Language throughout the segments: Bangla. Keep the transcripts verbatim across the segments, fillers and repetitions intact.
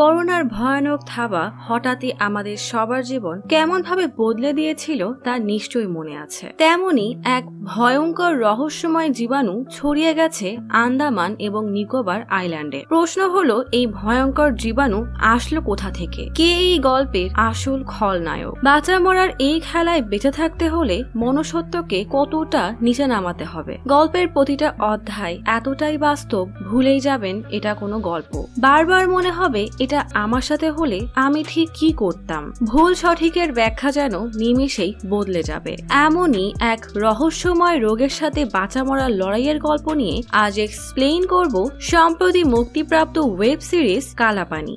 করোনার ভয়ানক থাবা হঠাৎই আমাদের সবার জীবন কেমন ভাবে বদলে দিয়েছিল তা নিশ্চয়ই মনে আছে। তেমনি এক ভয়ঙ্কর রহস্যময় জীবাণু ছড়িয়ে গেছে আন্দামান এবং নিকোবর আইল্যান্ডে। প্রশ্ন হলো, এই ভয়ঙ্কর জীবাণু আসলো কোথা থেকে? কে এই গল্পের আসল খলনায়ক? বাঁচা মরার এই খেলায় বেঁচে থাকতে হলে মনুষ্যত্বকে কতটা নিচে নামাতে হবে? গল্পের প্রতিটা অধ্যায় এতটাই বাস্তব, ভুলেই যাবেন এটা কোনো গল্প। বারবার মনে হবে, এটা আমার সাথে হলে আমি ঠিক কি করতাম? ভুল সঠিকের ব্যাখ্যা যেন নিমেষেই বদলে যাবে। এমনই এক রহস্যময় রোগের সাথে বাঁচা মরার লড়াইয়ের গল্প নিয়ে আজ এক্সপ্লেইন করব সম্প্রতি মুক্তিপ্রাপ্ত ওয়েব সিরিজ কালাপানি।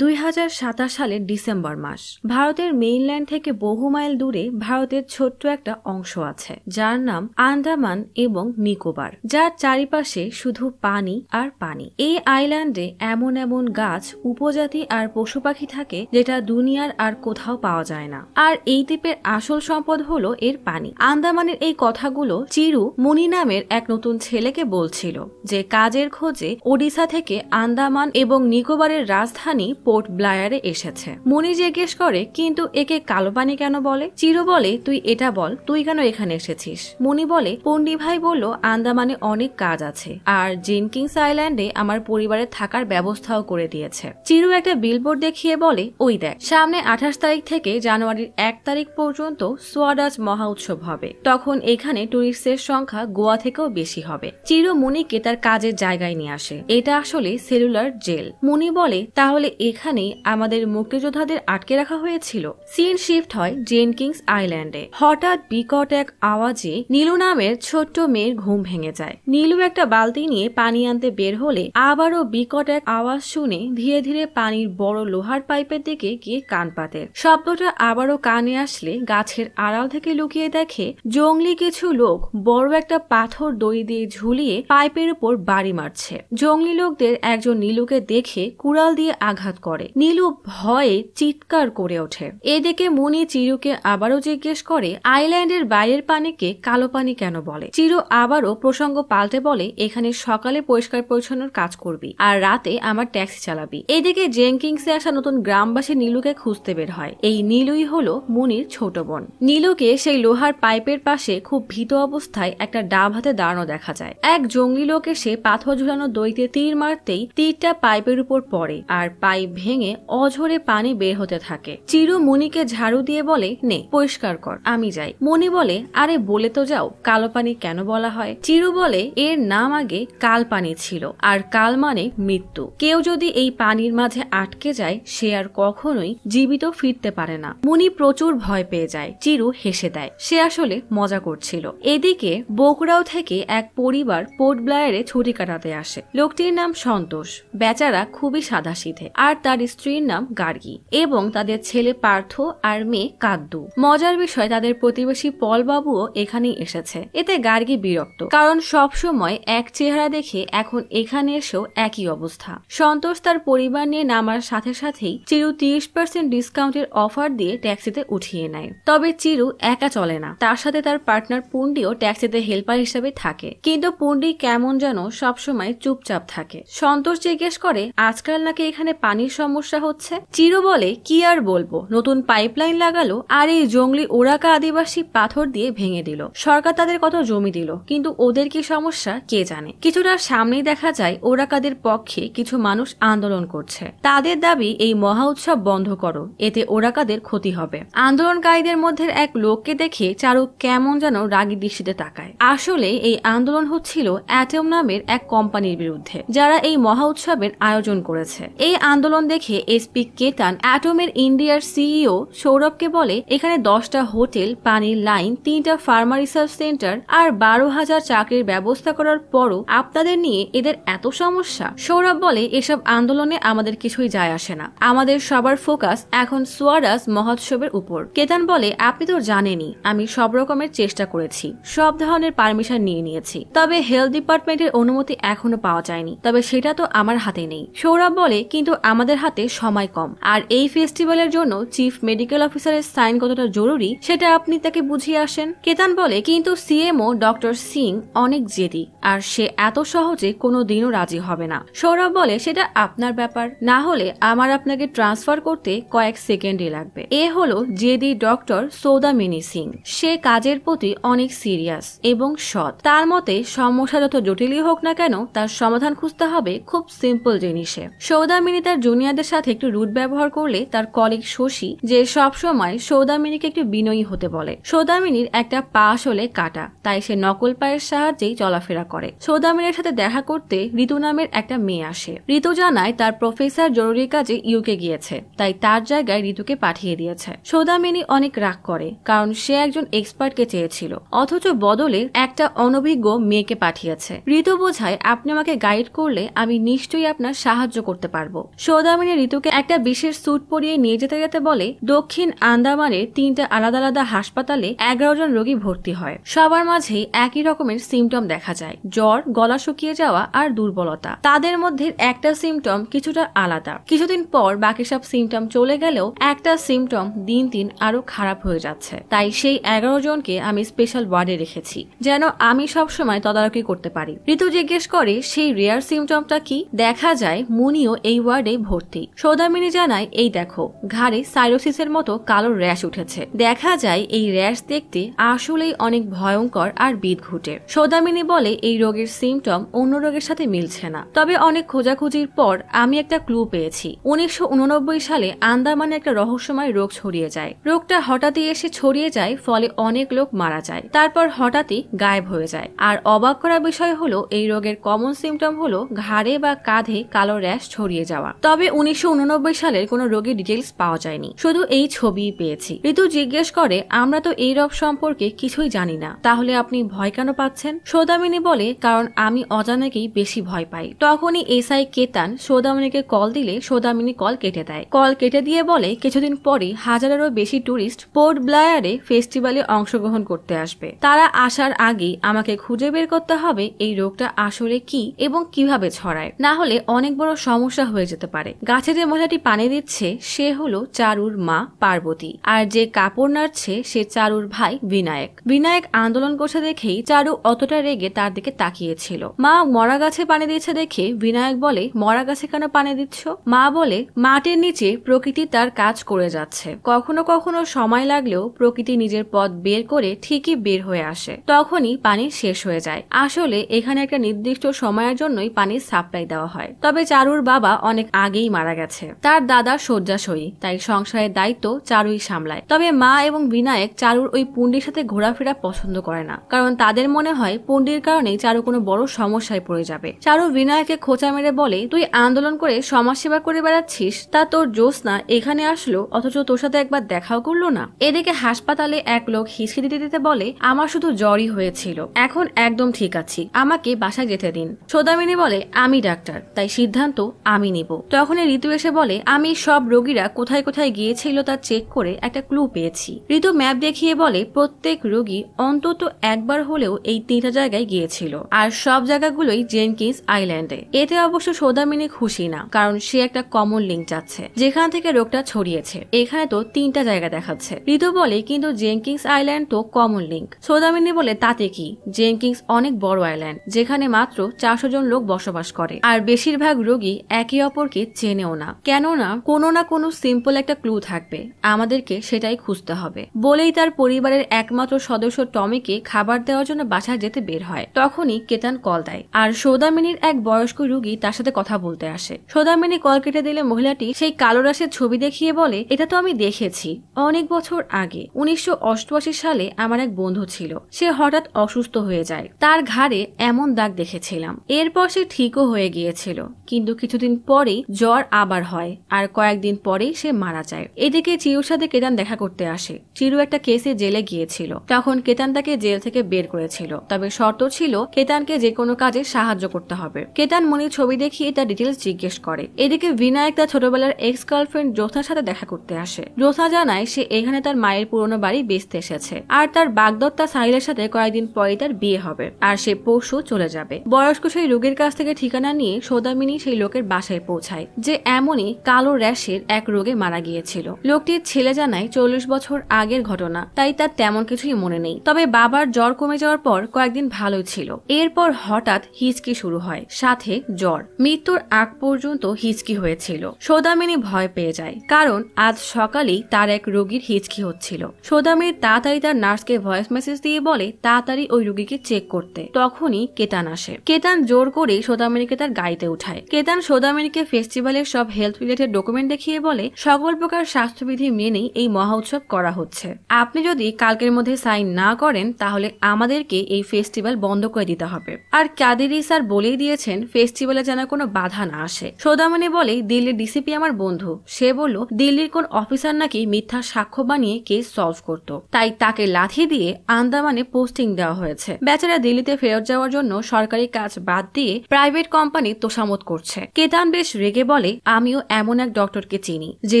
দুই হাজার সাতাশ সালের ডিসেম্বর মাস, ভারতের মেইনল্যান্ড থেকে বহু মাইল দূরে ভারতের ছোট্ট একটা অংশ আছে যার নাম আন্দামান এবং নিকোবর, যার চারিপাশে শুধু পানি আর পানি। এই আইল্যান্ডে এমন এমন গাছ, উপজাতি আর পশু পাখি থাকে যেটা দুনিয়ার আর কোথাও পাওয়া যায় না। আর এই দ্বীপের আসল সম্পদ হলো এর পানি। আন্দামানের এই কথাগুলো চিরু মুনি নামের এক নতুন ছেলেকে বলছিল, যে কাজের খোঁজে ওড়িশা থেকে আন্দামান এবং নিকোবরের রাজধানী পোর্ট ব্লায়ারে এসেছে। মুনি জিজ্ঞেস করে, কিন্তু একে কালোপানি কেন বলে? চিরু বলে, তুই এটা বল, তুই কেন এখানে এসেছিস? মুনি বলে, পন্ডি ভাই বলল আন্দামানে অনেক কাজ আছে, আর জেনকিংস আইল্যান্ডে আমার পরিবারের থাকার ব্যবস্থাও করে দিয়েছে। চিরু একটা বিলবোর্ড দেখিয়ে বলে, ওই দেখ, সামনে আঠাশ তারিখ থেকে জানুয়ারির এক তারিখ পর্যন্ত সোয়াডাজ মহা উৎসব হবে, তখন এখানে টুরিস্টের সংখ্যা গোয়া থেকেও বেশি হবে। চিরু মুনিকে তার কাজের জায়গায় নিয়ে আসে। এটা আসলে সেলুলার জেল। মুনি বলে, তাহলে এখানে আমাদের মুক্তিযোদ্ধাদের আটকে রাখা হয়েছিল। সিন শিফট হয় জেনকিংস আইল্যান্ডে। হঠাৎ বিকট এক আওয়াজে নীলু নামের ছোট্ট মেয়ের ঘুম ভেঙে যায়। নীলু একটা বালতি নিয়ে পানি আনতে বের হলে আবারও বিকট এক আওয়াজ শুনে ধীরে ধীরে পানির বড় লোহার পাইপের দিকে গিয়ে কান পাতে। শব্দটা আবারও কানে আসলে গাছের আড়াল থেকে লুকিয়ে দেখে জঙ্গলি কিছু লোক বড় একটা পাথর দড়ি দিয়ে ঝুলিয়ে পাইপের উপর বাড়ি মারছে। জঙ্গলি লোকদের একজন নীলুকে দেখে কুড়াল দিয়ে আঘাত করে। নীলু ভয়ে চিৎকার করে ওঠে। এদিকে মুনি চিরুকে আবারও জিজ্ঞেস করে, আইল্যান্ডের বাইরের পানিকে কালো পানি কেন বলে? চিরু আবারও প্রসঙ্গ পাল্টে বলে, এখানে সকালে পরিষ্কার পরিচ্ছন্নর কাজ করবি আর রাতে আমার ট্যাক্সি চালাবি। এদিকে জেনকিংসে আসা নতুন গ্রামবাসী নীলুকে খুঁজতে বের হয়। এই নীলুই হলো মুনির ছোট বোন। নীলুকে সেই লোহার পাইপের পাশে খুব ভীত অবস্থায় একটা ডাব হাতে দাঁড়ানো দেখা যায়। এক জঙ্গলি লোক এসে পাথর ঝুলানো দড়িতে তীর মারতেই তীরটা পাইপের উপর পড়ে আর পাইপ ভেঙে অঝরে পানি বের হতে থাকে। চিরু মুনিকে ঝাড়ু দিয়ে বলে, নে পরিষ্কার কর, আমি যাই। মুনি বলে, আরে বলে তো যাও, কালো পানি কেন বলা হয়? চিরু বলে, এর নাম আগে কাল পানি ছিল, আর কাল মানে মৃত্যু। কেউ যদি এই পানির মাঝে আটকে যায় সে আর কখনোই জীবিত ফিরতে পারে না। মুনি প্রচুর ভয় পেয়ে যায়। চিরু হেসে দেয়, সে আসলে মজা করছিল। এদিকে বকুড়াও থেকে এক পরিবার পোর্ট ব্লায়ারে ছুটি কাটাতে আসে। লোকটির নাম সন্তোষ। বেচারা খুবই সাদাসিধে, আর তার স্ত্রীর নাম গার্গী এবং তাদের ছেলে পার্থ আর মেয়ে কাদ্দু। মজার বিষয়, তাদের প্রতিবেশী পলবাবুও এখানেই এসেছে। এতে গার্গী বিরক্ত, কারণ সব সময় এক চেহারা দেখে এখন এখানে এসেও একই অবস্থা। সন্তোষ তার পরিবার নিয়ে নামার সাথে সাথেই চিরু তিরিশ পার্সেন্ট ডিসকাউন্টের অফার দিয়ে ট্যাক্সিতে উঠিয়ে নেয়। তবে চিরু একা চলে না, তার সাথে তার পার্টনার পুন্ডিও ট্যাক্সিতে হেল্পার হিসেবে থাকে। কিন্তু পুন্ডি কেমন যেন সবসময় চুপচাপ থাকে। সন্তোষ জিজ্ঞেস করে, আজকাল নাকি এখানে পানির সমস্যা হচ্ছে? চিরু বলে, কি আর বলবো, নতুন পাইপলাইন লাগালো আর এই জঙ্গলি ওরাকা আদিবাসী পাথর দিয়ে ভেঙে দিল। সরকার তাদের কত জমি দিল, কিন্তু ওদের কি সমস্যা কে জানে। কিছুটা সামনেই দেখা যায় ওরাকাদের পক্ষে কিছু মানুষ আন্দোলন করছে। তাদের দাবি, এই মহা উৎসব বন্ধ করো, এতে ওরাকাদের ক্ষতি হবে। আন্দোলনকারীদের মধ্যে এক লোককে দেখে চারু কেমন যেন রাগী দৃষ্টিতে তাকায়। আসলে এই আন্দোলন হচ্ছিল অ্যাটম নামের এক কোম্পানির বিরুদ্ধে, যারা এই মহা উৎসবের আয়োজন করেছে। এই আন্দোলন দেখে এসপি কেতান অ্যাটমের ইন্ডিয়ার সিইও সৌরভকে বলে, এখানে দশটা হোটেল, পানির লাইন, তিনটা ফার্মা রিসার্চ সেন্টার আর বারো হাজার চাকরির ব্যবস্থা করার পরও আপনাদের নিয়ে এদের এত সমস্যা। সৌরভ বলে, এসব আন্দোলনে আমাদের কিছুই যায় আসে না, আমাদের সবার ফোকাস এখন সোয়াডাজ মহোৎসবের উপর। কেতান বলে, আপনি তো জানেনই আমি সব রকমের চেষ্টা করেছি, সব ধরনের পারমিশন নিয়ে নিয়েছি, তবে হেলথ ডিপার্টমেন্টের অনুমতি এখনো পাওয়া যায়নি, তবে সেটা তো আমার হাতে নেই। সৌরভ বলে, কিন্তু আমাদের আমাদের হাতে সময় কম আর এই ফেস্টিভ্যালের জন্য চিফ মেডিকেল অফিসারের সাইন কতটা জরুরি সেটা আপনি তাকে বুঝিয়ে আসেন। কেতান বলে কিন্তু সিএমও ডক্টর সিং অনেক জেদি আর সে এত সহজে কোনোদিনও রাজি হবে না। সৌরভ বলে সেটা আপনার ব্যাপার, না হলে আমার আপনাকে ট্রান্সফার করতে কয়েক সেকেন্ডই লাগবে। এ হলো জেদি ডক্টর সৌদামিনী সিং। সে কাজের প্রতি অনেক সিরিয়াস এবং সৎ। তার মতে সমস্যা যত জটিলই হোক না কেন তার সমাধান খুঁজতে হবে খুব সিম্পল জিনিসে। সৌদামিনী তার জুনিয়রদের সাথে একটু রুট ব্যবহার করলে তার কলিগ শশী, যে সব সময় সৌদামিনীকে একটু বিনয়ী হতে বলে, সৌদামিনীর একটা পা আসলে কাটা, তাই সে নকল পায়ের সাহায্যেই চলাফেরা করে। সৌদামিনীর সাথে দেখা করতে ঋতু নামের একটা মেয়ে আসে। ঋতু জানায় তার প্রফেসর জরুরি কাজে ইউকে গিয়েছে, তাই তার জায়গায় ঋতুকে পাঠিয়ে দিয়েছে। সৌদামিনী অনেক রাগ করে, কারণ সে একজন এক্সপার্টকে চেয়েছিল, অথচ বদলে একটা অনভিজ্ঞ মেয়েকে পাঠিয়েছে। ঋতু বোঝায় আপনি আমাকে গাইড করলে আমি নিশ্চয়ই আপনার সাহায্য করতে পারবো। সৌদামিনী ঋতুকে একটা বিশেষ স্যুট পরিয়ে নিয়ে যেতে যেতে বলে দক্ষিণ আন্দামানের তিনটা আলাদা আলাদা হাসপাতালে এগারো জন রোগী ভর্তি হয়। সবার মাঝেই একই রকমের সিমটম দেখা যায়, জ্বর, গলা শুকিয়ে যাওয়া আর দুর্বলতা। তাদের মধ্যে একটা সিমটম কিছুটা আলাদা। কিছুদিন পর বাকি সব সিমটম চলে গেলেও একটা সিমটম দিন দিন আরো খারাপ হয়ে যাচ্ছে। তাই সেই এগারো জনকে আমি স্পেশাল ওয়ার্ডে রেখেছি, যেন আমি সবসময় তদারকি করতে পারি। ঋতু জিজ্ঞেস করে সেই রেয়ার সিমটমটা কি। দেখা যায় মুনিও এই ওয়ার্ডে ভর্তি। সৌদামিনী জানায় এই দেখো, ঘাড়ে সাইরোসিসের মতো কালো র্যাশ উঠেছে। দেখা যায় এই র্যাশ দেখতে আসলেই অনেক ভয়ঙ্কর আর বিদঘুটে। সৌদামিনী বলে এই রোগের সিমটম অন্য রোগের সাথে মিলছে না, তবে অনেক খোঁজাখুঁজির পর আমি একটা ক্লু পেয়েছি। উনিশশো উননব্বই সালে আন্দামানে একটা রহস্যময় রোগ ছড়িয়ে যায়। রোগটা হঠাৎই এসে ছড়িয়ে যায়, ফলে অনেক লোক মারা যায়, তারপর হঠাৎই গায়েব হয়ে যায়। আর অবাক করা বিষয় হলো এই রোগের কমন সিমটম হলো ঘাড়ে বা কাঁধে কালো র্যাশ ছড়িয়ে যাওয়া। তবে উনিশশো উননব্বই সালের কোনো রোগীর ডিটেলস পাওয়া যায়নি, শুধু এই ছবিই পেয়েছি। ঋতু জিজ্ঞেস করে আমরা তো এই রোগ সম্পর্কে কিছুই জানি না, তাহলে আপনি ভয় কেন পাচ্ছেন? সৌদামিনী বলে কারণ আমি অজানাকেই বেশি ভয় পাই। তখনই এসআই কেতান সৌদামিনীকে কল দিলে সৌদামিনী কল কেটে দেয়। কল কেটে দিয়ে বলে কিছুদিন পরে হাজারেরও বেশি টুরিস্ট পোর্ট ব্লায়ারে ফেস্টিভ্যালে অংশগ্রহণ করতে আসবে, তারা আসার আগেই আমাকে খুঁজে বের করতে হবে এই রোগটা আসলে কি এবং কিভাবে ছড়ায়, না হলে অনেক বড় সমস্যা হয়ে যেতে পারে। গাছে যে মহিলাটি পানি দিচ্ছে সে হলো চারুর মা পার্বতী, আর যে কাপড় নাড়ছে সে চারুর ভাই বিনায়ক। বিনায়ক আন্দোলন করছে দেখেই চারু অতটা রেগে তার দিকে তাকিয়েছিল। মা মরা গাছে পানি দিচ্ছে দেখে বিনায়ক বলে মরা গাছে কেন পানি দিচ্ছ? মা বলে মাটির নিচে প্রকৃতি তার কাজ করে যাচ্ছে, কখনো কখনো সময় লাগলেও প্রকৃতি নিজের পথ বের করে ঠিকই বের হয়ে আসে, তখনই পানি শেষ হয়ে যায়। আসলে এখানে একটা নির্দিষ্ট সময়ের জন্যই পানির সাপ্লাই দেওয়া হয়। তবে চারুর বাবা অনেক আগেই মারা গেছে, তার দাদা শয্যাশয়ী, তাই সংসারের দায়িত্ব চারুই সামলায়। তবে মা এবং বিনায়ক চারুর ওই পুণ্ডির সাথে ঘোরাফেরা পছন্দ করে না, কারণ তাদের মনে হয় পুণ্ডির কারণে চারু কোনো বড় সমস্যায় পড়ে যাবে। চারু বিনায়ককে খোঁচা মেরে বলে তুই আন্দোলন করে সমাজসেবা করে বেড়াচ্ছিস, তা তোর জ্যোৎস্না এখানে আসলো অথচ তোর সাথে একবার দেখাও করলো না। এদিকে হাসপাতালে এক লোক হিসকি দিতে দিতে বলে আমার শুধু জ্বরই হয়েছিল, এখন একদম ঠিক আছি, আমাকে বাসায় যেতে দিন। সৌদামিনী বলে আমি ডাক্তার, তাই সিদ্ধান্ত আমি নিব। তখনই ঋতু এসে বলে আমি সব রোগীরা কোথায় কোথায় গিয়েছিল তা চেক করে একটা ক্লু পেয়েছি। ঋতু ম্যাপ দেখিয়ে বলে প্রত্যেক রোগী অন্তত একবার হলেও এই তিনটা জায়গায় গিয়েছিল, আর সব জায়গাগুলোই জেনকিন্স আইল্যান্ডে। এতে অবশ্য সৌদামিনী খুশি না, কারণ সে একটা কমন লিঙ্ক চাচ্ছে, যেখান থেকে রোগটা ছড়িয়েছে। এখানে তো তিনটা জায়গা দেখাচ্ছে। ঋতু বলে কিন্তু জেনকিন্স আইল্যান্ড তো কমন লিঙ্ক। সৌদামিনী বলে তাতে কি, জেনকিন্স অনেক বড় আইল্যান্ড, যেখানে মাত্র চারশো জন লোক বসবাস করে, আর বেশিরভাগ রোগী একে অপরকে চেনেও না। কেননা কোনো না কোনো সিম্পল একটা ক্লু থাকবে, আমাদেরকে সেটাই খুঁজতে হবে। বলেই তার পরিবারের একমাত্র সদস্য টমিকে খাবার দেওয়ার জন্য বাসায় যেতে বের হয়। তখনই কেতান কল দেয়, আর সৌদামিনীর এক বয়স্ক রোগী তার সাথে কথা বলতে আসে। সৌদামিনী কল কেটে দিলে মহিলাটি সেই কালো রাশের ছবি দেখিয়ে বলে এটা তো আমি দেখেছি অনেক বছর আগে, উনিশশো অষ্টআশি সালে আমার এক বন্ধু ছিল, সে হঠাৎ অসুস্থ হয়ে যায়, তার ঘাড়ে এমন দাগ দেখেছিলাম। এরপর সে ঠিকও হয়ে গিয়েছিল, কিন্তু কিছুদিন পরেই জ্বর আবার হয়, আর কয়েকদিন পরেই সে মারা যায়। এদিকে চিরুর সাথে কেতান দেখা করতে আসে। চিরু একটা কেসে জেলে গিয়েছিল, তখন কেতান তাকে জেল থেকে বের করেছিল, তবে শর্ত ছিল কেতানকে যে কোনো কাজে সাহায্য করতে হবে। কেতান মনির ছবি দেখিয়ে তার ডিটেলস জিজ্ঞেস করে। এদিকে বিনায়ক তার ছোটবেলার এক্স গার্লফ্রেন্ড জ্যোৎস্নার সাথে দেখা করতে আসে। জ্যোৎস্না জানায় সে এখানে তার মায়ের পুরনো বাড়ি বেচতে এসেছে, আর তার বাগদত্তা সাহিলের সাথে কয়েকদিন পরে তার বিয়ে হবে, আর সে পরশু চলে যাবে। বয়স্ক সেই রোগীর কাছ থেকে ঠিকানা নিয়ে সৌদামিনী সেই লোকের বাসায় পৌঁছায়। जे एमोनी कालो रैशेर एक रोगे मारा गियेछिलो। लोकटिर छेले जानाय चल्लिश बछर आगेर घटना, ताई तार तेमन किछुई मने नेई। तबे बाबार ज्वर कमे जाओयार पर कयेकदिन भालोई छिलो। एरपर हठात हिचकी शुरू हय, साथे ज्वर। मृत्युर आग पर्यन्त हिचकी हयेछिलो। सौदामिनी भय पेये जाय, कारण आज सकालेई तार एक रोगीर हिचकी हच्छिलो। सौदामिनी ताड़ाताड़ी तार नार्सके भयस मेसेज दिये बले ताड़ाताड़ी ओई रोगीके चेक करते। तखोनी केतान आसे। केतान जोर करे सौदामिनीके तार गाड़िते उठाय। केतान सौदामिनीके फेस्टिवलेर सब हेल्थ रिलेटेड डकुमेंट देखिए बले सकल प्रकार स्वास्थ्य विधि मेनेई एई महा उत्सव करा हच्छे। आपनि जोदि कालकेर मध्ये साइन ना करें ताहले आमादेरके एई फेस्टिवल बन्ध करे दिते होबे। आर कादेरी सर बोलेई दियेछेन फेस्टिवले जेन कोनो बाधा ना आसे। सौदामिनी बले दिल्ली डिसिपि आमार बंधु, से बोलो दिल्लिर कोन अफिसार नाकि मिथ्या साक्ष्य बानिये केस सल्व करतो, ताई ताके लाथि दिये आंदामाने पोस्टिंग देওয়া হয়েছে। बेचारा दिल्लीते फेरत जाওয়ার জন্য সরকারি কাজ বাদ দিয়ে প্রাইভেট কোম্পানি তোষামত করছে। কেতান বেশ রেগে বলে, আমিও এমন এক ডক্টরকে চিনি যে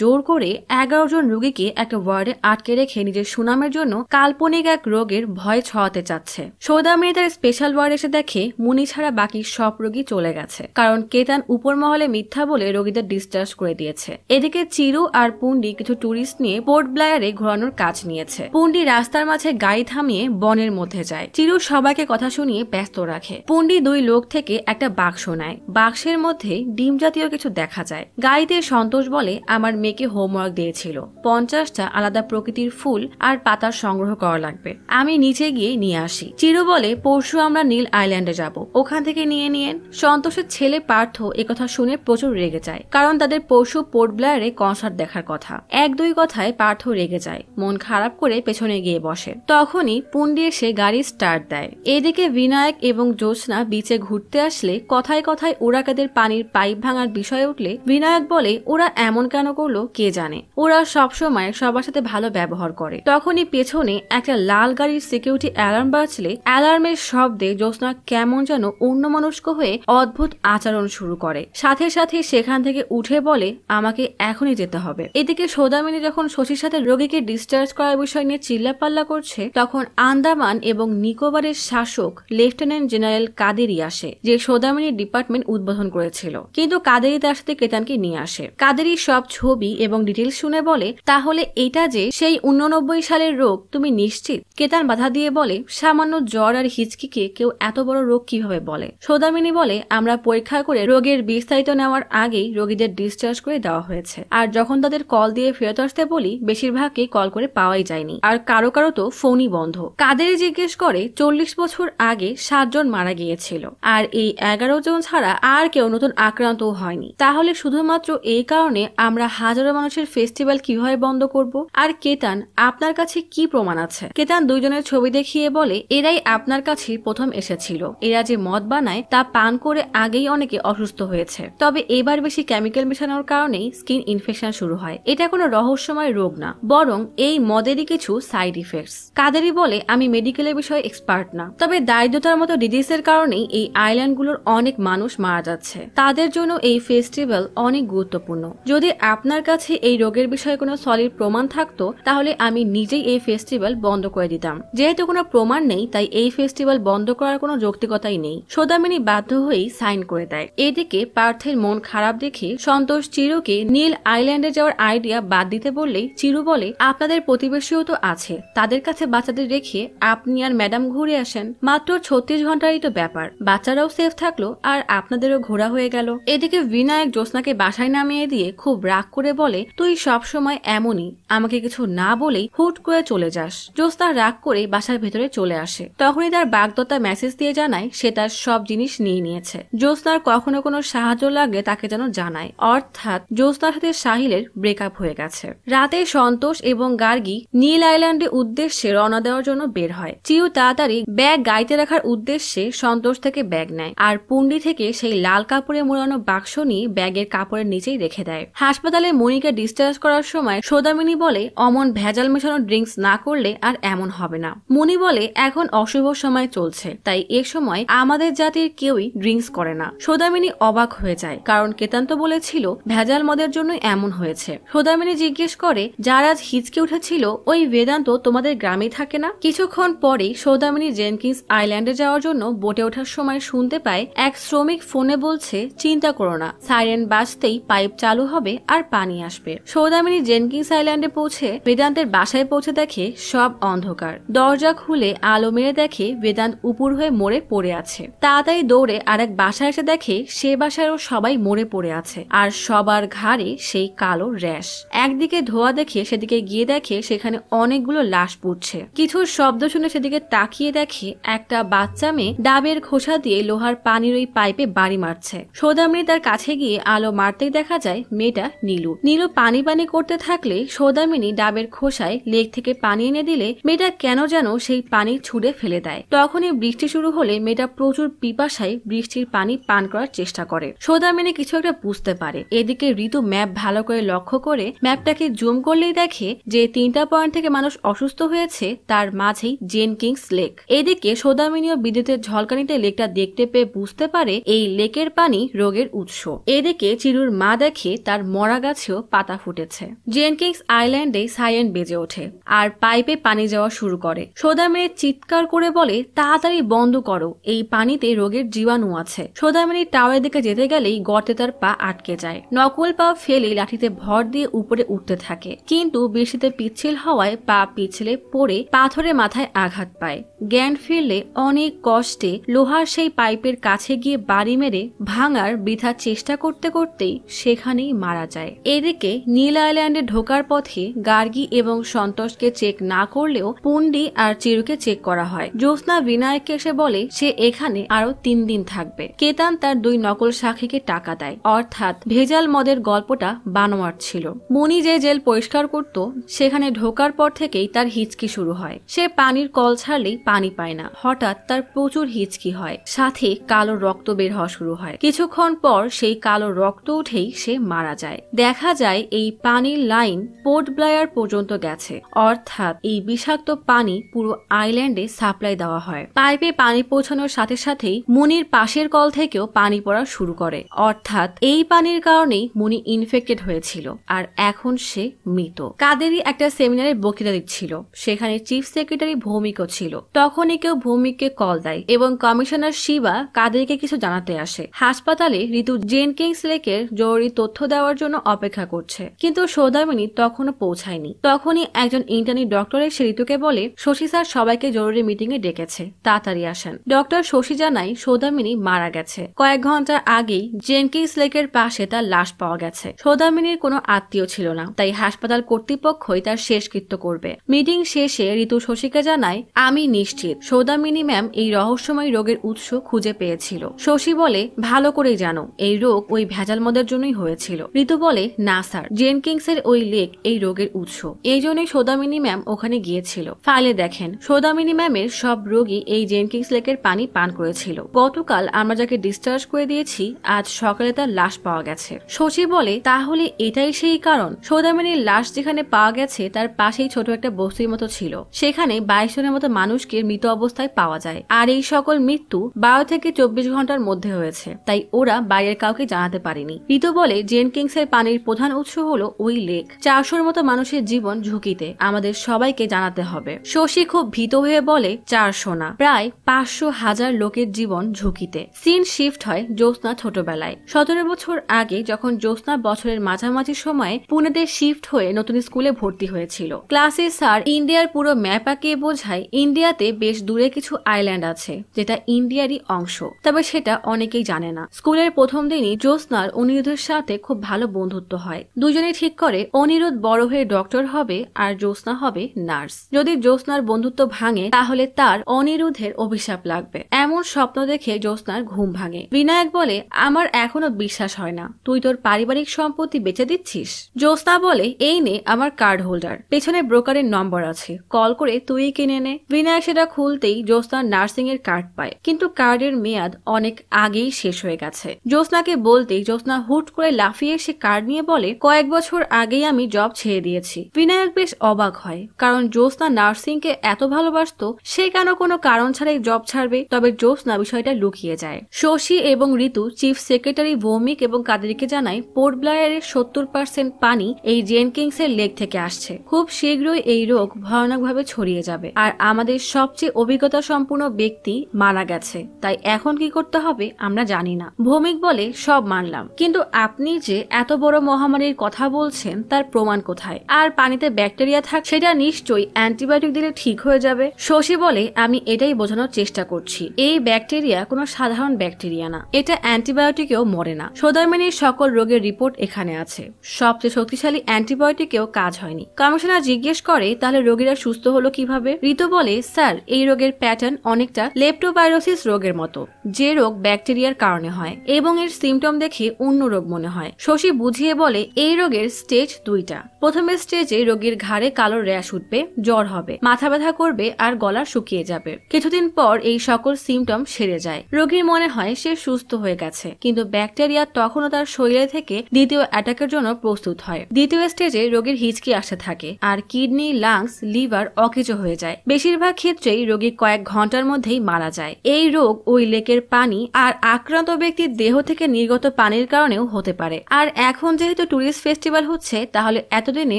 জোর করে এগারো জন রোগীকে একটা ওয়ার্ডে আটকে রেখে নিজের সুনামের জন্য কাল্পনিক এক রোগের ভয় ছড়াতে চাচ্ছে। সৌদামিনী তার স্পেশাল ওয়ার্ড এসে দেখে মুনি ছাড়া বাকি সব রোগী চলে গেছে, কারণ কেতান উপর মহলে মিথ্যা বলে রোগীদের ডিসচার্জ করে দিয়েছে। এদিকে চিরু আর পুন্ডি কিছু টুরিস্ট নিয়ে পোর্ট ব্লায়ারে ঘোরানোর কাজ নিয়েছে। পুন্ডি রাস্তার মাঝে গাড়ি থামিয়ে বনের মধ্যে যায়। চিরু সবাইকে কথা শুনিয়ে ব্যস্ত রাখে। পুন্ডি দুই লোক থেকে একটা বাক্স নেয়। বাক্সের মধ্যে ডিম জাতীয় কিছু দেখা যায়। গাড়িতে সন্তোষ বলে, আমার মেয়েকে হোমওয়ার্ক দিয়েছিল পঞ্চাশটা আলাদা প্রকৃতির ফুল আর পাতার সংগ্রহ করা লাগবে, আমি নিচে গিয়ে নিয়ে আসি। চিরু বলে, পরশু আমরা নীল আইল্যান্ডে যাব, ওখান থেকে নিয়ে নিয়েন। সন্তোষের ছেলে পার্থ একথা শুনে প্রচুর রেগে যায়, কারণ তাদের পরশু পোর্ট ব্লায়ারে কনসার্ট দেখার কথা। এক দুই কথায় পার্থ রেগে যায়, মন খারাপ করে পেছনে গিয়ে বসে। তখনই পুন্ডি এসে গাড়ি স্টার্ট দেয়। এদিকে বিনায়ক এবং জোছনা বিচে ঘুরতে আসলে কথায় কথায় ওরাকাদের পানির পাইপ ভাঙার বিষয়ে উঠলে বিনায়ক বলে, ওরা এমন কেন করলো কে জানে, ওরা সবসময় সবার সাথে ভালো ব্যবহার করে। তখনই পেছনে একটা লাল গাড়ির সিকিউরিটি অ্যালার্ম বাজলে অ্যালার্মের শব্দে জোছনা কেমন যেন অন্যমনস্ক হয়ে অদ্ভুত আচরণ শুরু করে, সাথে সাথে সেখান থেকে উঠে বলে, আমাকে এখনই যেতে হবে। এদিকে সৌদামিনী যখন শশীর সাথে রোগীকে ডিসচার্জ করার বিষয় নিয়ে চিল্লাপাল্লা করছে, তখন আন্দামান এবং নিকোবরের শাসক লেফটেন্যান্ট জেনারেল কাদেরি আসে, যে সৌদামিনীর ডিপার্টমেন্ট উদ্বোধন করেছিল। কিন্তু কাদেরি তার সাথে কেতানকে নিয়ে আসে। কাদেরি সব ছবি এবং ডিটেলস শুনে বলে, তাহলে এটা যে সেই উননব্বই সালের রোগ, তুমি নিশ্চিত? কেতান বাধা দিয়ে বলে, সামান্য জ্বর আর হিচকিকে কেউ এত বড় রোগ কিভাবে বলে? সৌদামিনী বলে, আমরা পরীক্ষা করে রোগের বিস্তারিত নেওয়ার আগেই রোগীদের ডিসচার্জ করে দেওয়া হয়েছে, আর যখন তাদের কল দিয়ে ফেরত আসতে বলি বেশিরভাগকে কল করে পাওয়াই যায়নি, আর কারো কারো তো ফোনই বন্ধ। কাদের জিজ্ঞেস করে, চল্লিশ বছর আগে সাত জন মারা গিয়েছিল, আর এই এগারো জন ছাড়া আর কেউ নতুন আক্রান্ত হয়নি, তাহলে শুধুমাত্র এই কারণে আমরা হাজারো মানুষের ফেস্টিভ্যাল কিভাবে বন্ধ করব? আর কেতান, আপনার কাছে কি প্রমাণ আছে? কেতান দুইজনের ছবি দেখিয়ে বলে, এরাই আপনার কাছে প্রথম এসেছিল, এরা যে মদ বানায় তা পান করে আগেই অনেকে অসুস্থ হয়েছে, তবে এবার বেশি কেমিক্যাল মেশানোর কারণেই স্কিন ইনফেকশন শুরু হয়। এটা কোনো রহস্যময় রোগ না, বরং এই মদেরই কিছু সাইড ইফেক্টস। কাদেরি বলে, আমি মেডিকেলের বিষয়ে এক্সপার্ট না, তবে দারিদ্রতার মতো ডিজিজের কারণেই এই আইল্যান্ডগুলোর অনেক মানুষ মারা যাচ্ছে, তাদের জন্য এই ফেস্টিভ্যাল অনেক গুরুত্বপূর্ণ। যদি আপনার কাছে এই রোগের বিষয়ে কোনো সলিড প্রমাণ থাকতো তাহলে আমি নিজেই এই ফেস্টিভ্যাল বন্ধ করে দিতাম, যেহেতু কোনো প্রমাণ নেই তাই এই ফেস্টিভ্যাল বন্ধ করার কোনো যৌক্তিকতাই নেই। সৌদামিনী বাধ্য হয়েই সাইন করে দেয়। এদিকে পার্থের মন খারাপ দেখে সন্তোষ চিরুকে নীল আইল্যান্ডে যাওয়ার আইডিয়া বাদ দিতে বললেই চিরু বলে, আপনাদের প্রতিবেশীও তো আছে, তাদের কাছে বাচ্চাদের রেখে আপনি আর ম্যাডাম ঘুরে আসেন, মাত্র ছত্রিশ ঘন্টারই তো ব্যাপার, বাচ্চারাও সেফ থাকলো আর আপনাদেরও ঘোরা হয়ে গেল। এদিকে বিনায়ক জোছনাকে বাসায় নামিয়ে দিয়ে খুব রাগ করে বলে, তুই সব সময় এমনই, আমাকে কিছু না বলেই হুট করে চলে যাস। জোছনা রাগ করে বাসার ভেতরে চলে আসে। তখনই তার বাগদত্তা মেসেজ দিয়ে জানায় সে তার সব জিনিস নিয়ে নিয়েছে, জোছনার কখনো কোনো সাহায্য লাগলে তাকে যেন জানায়, অর্থাৎ জোছনার সাথে সাহিলের ব্রেকআপ হয়ে গেছে। রাতে সন্তোষ এবং গার্গী নীল আইল্যান্ডের উদ্দেশ্যে রওনা দেওয়ার জন্য বের হয়। চিরু তাড়াতাড়ি ব্যাগ গাড়িতে রাখার উদ্দেশ্যে সন্তোষ থেকে ব্যাগ নেয়, আর পুন্ডি থেকে সেই লাল কাপড়ে মোড়ানো বাক্স নিয়ে ব্যাগের কাপড়ের নিচেই রেখে দেয়। হাসপাতালে মনিকে ডিসচার্জ করার সময় সৌদামিনী বলে, অমন ভেজাল মেশানো ড্রিঙ্কস না করলে আর এমন হবে না। মনি বলে, এখন অশুভ সময় চলছে, তাই এ সময় আমাদের জাতির কেউই ড্রিঙ্কস করে না। সৌদামিনী অবাক হয়ে যায়, কারণ কেতান তো বলেছিল ভেজাল মদের জন্যই এমন হয়েছে। সৌদামিনী জিজ্ঞেস করে, যারা আজ হিচকে উঠেছিল ওই বেদান্ত তোমাদের গ্রামেই থাকে না? কিছুক্ষণ পরে সৌদামিনী জেনকিন্স আইল্যান্ডে যাওয়ার জন্য বোটে ওঠার সময় শুনতে পায় এক শ্রমিক ফোনে বলছে, চিন্তা করো না, সাইরেন বাজতেই পাইপ চালু হবে আর পানি আসবে। সৌদামিনী জেনকিন্স আইল্যান্ডে পৌঁছে বেদান্তের বাসায় পৌঁছে দেখে সব অন্ধকার। দরজা খুলে আলো মেরে দেখে বেদান্ত উপর হয়ে মরে পড়ে আছে। তাড়াতাড়ি দৌড়ে আরেক বাসায় এসে দেখে সে বাসায়ও সবাই মরে পড়ে আছে আর সবার ঘাড়ে সেই কালো র্যাশ। একদিকে ধোয়া দেখে সেদিকে গিয়ে দেখে সেখানে অনেকগুলো লাশ পুড়ছে। কিছু শব্দ শুনে সেদিকে তাকিয়ে দেখে একটা বাচ্চা মেয়ে ডাবের খোসা দিয়ে লোহার পানির ওই পাইপে বাড়ি মারছে। সৌদামিনী তার কাছে গিয়ে আলো মারতেই দেখা যায় মেয়েটা নীলু। নীলু পানি পানি করতে থাকলে সৌদামিনী ডাবের খোসায় লেক থেকে পানি এনে দিলে মেয়েটা কেন যেন সেই পানি ছুঁড়ে ফেলে দেয়। তখনই বৃষ্টি শুরু হলে মেয়েটা প্রচুর পিপাসায় বৃষ্টির পানি পান করার চেষ্টা করে। সৌদামিনী কিছু একটা বুঝতে পারে। এদিকে ঋতু ম্যাপ ভালো করে লক্ষ্য করে ম্যাপটাকে জুম করলেই দেখে যে তিনটা পয়েন্ট থেকে মানুষ অসুস্থ হয়েছে তার মাঝেই জেনকিন্স লেক। এদিকে সৌদামিনী ও বিদ্যুতের ঝলকানিতে লেকটা দেখতে পেয়ে বুঝতে পারে এই লেকের পানি রোগের উৎস। এদিকে চিরুর মা দেখে তার মরা গাছেও পাতা ফুটেছে। জেনকিন্স আইল্যান্ডে সাইরেন বেজে ওঠে আর পাইপে পানি যাওয়া শুরু করে। সৌদামিনী চিৎকার করে বলে, তাড়াতাড়ি বন্ধ করো, এই পানিতে রোগের জীবাণু আছে। সৌদামিনী টাওয়ারের দিকে যেতে গেলেই গর্তে তার পা আটকে যায়। নকল পা ফেলে লাঠিতে ভর দিয়ে উপরে উঠতে থাকে, কিন্তু বৃষ্টিতে পিচ্ছিল হওয়ায় পা পিছলে পড়ে পাথরে মাথায় আঘাত পায়। জ্ঞান ফিরলে অনেক কষ্টে লোহার সেই পাইপের কাছে গিয়ে বাড়ি মেরে ভাঙার বৃথা চেষ্টা করতে করতেই সেখানেই মারা যায়। এদিকে নীল আইল্যান্ডে ঢোকার পথে গার্গী এবং সন্তোষকে চেক না করলেও পুন্ডি আর চিরুকে চেক করা হয়। জ্যোৎস্না বিনায়ককে এসে বলে সে এখানে আরো তিন দিন থাকবে। কেতান তার দুই নকল সাক্ষীকে টাকা দেয়, অর্থাৎ ভেজাল মদের গল্পটা বানোয়াট ছিল। মনি যে জেল পরিষ্কার করত সেখানে ঢোকার পর থেকেই তার হিচকি শুরু হয়। সে পানির কল ছাড়লেই পানি পায় না। হঠাৎ তার প্রচুর হিচকি হয়, সাথে কালো রক্ত বের হওয়া শুরু হয়। কিছুক্ষণ পর সেই কালো রক্ত উঠেই সে মারা যায়। দেখা যায় এই পানির লাইন পোর্ট ব্লায়ার পর্যন্ত গেছে, অর্থাৎ এই বিষাক্ত পানি পুরো আইল্যান্ডে সাপ্লাই দেওয়া হয়। পাইপে পানি পৌঁছানোর সাথে সাথেই মুনির পাশের কল থেকেও পানি পড়া শুরু করে, অর্থাৎ এই পানির কারণেই মুনি ইনফেক্টেড হয়েছিল আর এখন সে মৃত। কাদেরই একটা সেমিনারে বক্তৃতা দিচ্ছিল, সেখানে চিফ সেক্রেটারি ভৌমিক ছিল। তখনই কেউ ভৌমিককে কল দেয় এবং কমিশনার শিবা কাদেরকে কিছু জানাতে আসে। হাসপাতালে ঋতু জেনকিন্স লেকের জরুরি তথ্য দেওয়ার জন্য অপেক্ষা করছে, কিন্তু সৌদামিনী তখনও পৌঁছায়নি। তখনই একজন ইন্টার্নি ডক্টর এসে ঋতুকে বলে, শশী স্যার সবাইকে জরুরি মিটিং এ ডেকেছে, তাড়াতাড়ি আসেন। ডক্টর শশী জানায় সৌদামিনী মারা গেছে। কয়েক ঘন্টা আগেই জেনকিন্স লেকের পাশে তার লাশ পাওয়া গেছে। সৌদামিনীর কোনো আত্মীয় ছিল না, তাই হাসপাতাল কর্তৃপক্ষই তার শেষকৃত্য করবে। মিটিং শেষে ঋতু শশীকে জানায়, আমি নিশ্চিত সৌদামিনী ম্যাম এই রহস্যময় রোগের উৎস খুঁজে পেয়েছিল। শশী বলে, ভালো করেই জানো এই রোগ ওই ভেজাল মদের জন্যই হয়েছিল। ঋতু বলে, না স্যার, জেনকিন্স এর ওই লেক এই রোগের উৎস, এই জন্যই সৌদামিনী ম্যাম ওখানে গিয়েছিল। ফাইলে দেখেন সৌদামিনী ম্যামের সব রোগী এই জেনকিন্স লেকের পানি পান করেছিল। গতকাল আমরা যাকে ডিসচার্জ করে দিয়েছি আজ সকালে তার লাশ পাওয়া গেছে। শশী বলে, তাহলে এটাই সেই কারণ। সৌদামিনীর লাশ যেখানে পাওয়া গেছে তার পাশেই ছোট একটা বস্তির মতো ছিল, সেখানে বাইশ জনের মতো মানুষকে মৃত অবস্থায় পাওয়া যায়। আর এই সকল মৃত্যু বারো থেকে চব্বিশ ঘন্টার মধ্যে হয়েছে, তাই ওরা বাইরের কাউকে জানাতে পারেনি। ঋতু বলে, জেনকিন্স এর পানির প্রধান উৎস হলো ওই লেক। চারশোর মতো মানুষের জীবন ঝুঁকিতে, আমাদের সবাইকে জানাতে হবে। শশী খুব ভীত হয়ে বলে, চারশো না, প্রায় পাঁচশো হাজার লোকের জীবন ঝুঁকিতে। সিন শিফট হয় জ্যোৎস্না ছোটবেলায়। সতেরো বছর আগে যখন জ্যোৎস্না বছরের মাঝামাঝি সময়ে পুনেতে শিফট হয়ে নতুন স্কুলে ভর্তি হয়েছিল, ক্লাসে স্যার ইন্ডিয়ার পুরো ম্যাপ আঁকিয়ে বোঝায় ইন্ডিয়াতে বেশ দূরে কিছু আইল্যান্ড আছে যেটা ইন্ডিয়ারই অংশ, তবে সেটা অনেকেই জানে না। স্কুলের প্রথম দিনই জ্যোৎস্নার অনিরুদ্ধের সাথে খুব ভালো বন্ধুত্ব হয়। দুজনে ঠিক করে অনিরুদ্ধ বড় হয়ে ডক্টর হবে আর জ্যোৎস্না হবে নার্স। যদি জ্যোৎস্নার বন্ধুত্ব ভাঙে তাহলে তার অনিরুদ্ধের অভিশাপ লাগবে। এমন স্বপ্ন দেখে জ্যোৎস্নার ঘুম ভাঙে। বিনায়ক বলে, আমার এখনো বিশ্বাস হয় না, তুই তোর পারিবারিক সম্পত্তি বেচে দিচ্ছিস। জ্যোৎস্না বলে, এই নে আমার কার্ড হোল্ডার, পেছনে ব্রোকারের নম্বর আছে, কল করে তুই কিনে নে। বিনায়ক সেটা খুলতেই জ্যোৎস্না নার্সিং এর কার্ড পায়, কিন্তু কার্ডের মেয়াদ অনেক আগেই শেষ হয়ে গেছে। জ্যোৎস্নাকে বলতেই জ্যোৎস্না হুট করে লাফিয়ে সে কার্ড নিয়ে বলে, কয়েক বছর আগেই আমি জব ছেড়ে দিয়েছি। বিনায়ক বেশ অবাক হয়, কারণ জ্যোৎস্না নার্সিং কে এত ভালোবাসত, সে কেন কোনো কারণ ছাড়াই জব ছাড়বে। তবে জ্যোৎস্না বিষয়টা লুকিয়ে যায়। শশী এবং ঋতু চিফ সেক্রেটারি ভৌমিক এবং কাদেরকে জানায় পোর্ট ব্লায়ারের সত্তর পার্সেন্ট পানি এই জেনকিন্স এর লেক থেকে আসছে। খুব শীঘ্রই এই রোগ ভয়ানকভাবে ছড়িয়ে যাবে আর আমাদের সবচেয়ে অভিজ্ঞতা সম্পূর্ণ ব্যক্তি মারা গেছে, তাই এখন কি করতে হবে আমরা জানি না। ভৌমিক বলে, सब मानलाम, किन्तु आपनी जे एत बड़ महामारीर कथा बोलछेन तार प्रमाण कोथाय? आर पानीते बैक्टेरिया थाक सेटा निश्चयई अंटीबायोटिक दिले ठीक हये जाबे। शशी बोले आमी एटाई बोझानोर चेष्टा करछि, एई बैक्टेरिया कोनो साधारण बैक्टेरिया ना, एटा अंटीबायोटिकेओ मरे ना। सोदामिनीर सकल रोगेर रिपोर्ट एखाने आछे, सबचेये शक्तिशाली अंटीबायोटिकेओ काज हयनि। कमिशनार जिज्ञेस करे ताहले रोगीरा सुस्थ हलो किभाबे? ऋतु बोले सर एई रोगेर पैटार्न अनेकटा लेप्टोभाइरोसिस रोगेर मतो, जे रोग बैक्टेरियार कारणे हय एबं एर सिम्पटम देखे अन्य रोग मने हय। शशी बुझिए बोले एई रोगेर स्टेज दुइटा, प्रथम स्टेजे रोगीर घाड़े कालो रैश उठबे, ज्वर हबे, माथा ब्यथा करबे आर गला शुकिये जाबे। किछुदिन पर एई सकल सिम्पटम सेरे जाय, रोगीर मने हय से सुस्थ हये गेछे, किन्तु बैक्टेरिया तखनो तार शरीरे थेके द्वितीय अटैकेर जोन्नो प्रस्तुत हय। द्वितीय स्टेजे रोगीर हिचकी आसते थाके आर किडनी, लांग्स, लिभार अकेजो हये जाय। बेशिरभाग क्षेत्रेई रोगी कयेक घंटार मध्येई मारा जाय। एई रोग ओई लेकेर पानी आर आक्रांत व्यक्तिर देह थेके निर्गत पानिर कारणेও হতে পারে। আর এখন যেহেতু টুরিস্ট ফেস্টিভ্যাল হচ্ছে, তাহলে এতদিনে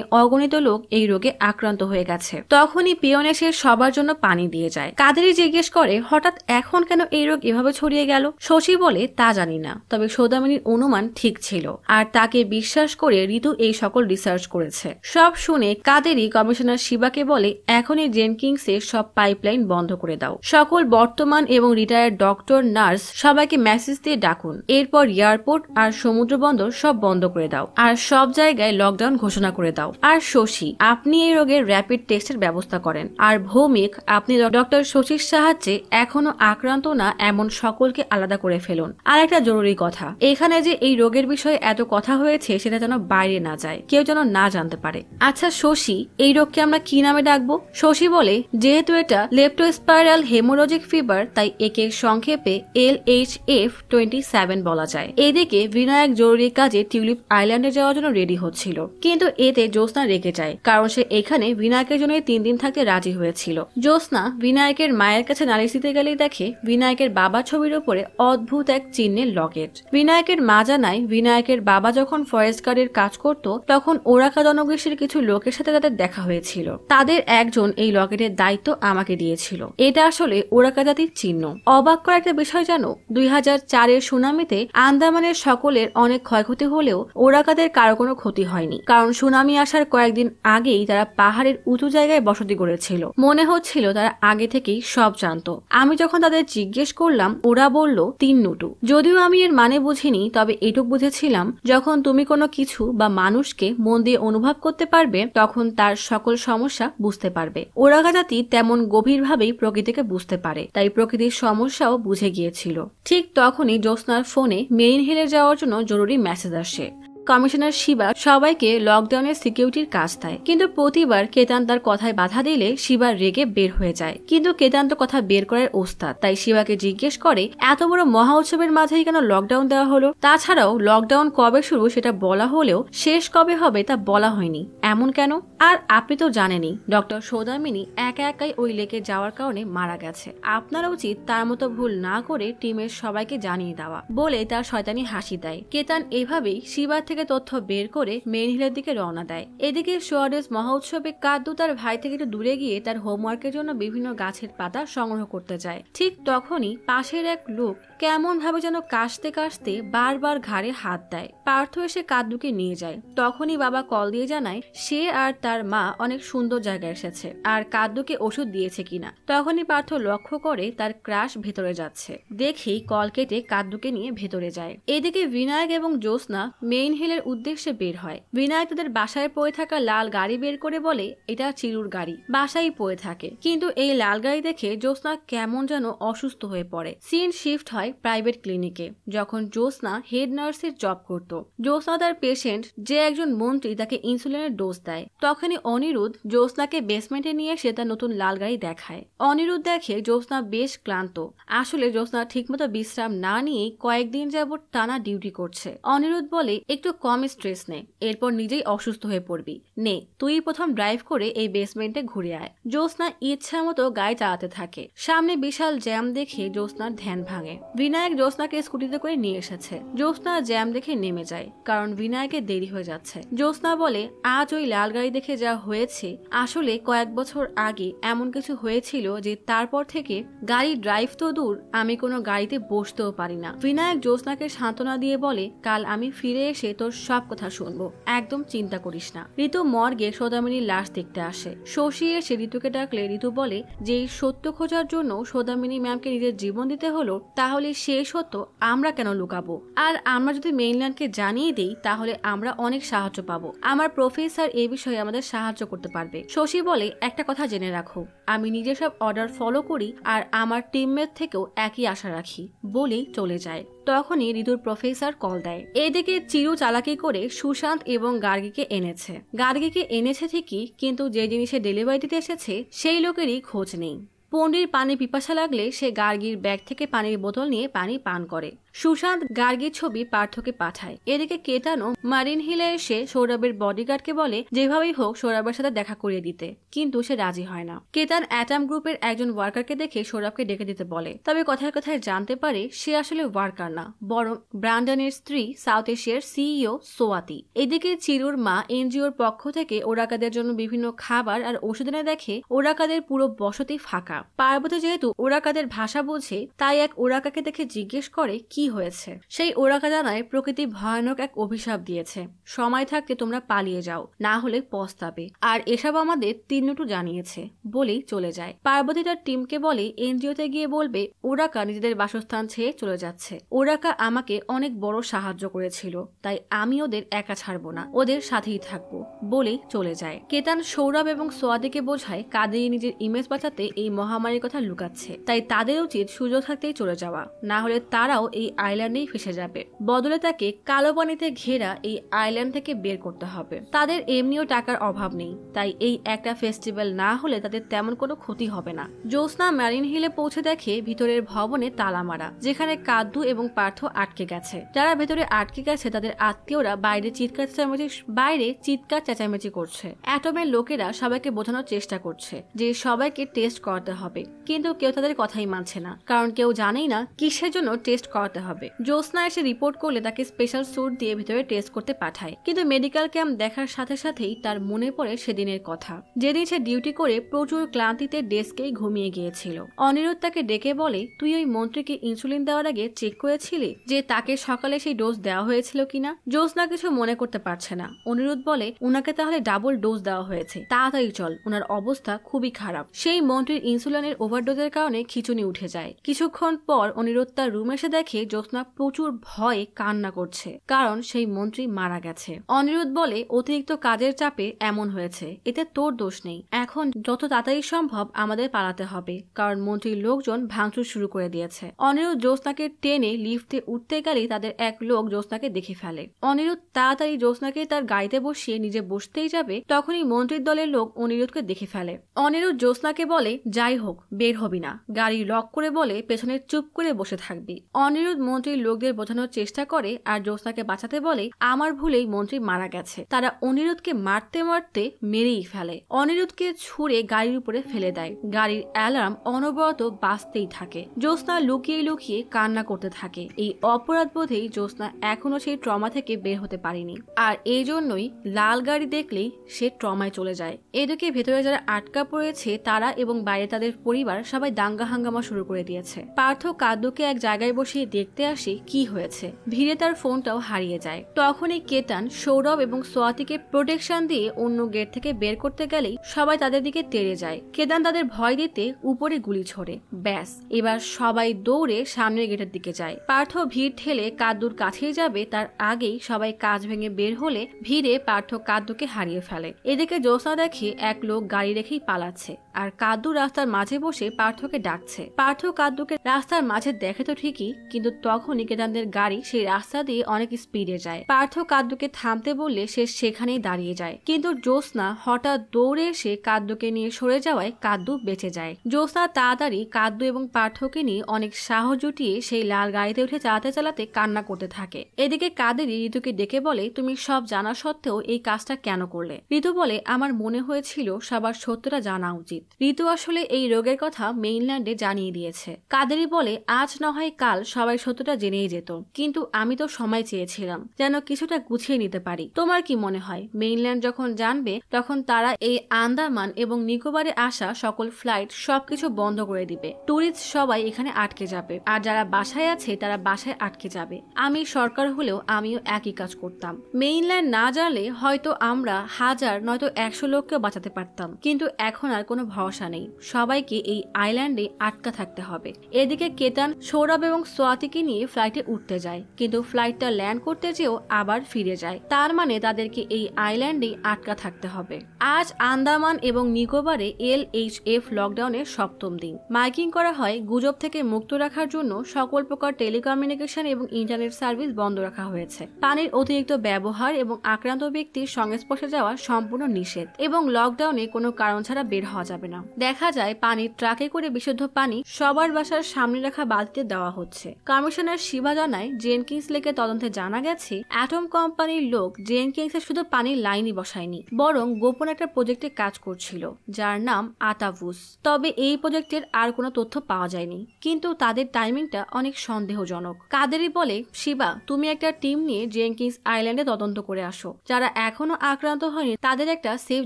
অগণিত লোক এই রোগে আক্রান্ত হয়ে গেছে। তখনই পিয়ন এসে সবার জন্য পানি দিয়ে যায়। কাদেরি জিজ্ঞেস করে হঠাৎ এখন কেন এই রোগ এভাবে ছড়িয়ে গেল? শশী বলে তা জানি না, তবে সৌদামিনীর অনুমান ঠিক ছিল আর তাকে বিশ্বাস করে ঋতু এই সকল রিসার্চ করেছে। সব শুনে কাদেরি কমিশনার শিবাকে বলে এখনই জেনকিংসের সব পাইপলাইন বন্ধ করে দাও, সকল বর্তমান এবং রিটায়ার্ড ডক্টর, নার্স সবাইকে মেসেজ দিয়ে ডাকুন, এরপর এয়ারপোর্ট আর সমুদ্র বন্দর সব বন্ধ করে দাও আর সব জায়গায় লকডাউন ঘোষণা করে দাও। আর শশী আপনি এই রোগের র‍্যাপিড টেস্টের ব্যবস্থা করেন, আর ভৌমিক আপনি ডক্টর শশীর সাহায্যে এখনো আক্রান্ত না এমন সকলকে আলাদা করে ফেলুন। আর একটা জরুরি কথা, এখানে যে এই রোগের বিষয়ে এত কথা হয়েছে সেটা যেন বাইরে না যায়, কেউ যেন না জানতে পারে। আচ্ছা শশী, এই রোগকে আমরা কি নামে ডাকবো? শশী বলে যেহেতু এটা লেপ্টোস্পাইরাল হেমোরজিক ফিভার, তাই একে সংক্ষেপে L H F twenty seven বলা যায়। এদিকে বিনায়ক জরুরি কাজে টিউলিপ আইল্যান্ডে যাওয়ার জন্য রেডি হচ্ছিল, কিন্তু এতে জ্যোৎস্না রেগে যায়, কারণ সে এখানে বিনায়কের জন্য তিন দিন থাকতে রাজি হয়েছিল। জ্যোৎস্না বিনায়কের মায়ের কাছে নালিশ দিতে গেলে দেখে বিনায়কের বাবা ছবির উপরে অদ্ভুত এক চিহ্নের লকেট। বিনায়কের মা জানায় বিনায়কের বাবা যখন ফরেস্ট গার্ডের কাজ করত তখন ওরাকা জনগোষ্ঠীর কিছু লোকের সাথে তাদের দেখা হয়েছিল, তাদের একজন এই লকেটের দায়িত্ব আমাকে দিয়েছিল, এটা আসলে ওরাকা জাতির চিহ্ন। অবাক করা একটা বিষয় জানো, দুই হাজার চারের সুনামিতে আন্দামানের সকলের অনেক ক্ষয়ক্ষতি হলেও ওরাকাদের কারো কোনো ক্ষতি হয়নি, কারণ সুনামি আসার কয়েকদিন আগেই তারা পাহাড়ের উঁচু জায়গায় বসতি গড়েছিল। মনে হচ্ছিল তারা আগে থেকেই সব জানত। আমি যখন তাদের জিজ্ঞেস করলাম ওরা বলল তিন নুটু, যদিও আমি এর মানে বুঝিনি, তবে এটুকু বুঝেছিলাম যখন তুমি কোনো কিছু বা মানুষকে মন দিয়ে অনুভব করতে পারবে তখন তার সকল সমস্যা বুঝতে পারবে। ওরাকা জাতি তেমন গভীরভাবেই প্রকৃতিকে বুঝতে পারে, তাই প্রকৃতির সমস্যাও বুঝে গিয়েছিল। ঠিক তখনই জ্যোৎস্নার ফোনে মেরিন হিলে যাওয়ার জন্য জরুরি মেসেজ আসে। কমিশনার শিবা সবাইকে লকডাউনের সিকিউরিটির কাজ দেয়, কিন্তু প্রতিবার কেতান তার কথায় বাধা দিলে শিবা রেগে বের হয়ে যায়, কিন্তু কেতান তো কথা বের করার ওস্তাদ, তাই শিবাকে জিজ্ঞেস করে এত বড় মহা উৎসবের মাঝেই কেন লকডাউন দেওয়া হলো? তাছাড়াও লকডাউন কবে শুরু সেটা বলা হলেও শেষ কবে হবে তা বলা হয়নি, এমন কেন? আর আপনি তো জানেনই ডক্টর সৌদামিনী একা একাই ওই লেকে যাওয়ার কারণে মারা গেছে, আপনার উচিত তার মতো ভুল না করে টিমের সবাইকে জানিয়ে দেওয়া, বলে তার শয়তানি হাসি দেয়। কেতান এভাবেই শিবা থেকে তথ্য বের করে মেইন হিলের দিকে রওনা দেয়। এদিকে সোয়ারেজ মহোৎসবে কাদ্দু তার ভাই থেকে একটু দূরে গিয়ে তার হোমওয়ার্কের জন্য বিভিন্ন গাছের পাতা সংগ্রহ করতে যায়। ঠিক তখনই পাশের এক লোক কেমন ভাবে যেন কাশতে কাশতে বারবার ঘাড়ে হাত দেয়। পার্থ এসে কাদ্দুকে নিয়ে যায়, তখনই বাবা কল দিয়ে জানায় সে আর তার মা অনেক সুন্দর জায়গায় এসেছে আর কাদ্দুকে ওষুধ দিয়েছে কিনা। তখনই পার্থ লক্ষ্য করে তার ক্রাশ ভেতরে যাচ্ছে, দেখি কল কেটে কাদ্দুকে নিয়ে ভেতরে যায়। এদিকে বিনায়ক এবং জ্যোৎস্না মেইন হিলের উদ্দেশ্যে বের হয়। বিনায়ক তাদের বাসায় পড়ে থাকা লাল গাড়ি বের করে বলে এটা চিরুর গাড়ি, বাসায় পড়ে থাকে, কিন্তু এই লাল গাড়ি দেখে জ্যোৎস্না কেমন যেন অসুস্থ হয়ে পড়ে। সিন শিফট হয় প্রাইভেট ক্লিনিকে, যখন জ্যোৎস্না হেড নার্সের জব করত। জ্যোৎস্না তার পেশেন্ট যে একজন মন্ত্রী তাকে ইনসুলিনের ডোজ দেয়। তখনই অনিরুদ্ধ জ্যোৎস্নাকে বেসমেন্টে নিয়ে সে তার নতুন লাল গাড়ি দেখায়। অনিরুদ্ধ দেখে জ্যোৎস্না বেশ ক্লান্ত, আসলে জ্যোৎস্না ঠিকমতো বিশ্রাম না নিয়ে কয়েকদিন যাবত টানা ডিউটি করছে। অনিরুদ্ধ বলে একটু কম স্ট্রেস নে, এরপর নিজেই অসুস্থ হয়ে পড়বি, নে তুই প্রথম ড্রাইভ করে এই বেসমেন্টে ঘুরে আয়। জ্যোৎস্না ইচ্ছা মতো গাড়ি চালাতে থাকে, সামনে বিশাল জ্যাম দেখে জ্যোৎস্নার ধ্যান ভাঙে। বিনায়ক জ্যোৎস্নাকে স্কুটিতে করে নিয়ে এসেছে। জ্যোৎস্না জ্যাম দেখে নেমে যায়, কারণ বিনায়কের দেরি হয়ে যাচ্ছে। জ্যোৎস্না বলে আজ নিশ্চয়ই লালগাড়ি দেখে যা হয়েছে আসলে কয়েক বছর আগে এমন কিছু হয়েছিল যে তারপর থেকে গাড়ি ড্রাইভ তো দূর আমি কোনো গাড়িতে বসতেও পারি না। বিনায়ক জ্যোৎস্নাকে সান্ত্বনা দিয়ে বলে, কাল আমি ফিরে এসে তোর সব কথা শুনবো, একদম চিন্তা করিস না। ঋতু মর্গে সৌদামিনীর লাশ দেখতে আসে। শশী এসে ঋতুকে ডাকলে ঋতু বলে যে সত্য খোঁজার জন্য সৌদামিনী ম্যামকে নিজের জীবন দিতে হলো, তাহলে সেই সত্য আমরা কেন লুকাবো? আর আমরা যদি মেইনল্যান্ডকে জানিয়ে দিই তাহলে আমরা অনেক সাহায্য পাবো, আমার প্রফেসর এই বিষয়ে আমাদের সাহায্য করতে পারবে। শশী বলে, একটা কথা জেনে রাখো, আমি নিজে সব অর্ডার ফলো করি আর আমার টিমমেট থেকেও একই আশা রাখি, বলেই চলে যায়। তখনই ঋতুর প্রফেসর কল দেয়। এদিকে চিরু চালাকি করে সুশান্ত এবং গার্গীকে এনেছে। গার্গীকে এনেছে ঠিকই, কিন্তু যে জিনিসে ডেলিভারি দিতে এসেছে সেই লোকেরই খোঁজ নেই। পন্ডির পানি পিপাসা লাগলে সে গার্গীর ব্যাগ থেকে পানির বোতল নিয়ে পানি পান করে। সুশান্ত গার্গীর ছবি পার্থকে পাঠায়। এদিকে কেতানো মারিন হিলে এসে সৌরভের বডিগার্ডকে বলে যেভাবেই হোক সৌরভের সাথে দেখা করিয়ে দিতে, কিন্তু সে রাজি হয় না। কেতান অ্যাটাম গ্রুপের একজন ওয়ার্কারকে দেখে সৌরভকে ডেকে দিতে বলে, তবে কথায় কথায় জানতে পারে সে আসলে ওয়ার্কার না, বরং ব্র্যান্ডনের স্ত্রী সাউথ এশিয়ার সিইও সোয়াতি। এদিকে চিরুর মা এনজিওর পক্ষ থেকে ওরাকাদের জন্য বিভিন্ন খাবার আর ওষুধ এনে দেখে ওরাকাদের পুরো বসতি ফাঁকা। পার্বতী যেহেতু ওরাকাদের ভাষা বোঝে তাই এক ওরাকাকে দেখে জিজ্ঞেস করে কি হয়েছে। সেই ওরাকা জানায় প্রকৃতি ভয়ানক এক অভিশাপ দিয়েছে, সময় থাকতে তোমরা পালিয়ে যাও, না হলে পস্তাবে, আর এসব আমাদের তিন্নুটু জানিয়েছে, বলেই চলে যায়। পার্বতী তার টিমকে বলে এনজিওতে গিয়ে বলবে ওরাকা নিজেদের বাসস্থান ছেড়ে চলে যাচ্ছে, ওরাকা আমাকে অনেক বড় সাহায্য করেছিল তাই আমি ওদের একা ছাড়বো না, ওদের সাথেই থাকবো, বলেই চলে যায়। কেতান সৌরভ এবং সোয়াদিকে বোঝায় কাদেরই নিজের ইমেজ বাঁচাতে এই মহামারীর কথা লুকাচ্ছে, তাই তাদের উচিত সুযোগ থাকতেই চলে যাওয়া, না হলে তারাও এই আইল্যান্ডেই ফেসে যাবে, বদলে তাকে কালো পানিতে ঘেরা এই আইল্যান্ড থেকে বের করতে হবে। তাদের এমনিও টাকার অভাব নেই, তাই এই একটা ফেস্টিভ্যাল না হলে তাদের তেমন কোনো ক্ষতি হবে না। জ্যোৎস্না ম্যারিন হিলে পৌঁছে দেখে ভিতরের ভবনে তালা মারা, যেখানে কাদ্দু এবং পার্থ আটকে গেছে। যারা ভেতরে আটকে গেছে তাদের আত্মীয়রা বাইরে চিৎকার চেঁচামেচি বাইরে চিৎকার চেঁচামেচি করছে। অ্যাটমের লোকেরা সবাইকে বোঝানোর চেষ্টা করছে যে সবাইকে টেস্ট করাতে হবে, কিন্তু কেউ তাদের কথাই মানছে না, কারণ কেউ জানেই না কিসের জন্য টেস্ট করাতে হবে। জ্যোৎস্না এসে রিপোর্ট করলে তাকে স্পেশাল স্যুট দিয়ে ভিতরে টেস্ট করতে পাঠায়, কিন্তু মেডিকেল ক্যাম্প দেখার সাথে সাথেই তার মনে পড়ে সেদিনের কথা যেদিন সে ডিউটি করে প্রচুর ক্লান্তিতে ডেস্কেই ঘুমিয়ে গিয়েছিল। অনিরুদ্ধ তাকে ডেকে বলে, তুই ওই মন্ত্রীকে ইনসুলিন দেওয়ার আগে চেক করেছিলি যে তাকে সকালে সেই ডোজ দেওয়া হয়েছিল কিনা? জ্যোৎস্না কিছু মনে করতে পারছে না। অনিরুদ্ধ বলে, ওনাকে তাহলে ডাবল ডোজ দেওয়া হয়েছে, তাড়াতাড়ি চল, ওনার অবস্থা খুবই খারাপ। সেই মন্ত্রীর ইনসুলিনের ওভারডোজের কারণে খিচুনি উঠে যায়। কিছুক্ষণ পর অনিরুদ্ধ তার রুমে এসে দেখে জ্যোৎস্না প্রচুর ভয়ে কান্না করছে, কারণ সেই মন্ত্রী মারা গেছে। অনিরুদ্ধ বলে, অতিরিক্ত কাজের চাপে এমন হয়েছে, এতে তোর দোষ নেই, এখন যত তাড়াতাড়ি সম্ভব আমাদের পালাতে হবে, কারণ মন্ত্রীর লোকজন ভাঙচুর শুরু করে দিয়েছে। অনিরুদ্ধ জ্যোৎস্নাকে টেনে লিফটে উঠতে গেলেই তাদের এক লোক জ্যোৎস্নাকে দেখে ফেলে। অনিরুদ্ধ তাড়াতাড়ি জ্যোৎস্নাকে তার গাড়িতে বসিয়ে নিজে বসতেই যাবে, তখনই মন্ত্রীর দলের লোক অনিরুদ্ধকে দেখে ফেলে। অনিরুদ্ধ জ্যোৎস্নাকে বলে, যাই হোক বের হবি না, গাড়ি লক করে বলে পেছনে চুপ করে বসে থাকবি। অনিরুদ্ধ মন্ত্রীর লোকদের বোঝানোর চেষ্টা করে আর জ্যোৎস্নাকে বাঁচাতে বলে আমার ভুলেই মন্ত্রী মারা গেছে। তারা অনিরুদ্ধকে মারতে মারতে মেরেই ফেলে, অনিরুদ্ধকে ছুঁড়ে গাড়ির উপরে ফেলে দেয়। গাড়ির অ্যালার্ম অনবরত বাজতেই থাকে। জ্যোৎস্না লুকিয়ে লুকিয়ে কান্না করতে থাকে। এই অপরাধ বোধেই জ্যোৎস্না এখনো সেই ট্রমা থেকে বের হতে পারেনি, আর এই জন্যই লাল গাড়ি দেখলেই সে ট্রমায় চলে যায়। এদিকে ভেতরে যারা আটকা পড়েছে তারা এবং বাইরে তাদের পরিবার সবাই দাঙ্গা হাঙ্গামা শুরু করে দিয়েছে। পার্থ কাদ্দুকে এক জায়গায় বসিয়ে দেখতে আসে কি হয়েছে, ভিড়ে তার ফোনটাও হারিয়ে যায়। তখনই কেতান সৌরভ এবং সোয়াতিকে প্রোটেকশন দিয়ে অন্য গেট থেকে বের করতে গেলেই সবাই তাদের দিকে তেড়ে যায়। কেতান তাদের ভয় দিতে উপরে গুলি ছোড়ে, ব্যাস এবার সবাই দৌড়ে সামনের গেটের দিকে যায়। পার্থ ভিড় ঠেলে কাদ্দুর কাছেই যাবে তার আগেই সবাই কাজ ভেঙে বের হলে ভিড়ে পার্থ কাদ্দুকে হারিয়ে ফেলে। এদিকে জ্যোৎস্না দেখে এক লোক গাড়ি রেখেই পালাচ্ছে আর কাদ্দু রাস্তার মাঝে বসে পার্থকে ডাকছে। পার্থ কাদ্দুকে রাস্তার মাঝে দেখে তো ঠিকই, কিন্তু তখনই কেতানদের গাড়ি সেই রাস্তা দিয়ে অনেক স্পিডে যায়। পার্থ কাদ্দুকে থামতে বললে সে সেখানেই দাঁড়িয়ে যায়, কিন্তু জ্যোৎস্না হঠাৎ দৌড়ে এসে কাদ্দুকে নিয়ে সরে যাওয়ায় কাদ্দু বেঁচে যায়। জ্যোৎস্না তাড়াতাড়ি কাদ্দু এবং পার্থকে নিয়ে অনেক সাহস জুটিয়ে সেই লাল গাড়িতে উঠে চালাতে চালাতে কান্না করতে থাকে। এদিকে কাদেরি ঋতুকে ডেকে বলে, তুমি সব জানা সত্ত্বেও এই কাজটা কেন করলে? ঋতু বলে, আমার মনে হয়েছিল সবার সত্যটা জানা উচিত, ঋতু আসলে এই রোগের কথা মেইনল্যান্ডে জানিয়ে দিয়েছে। কাদেরি বলে আজ না হয় কাল সবাই সত্যটা জেনেই যেত, কিন্তু আমি তো সময় চেয়েছিলাম যেন কিছুটা গুছিয়ে নিতে পারি। তোমার কি মনে হয় মেইনল্যান্ড যখন জানবে তখন তারা এই আন্দামান এবং নিকোবরে আসা সকল ফ্লাইট সবকিছু বন্ধ করে দিবে, ট্যুরিস্ট সবাই এখানে আটকে যাবে, আর যারা বাসায় আছে তারা বাসায় আটকে যাবে। আমি সরকার হলেও আমিও একই কাজ করতাম। মেইনল্যান্ড না জানলে হয়তো আমরা হাজার নয়তো একশো লোককে বাঁচাতে পারতাম, কিন্তু এখন আর কোনো ভরসা নেই, সবাইকে এই আইল্যান্ডে আটকা থাকতে হবে। এদিকে কেতান সৌরভ এবং সোয়াতিকে নিয়ে ফ্লাইটে উঠতে যায়, কিন্তু ফ্লাইটটা ল্যান্ড করতে যেও আবার ফিরে যায়। তার মানে তাদেরকে এই আইল্যান্ডে আটকা থাকতে হবে। আজ আন্দামান এবং নিকোবরে এল এইচ এফ লকডাউনের সপ্তম দিন। মাইকিং করা হয় গুজব থেকে মুক্ত রাখার জন্য সকল প্রকার টেলিকমিউনিকেশন এবং ইন্টারনেট সার্ভিস বন্ধ রাখা হয়েছে। পানির অতিরিক্ত ব্যবহার এবং আক্রান্ত ব্যক্তির সংস্পর্শে যাওয়া সম্পূর্ণ নিষেধ, এবং লকডাউনে কোনো কারণ ছাড়া বের হওয়া যাবে না। দেখা যায় পানির ট্রাকে করে বিশুদ্ধ পানি সবার বাসার সামনে রাখা বালতিতে দেওয়া হচ্ছে। কমিশনার শিবা জানায় জেনকিংস লেকের তদন্তে জানা গেছে অ্যাটম কোম্পানির লোক জেনকিংসে শুধু পানির লাইনই বসায়নি, বরং গোপন একটা প্রজেক্টে কাজ করছিল যার নাম আতাভুস। তবে এই প্রজেক্টের আর কোনো তথ্য পাওয়া যায়নি, কিন্তু তাদের টাইমিংটা অনেক সন্দেহজনক। কাদেরি বলে শিবা তুমি একটা টিম নিয়ে জেনকিংস আইল্যান্ডে তদন্ত করে আসো, যারা এখনো আক্রান্ত হয়নি তাদের একটা সেফ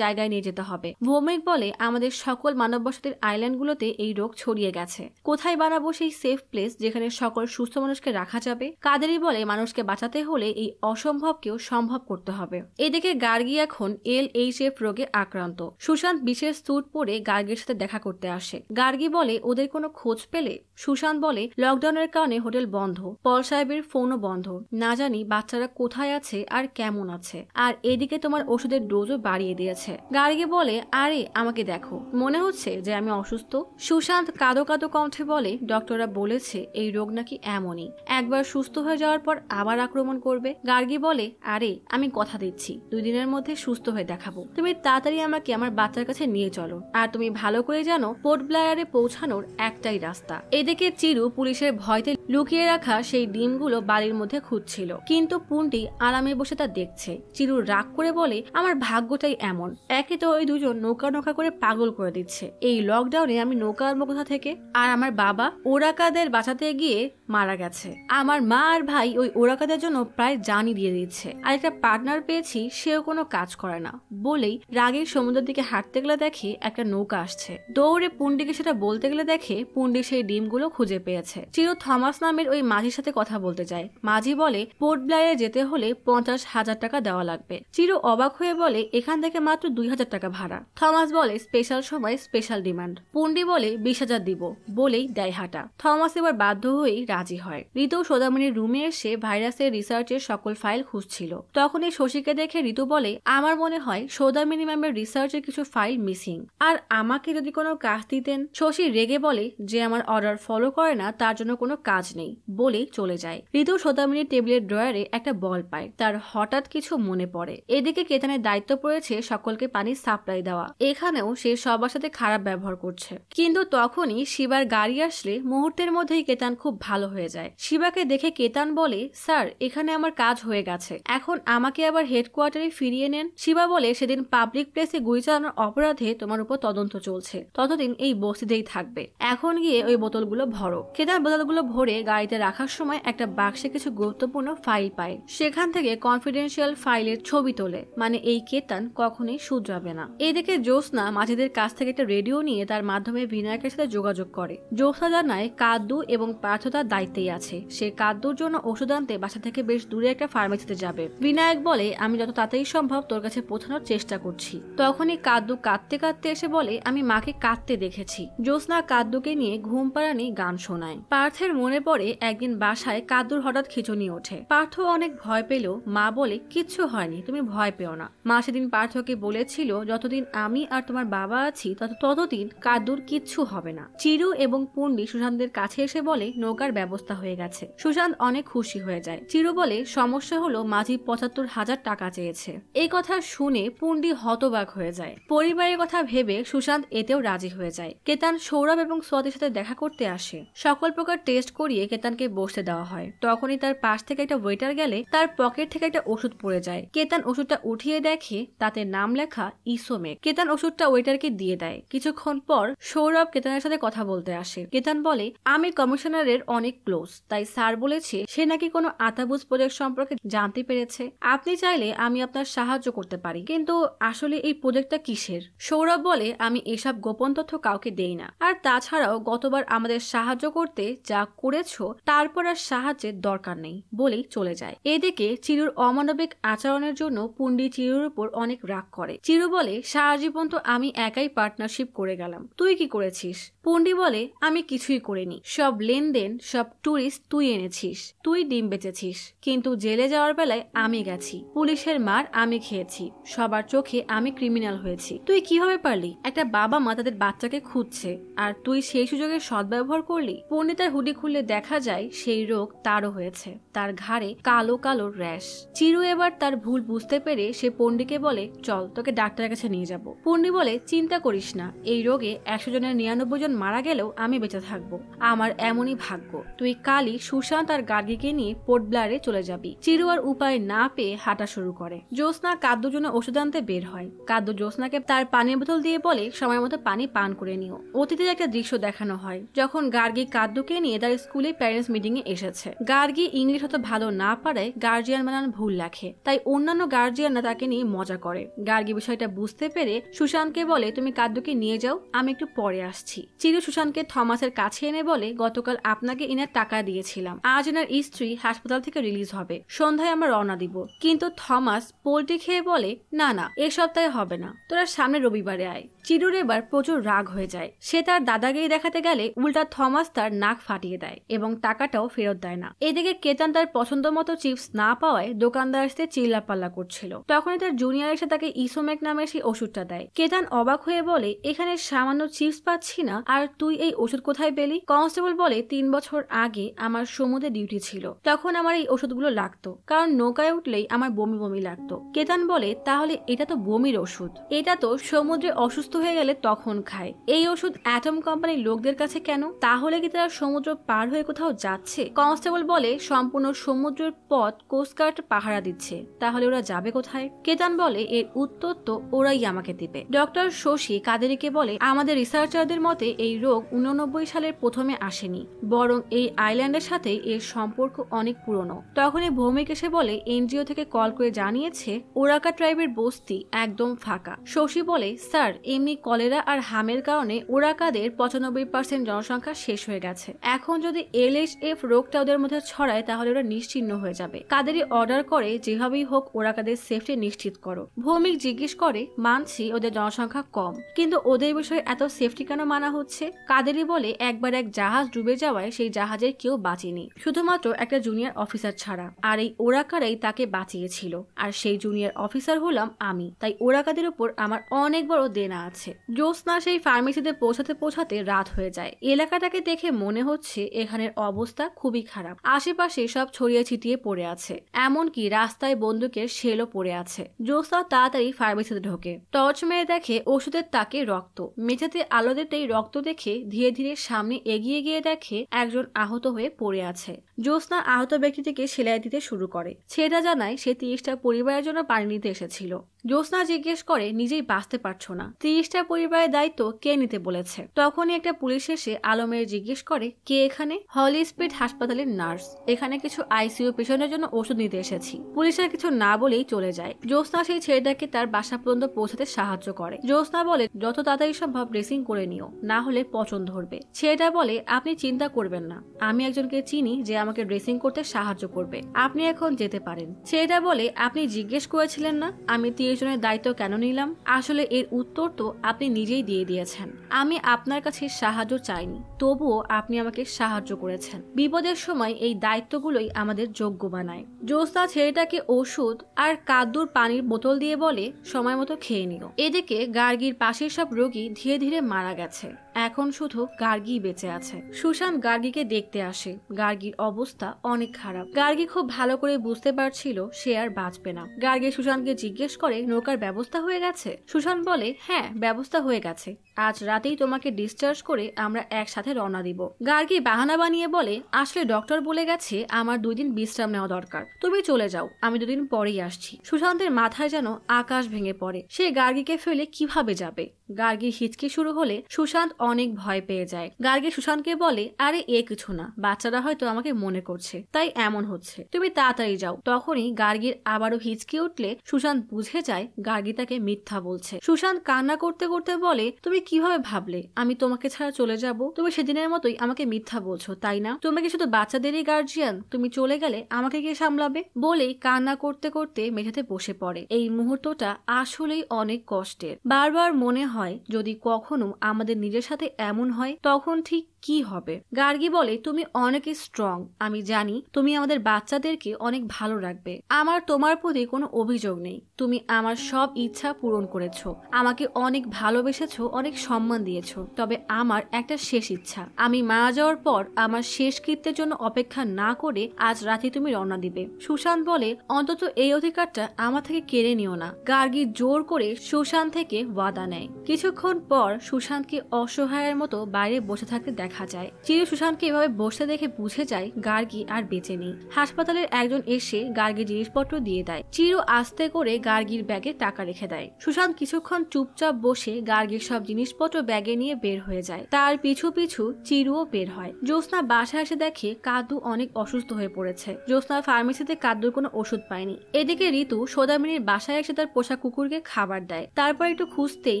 জায়গায় নিয়ে যেতে হবে। ভৌমিক বলে আমাদের সকল মানব বসতির আইল্যান্ডগুলোতে এই রোগ ছড়িয়ে গেছে, কোথায় বানাবো সেই সেফ প্লেস যেখানে সকল সুস্থ মানুষকে রাখা যাবে? কাদেরি বলে মানুষকে বাঁচাতে হলে এই অসম্ভবকেও সম্ভব করতে হবে। এদিকে গার্গী এখন এল এইচ এফ রোগে আক্রান্ত। সুশান্ত বিশেষ স্যুট পরে গার্গীর সাথে দেখা করতে আসে। গার্গী বলে ওদের কোনো খোঁজ পেলে? সুশান্ত বলে লকডাউনের কারণে হোটেল বন্ধ, পল সাহেবের ফোনও বন্ধ, না জানি বাচ্চারা কোথায় আছে আর কেমন আছে, আর এদিকে তোমার ওষুধের ডোজও বাড়িয়ে দিয়েছে। গার্গী বলে আরে আমাকে দেখো, মনে হচ্ছে যে আমি অসুস্থ। সুশান্ত কাঁদো কাঁদো কণ্ঠে বলে ডক্টররা বলেছে এই রোগ নাকি এমনই, একবার সুস্থ হয়ে যাওয়ার পর আবার আক্রমণ করবে। গার্গী বলে আরে আমি কথা দিচ্ছি দুই দিনের মধ্যে সুস্থ হয়ে দেখাবো, তুমি তাড়াতাড়ি আমাকে আমার বাচ্চার কাছে নিয়ে চলো। আর তুমি ভালো করে জানো পোর্ট ব্লেয়ারে পৌঁছানোর একটাই রাস্তা। এদিকে চিরু পুলিশের ভয়তে লুকিয়ে রাখা সেই ডিমগুলো বাড়ির মধ্যে খুঁজছিল, কিন্তু পুন্টি আরামে বসে তা দেখছে। চিরু রাগ করে বলে আমার ভাগ্যটাই এমন, একে তো ওই দুজন নৌকা নৌকা করে পাগল করে দিচ্ছে, এই লকডাউনে আমি নৌকা আনবো কোথা থেকে? আর আমার বাবা ওরাকাদের বাঁচাতে গিয়ে মারা গেছে, আমার মা আর ভাই ওই ওরাকাদের জন্য প্রায় জানি দিয়ে দিচ্ছে, আর একটা পার্টনার পেয়েছি সেও কোনো কাজ করে না। বলেই রাগের সমুদ্রের দিকে হাঁটতে গেলে দেখে একটা নৌকা আসছে, দৌড়ে পুন্ডিকে সেটা বলতে গেলে দেখে পুন্ডি সেই ডিমগুলো খুঁজে পেয়েছে। চিরু থমাস নামের ওই মাঝির সাথে কথা বলতে যায়, মাঝি বলে পোর্ট ব্লেয়ারে যেতে হলে পঞ্চাশ হাজার টাকা দেওয়া লাগবে। চিরু অবাক হয়ে বলে এখান থেকে মাত্র দুই হাজার টাকা ভাড়া। থমাস বলে স্পেশাল সময় স্পেশাল ডিমান্ড। পুন্ডি বলে বিশ হাজার দিব, বলেই দেয় হাঁটা। থমাস এবার বাধ্য হয়েই রাজি হয়। ঋতু সোদামণির রুমে এসে ভাইরাসের রিসার্চের সকল ফাইল খুঁজছিল, তখনই শশীকে দেখে ঋতু বলে আমার মনে হয় সৌদামিনী ম্যামের রিসার্চের কিছু ফাইল মিসিং, আর আমাকে যদি কোনো কাজ দিতেন। শশী রেগে বলে যে আমার অর্ডার ফলো করে না তার জন্য কোনো কাজ নেই, বলে চলে যায়। ঋতু সৌদামিনীর টেবিলের ড্রয়ারে একটা বল পায়, তার হঠাৎ কিছু মনে পড়ে। এদিকে কেতানের দায়িত্ব পড়েছে সকলকে পানি সাপ্লাই দেওয়া, এখানেও সে সবার সাথে খারাপ ব্যবহার করছে। কিন্তু তখনই শিবার গাড়ি আসলে মুহূর্তের মধ্যেই কেতান খুব ভালো হয়ে যায়। শিবাকে দেখে কেতান বলে স্যার এখানে আমার কাজ হয়ে গেছে, এখন আমাকে আবার হেডকোয়ার্টারে ফিরিয়ে নেন। শিবা বলে সেদিন পাবলিক প্লেসে গুলি চালানোর অপরাধে তোমার উপর তদন্ত চলছে, ততদিন এই বস্তিতেই থাকবে, এখন গিয়ে ওই বোতলগুলো ভরো। কেতান বোতলগুলো ভরে গাড়িতে রাখার সময় একটা বাক্সে কিছু গুরুত্বপূর্ণ ফাইল পায়, সেখান থেকে কনফিডেন্সিয়াল ফাইলের ছবি তোলে, মানে এই কেতান কখনোই শুধরাবে না। এদিকে জ্যোৎস্না মাঝিদের কাছ থেকে একটা রেডিও নিয়ে তার মাধ্যমে বিনায়কের সাথে যোগাযোগ করে। জ্যোৎস্না জানায় কাদ্দু এবং পার্থতার দায়িত্বেই আছে, সে কাদ্দুর জন্য ওষুধ আনতে বাসা থেকে বেশ দূরে একটা ফার্মেসিতে যাবে। বিনায়ক বলে আমি যত তাড়াতাড়ি সম্ভব তোর কাছে পৌঁছানোর চেষ্টা করছি। তখনই কাদ্দু কাঁদতে কাঁদতে এসে বলে আমি মাকে কাঁদতে দেখেছি। জ্যোৎস্না কাদ্দুকে নিয়ে ঘুম পাড়ানি গান শোনায়। পার্থের মনে পড়ে একদিন বাসায় কাদ্দুর হঠাৎ খিঁচুনি ওঠে, পার্থ অনেক ভয় পেলেও মা বলে কিচ্ছু হয়নি, তুমি ভয় পেও না। মা সেদিন পার্থকে বলেছিল যতদিন আমি আর তোমার বাবা আছি ততদিন কাদ্দুর কিচ্ছু হবে না। চিরু এবং পুন্ডি সুশান্তদের কাছে এসে বলে নৌকার ব্যবস্থা হয়ে গেছে। সুশান্ত অনেক খুশি হয়ে যায়। চিরু বলে সমস্যা হলো মাঝি পঁচাত্তর হাজার টাকা চেয়েছে। এই কথা শুনে পুন্ডি হতবাক হয়ে যায়। পরিবারের কথা ভেবে সুশান্ত এতেও রাজি হয়ে যায়। কেতান সৌরভ এবং সোয়াতির সাথে দেখা করতে আসে, সকল প্রকার টেস্ট করিয়ে কেতানকে বসতে দেওয়া হয়। তখনই তার পাশ থেকে একটা ওয়েটার গেলে তার পকেট থেকে একটা ওষুধ পড়ে যায়। কেতান ওষুধটা উঠিয়ে দেখে তাতে নাম লেখা ইসোমেক। কেতান ওষুধটা ওয়েটারকে দিয়ে দিয়ে দেয়। কিছুক্ষণ পর সৌরভ কেতানের সাথে কথা বলতে আসে। কেতান বলে, আমি কমিশনারের অনেক ক্লোজ, তাই স্যার বলেছে সে নাকি কোনো আতাবুজ প্রজেক্ট সম্পর্কে জানতে পেরেছে। আপনি চাইলে আমি আপনার সাহায্য করতে পারি, কিন্তু আসলে এই প্রজেক্টটা কিসের? সৌরভ বলে, আমি এসব গোপন তথ্য কাউকে দেই না, আর তাছাড়াও গতবার আমাদের সাহায্য করতে যা করেছো তারপর আর সাহায্যের দরকার নেই, বলেই চলে যায়। এদিকে চিরুর অমানবিক আচরণের জন্য পুন্ডি চিরুর উপর অনেক রাগ করে। চিরু বলে, সারা জীবন তো আমি একাই পার্টনারশিপ করে গেলাম, তুই কি করেছিস? পুন্ডি বলে, আমি কিছুই করিনি, সব লেনদেন, সব টুরিস্ট তুই এনেছিস, তুই ডিম বেচেছিস, কিন্তু জেলে যাওয়ার বেলায় আমি গেছি, পুলিশের মার আমি খেয়েছি, সবার চোখে আমি ক্রিমিনাল হয়েছি। তুই কিভাবে পারলি? একটা বাবা মা তাদের বাচ্চাকে খুঁজছে, আর তুই সেই সুযোগে সদ্ব্যবহার করলি। পুন্ডি তার হুডি খুললে দেখা যায় সেই রোগ তারও হয়েছে, তার ঘাড়ে কালো কালো র্যাশ। চিরু এবার তার ভুল বুঝতে পেরে সে পুন্ডিকে বলে, চল তোকে ডাক্তারের কাছে নিয়ে যাব। পুন্ডি বলে, চিন্তা করিস না, এই রোগে একশো জনের নিরানব্বই জন মারা গেলেও আমি বেঁচে থাকবো, আমার এমনই ভাগ্য। তুই কালই সুশান্ত আর গার্গীকে নিয়ে পোর্টব্লারে চলে যাবি। চিরু আর উপায় না পেয়ে হাঁটা শুরু করে। জ্যোৎস্না কাদ্যুর জন্য ওষুধ আনতে বের হয়। কাদ্যু জ্যোৎস্নাকে তার পানির বোতল দিয়ে বলে, সময় মতো পানি পান করে নিও। অতীতের একটা দৃশ্য দেখানো হয়, যখন গার্গী কাদ্যুকে নিয়ে তার স্কুলে প্যারেন্টস মিটিং এ এসেছে। গার্গী ইংলিশ অত ভালো না পারায় গার্জিয়ান বানান ভুল লেখে, তাই অন্যান্য গার্জিয়ানরা তাকে নিয়ে মজা করে। গার্গী বিষয়টা বুঝতে পেরে সুশান্তকে বলে, তুমি কাদ্যুকে নিয়ে যাও, আমি একটু পরে আসছি। চিরু সুশান্তকে থমাসের কাছে এনে বলে, গতকাল আপনাকে ইনার টাকা দিয়েছিলাম, আজ এনার স্ত্রী হাসপাতাল থেকে রিলিজ হবে, সন্ধ্যায় আমরা রওনা দিব। কিন্তু থমাস পোল্টি খেয়ে বলে, না না এ সপ্তাহে হবে না, তোরা সামনে রবিবারে আয়। চিরুর এবার প্রচুর রাগ হয়ে যায়। সে তার দাদাগিরি দেখাতে গেলে উল্টা থমাস তার নাক ফাটিয়ে দেয় এবং টাকাটাও ফেরত দেয় না। এদিকে কেতান তার পছন্দ মতো চিপস না পাওয়ায় দোকানদারতে চিল্লাপাল্লা করছিল, তখনই তার জুনিয়র এসে তাকে ইসোমেক নামের সেই ওষুধটা দেয়। কেতান অবাক হয়ে বলে, এখানে সামান্য চিপস পাচ্ছি না, আর তুই এই ওষুধ কোথায় পেলি? কনস্টেবল বলে, তিন বছর আগে আমার সমুদ্রে ডিউটি ছিল, তখন আমার এই ওষুধগুলো লাগতো, কারণ নৌকায় উঠলেই আমার বমি বমি লাগতো। কেতান বলে, তাহলে এটা তো বমির ওষুধ, এটা তো সমুদ্রে অসুস্থ হয়ে গেলে তখন খায়। এই ওষুধ অ্যাটম কোম্পানির লোকদের কাছে কেন? তাহলে কি তারা সমুদ্র পার হয়ে কোথাও যাচ্ছে? কনস্টেবল বলে, সম্পূর্ণ সমুদ্রের পথ কোস্টগার্ড পাহারা দিচ্ছে, তাহলে ওরা যাবে কোথায়? কেতান বলে, এর উত্তর তো ওরাই আমাকে দিবে। ডক্টর শশী কাদেরিকে বলে, আমাদের রিসার্চারদের মতে এই রোগ উননব্বই সালের প্রথমে আসেনি, বরং এই আইল্যান্ডের সাথে এর সম্পর্ক অনেক পুরনো। তখনই ভৌমিক এসে বলে, এনজিও থেকে কল করে জানিয়েছে ওরাকা ট্রাইবের বস্তি একদম ফাঁকা। শশী বলে, স্যার এমনি কলেরা আর হামের কারণে ওরাকাদের পঁচানব্বই পার্সেন্ট জনসংখ্যা শেষ হয়ে গেছে, এখন যদি এল এইচ এফ রোগটা ওদের মধ্যে ছড়ায় তাহলে ওরা নিশ্চিহ্ন হয়ে যাবে। কাদেরই অর্ডার করে, যেভাবেই হোক ওরাকাদের সেফটি নিশ্চিত করো। ভৌমিক জিজ্ঞেস করে, মানছি ওদের জনসংখ্যা কম, কিন্তু ওদের বিষয়ে এত সেফটি কেন মানা হচ্ছে? কাদেরই বলে, একবার এক জাহাজ ডুবে যাওয়ায় সেই জাহাজের কেউ বাঁচেনি, শুধুমাত্র একটা জুনিয়র অফিসার ছাড়া, আর এই ওরাকারাই তাকে বাঁচিয়েছিল, আর সেই জুনিয়র অফিসার হলাম আমি, তাই ওরাকাদের উপর আমার অনেক বড় দেনা আছে। জ্যোৎস্না সেই ফার্মেসিতে পৌঁছাতে পৌঁছাতে রাত হয়ে যায়। এলাকাটাকে দেখে মনে হচ্ছে এখানের অবস্থা খুবই খারাপ, আশেপাশে সব ছড়িয়ে ছিটিয়ে পড়ে আছে, এমনকি রাস্তায় বন্দুকের শেলও পড়ে আছে। জ্যোৎস্না তাড়াতাড়ি ফার্মেসিতে ঢোকে, টর্চ মেরে দেখে ওষুধের তাকে রক্ত, মেঝেতে আলো দিতেই রক্ত দেখে ধীরে ধীরে সামনে এগিয়ে গিয়ে দেখে একজন আহত হয়ে পড়ে আছে। জ্যোৎস্না আহত ব্যক্তিটিকে সেলাই দিতে শুরু করে। ছেলেটা জানায় সে তিরিশটা পরিবারের জন্য পানি নিতে এসেছিল। জ্যোৎস্না জিজ্ঞেস করে, নিজেই বাঁচতে পারছো না, তিরিশটা পরিবারের দায়িত্ব কে নিতে বলেছে? তখনই একটা পুলিশ এসে আলমের জিজ্ঞেস করে, কে এখানে? হলি স্পিড হাসপাতালের নার্স, এখানে কিছু আইসিইউ পেশেন্টের জন্য ওষুধ নিতে এসেছি। পুলিশের কিছু না বলেই চলে যায়। জ্যোৎস্না সেই ছেলেটাকে তার বাসা পর্যন্ত পৌঁছাতে সাহায্য করে। জ্যোৎস্না বলে, যত তাড়াতাড়ি সম্ভব ড্রেসিং করে নিও, না হলে পচন ধরবে। ছেলেটা বলে, আপনি চিন্তা করবেন না, আমি একজনকে চিনি যে আমাকে ড্রেসিং করতে সাহায্য করবে, আপনি এখন যেতে পারেন। ছেলেটা বলে, আপনি জিজ্ঞেস করেছিলেন না আমি তিরিশ জনের দায়িত্ব কেন নিলাম? আসলে এর উত্তর তো আপনি নিজেই দিয়ে দিয়েছেন, আমি আপনার কাছে সাহায্য চাইনি, তবুও আপনি আমাকে সাহায্য করেছেন। বিপদের সময় এই দায়িত্বগুলোই আমাদের যোগ্য বানায়। জ্যোৎস্না ছেলেটাকে ওষুধ আর কাদ্দুর পানির বোতল দিয়ে বলে, সময় মতো খেয়ে নিও। এদিকে গার্গীর পাশের সব রোগী ধীরে ধীরে মারা গেছে, এখন শুধু গার্গি বেঁচে আছে। সুশান গার্গিকে দেখতে আসে। গার্গির অবস্থা অনেক খারাপ। গার্গি খুব ভালো করে বুঝতে পারছিল সে আর বাঁচবে না। গার্গি সুশানকে জিজ্ঞেস করে, নৌকার ব্যবস্থা হয়ে গেছে? সুশান বলে, হ্যাঁ ব্যবস্থা হয়ে গেছে, আজ রাতেই তোমাকে ডিসচার্জ করে আমরা একসাথে রওনা দিব। গার্গি বাহানা বানিয়ে বলে, আসলে ডক্টর বলে গেছে আমার দুই দিন বিশ্রাম নেওয়া দরকার, তুমি চলে যাও, আমি দুদিন পরেই আসছি। সুশান্তের মাথায় যেন আকাশ ভেঙে পড়ে। সে গার্গিকে ফেলে কিভাবে যাবে? গার্গি হিচকি শুরু হলে সুশান্ত অনেক ভয় পেয়ে যায়। গার্গি সুশান্তকে বলে, আরে এ কিছু না, বাচ্চারা হয়তো আমাকে মনে করছে তাই এমন হচ্ছে, তুমি তাড়াতাড়ি যাও। তখনই গার্গির আবারও হিচকি উঠলে সুশান্ত বুঝে যায় গার্গি তাকে মিথ্যা বলছে। সুশান্ত কান্না করতে করতে বলে, তুমি কিভাবে ভাবলে আমি তোমাকে ছাড়া চলে যাব? তুমি সেদিনের মতোই আমাকে মিথ্যা বলছো তাই না? তুমি কি শুধু বাচ্চাদেরই গার্জিয়ান? তুমি চলে গেলে আমাকে কে সামলাবে? বলেই কান্না করতে করতে মেঝেতে বসে পড়ে। এই মুহূর্তটা আসলেই অনেক কষ্টের। বারবার মনে হয় যদি কখনো আমাদের নিজের সাথে এমন হয় তখন ঠিক কি হবে। গার্গি বলে, তুমি অনেক স্ট্রং, আমি জানি তুমি আমাদের বাচ্চাদেরকে অনেক ভালো রাখবে, আমার তোমার প্রতি কোনো অভিযোগ নেই, তুমি আমার সব ইচ্ছা পূরণ করেছো, আমাকে অনেক ভালোবেসেছো, অনেক সম্মান দিয়েছো। তবে আমার একটা শেষ ইচ্ছা, আমি মারা যাওয়ার পর আমার শেষ কৃত্যের জন্য অপেক্ষা না করে আজ রাতে তুমি রওনা দিবে। সুশান্ত বলে, অন্তত এই অধিকারটা আমার থেকে কেড়ে নিও না। গার্গি জোর করে সুশান্ত থেকে ওয়াদা নেয়। কিছুক্ষণ পর সুশান্তকে অসহায়ের মতো বাইরে বসে থাকতে দেখা যায়। চিরু সুশান্তকে এভাবে বসে দেখে বুঝে যায় গার্গি আর বেঁচে নেই। হাসপাতালের একজন এসে গার্গির জিনিসপত্র দিয়ে দেয়। চিরু আস্তে করে গার্গির ব্যাগে টাকা রেখে দেয়। সুশান্ত কিছুক্ষণ চুপচাপ বসে গার্গির সব জিনিসপত্র ব্যাগে নিয়ে বের হয়ে যায়। তার পিছু পিছু চিরুও বের হয়। জ্যোৎস্না বাসায় এসে দেখে কাদু অনেক অসুস্থ হয়ে পড়েছে। জ্যোৎস্না ফার্মেসিতে কাদুর কোনো ওষুধ পায়নি। এদিকে ঋতু সোদামিনীর বাসায় এসে তার পোষা কুকুরকে খাবার দেয়। তারপর একটু খুঁজতেই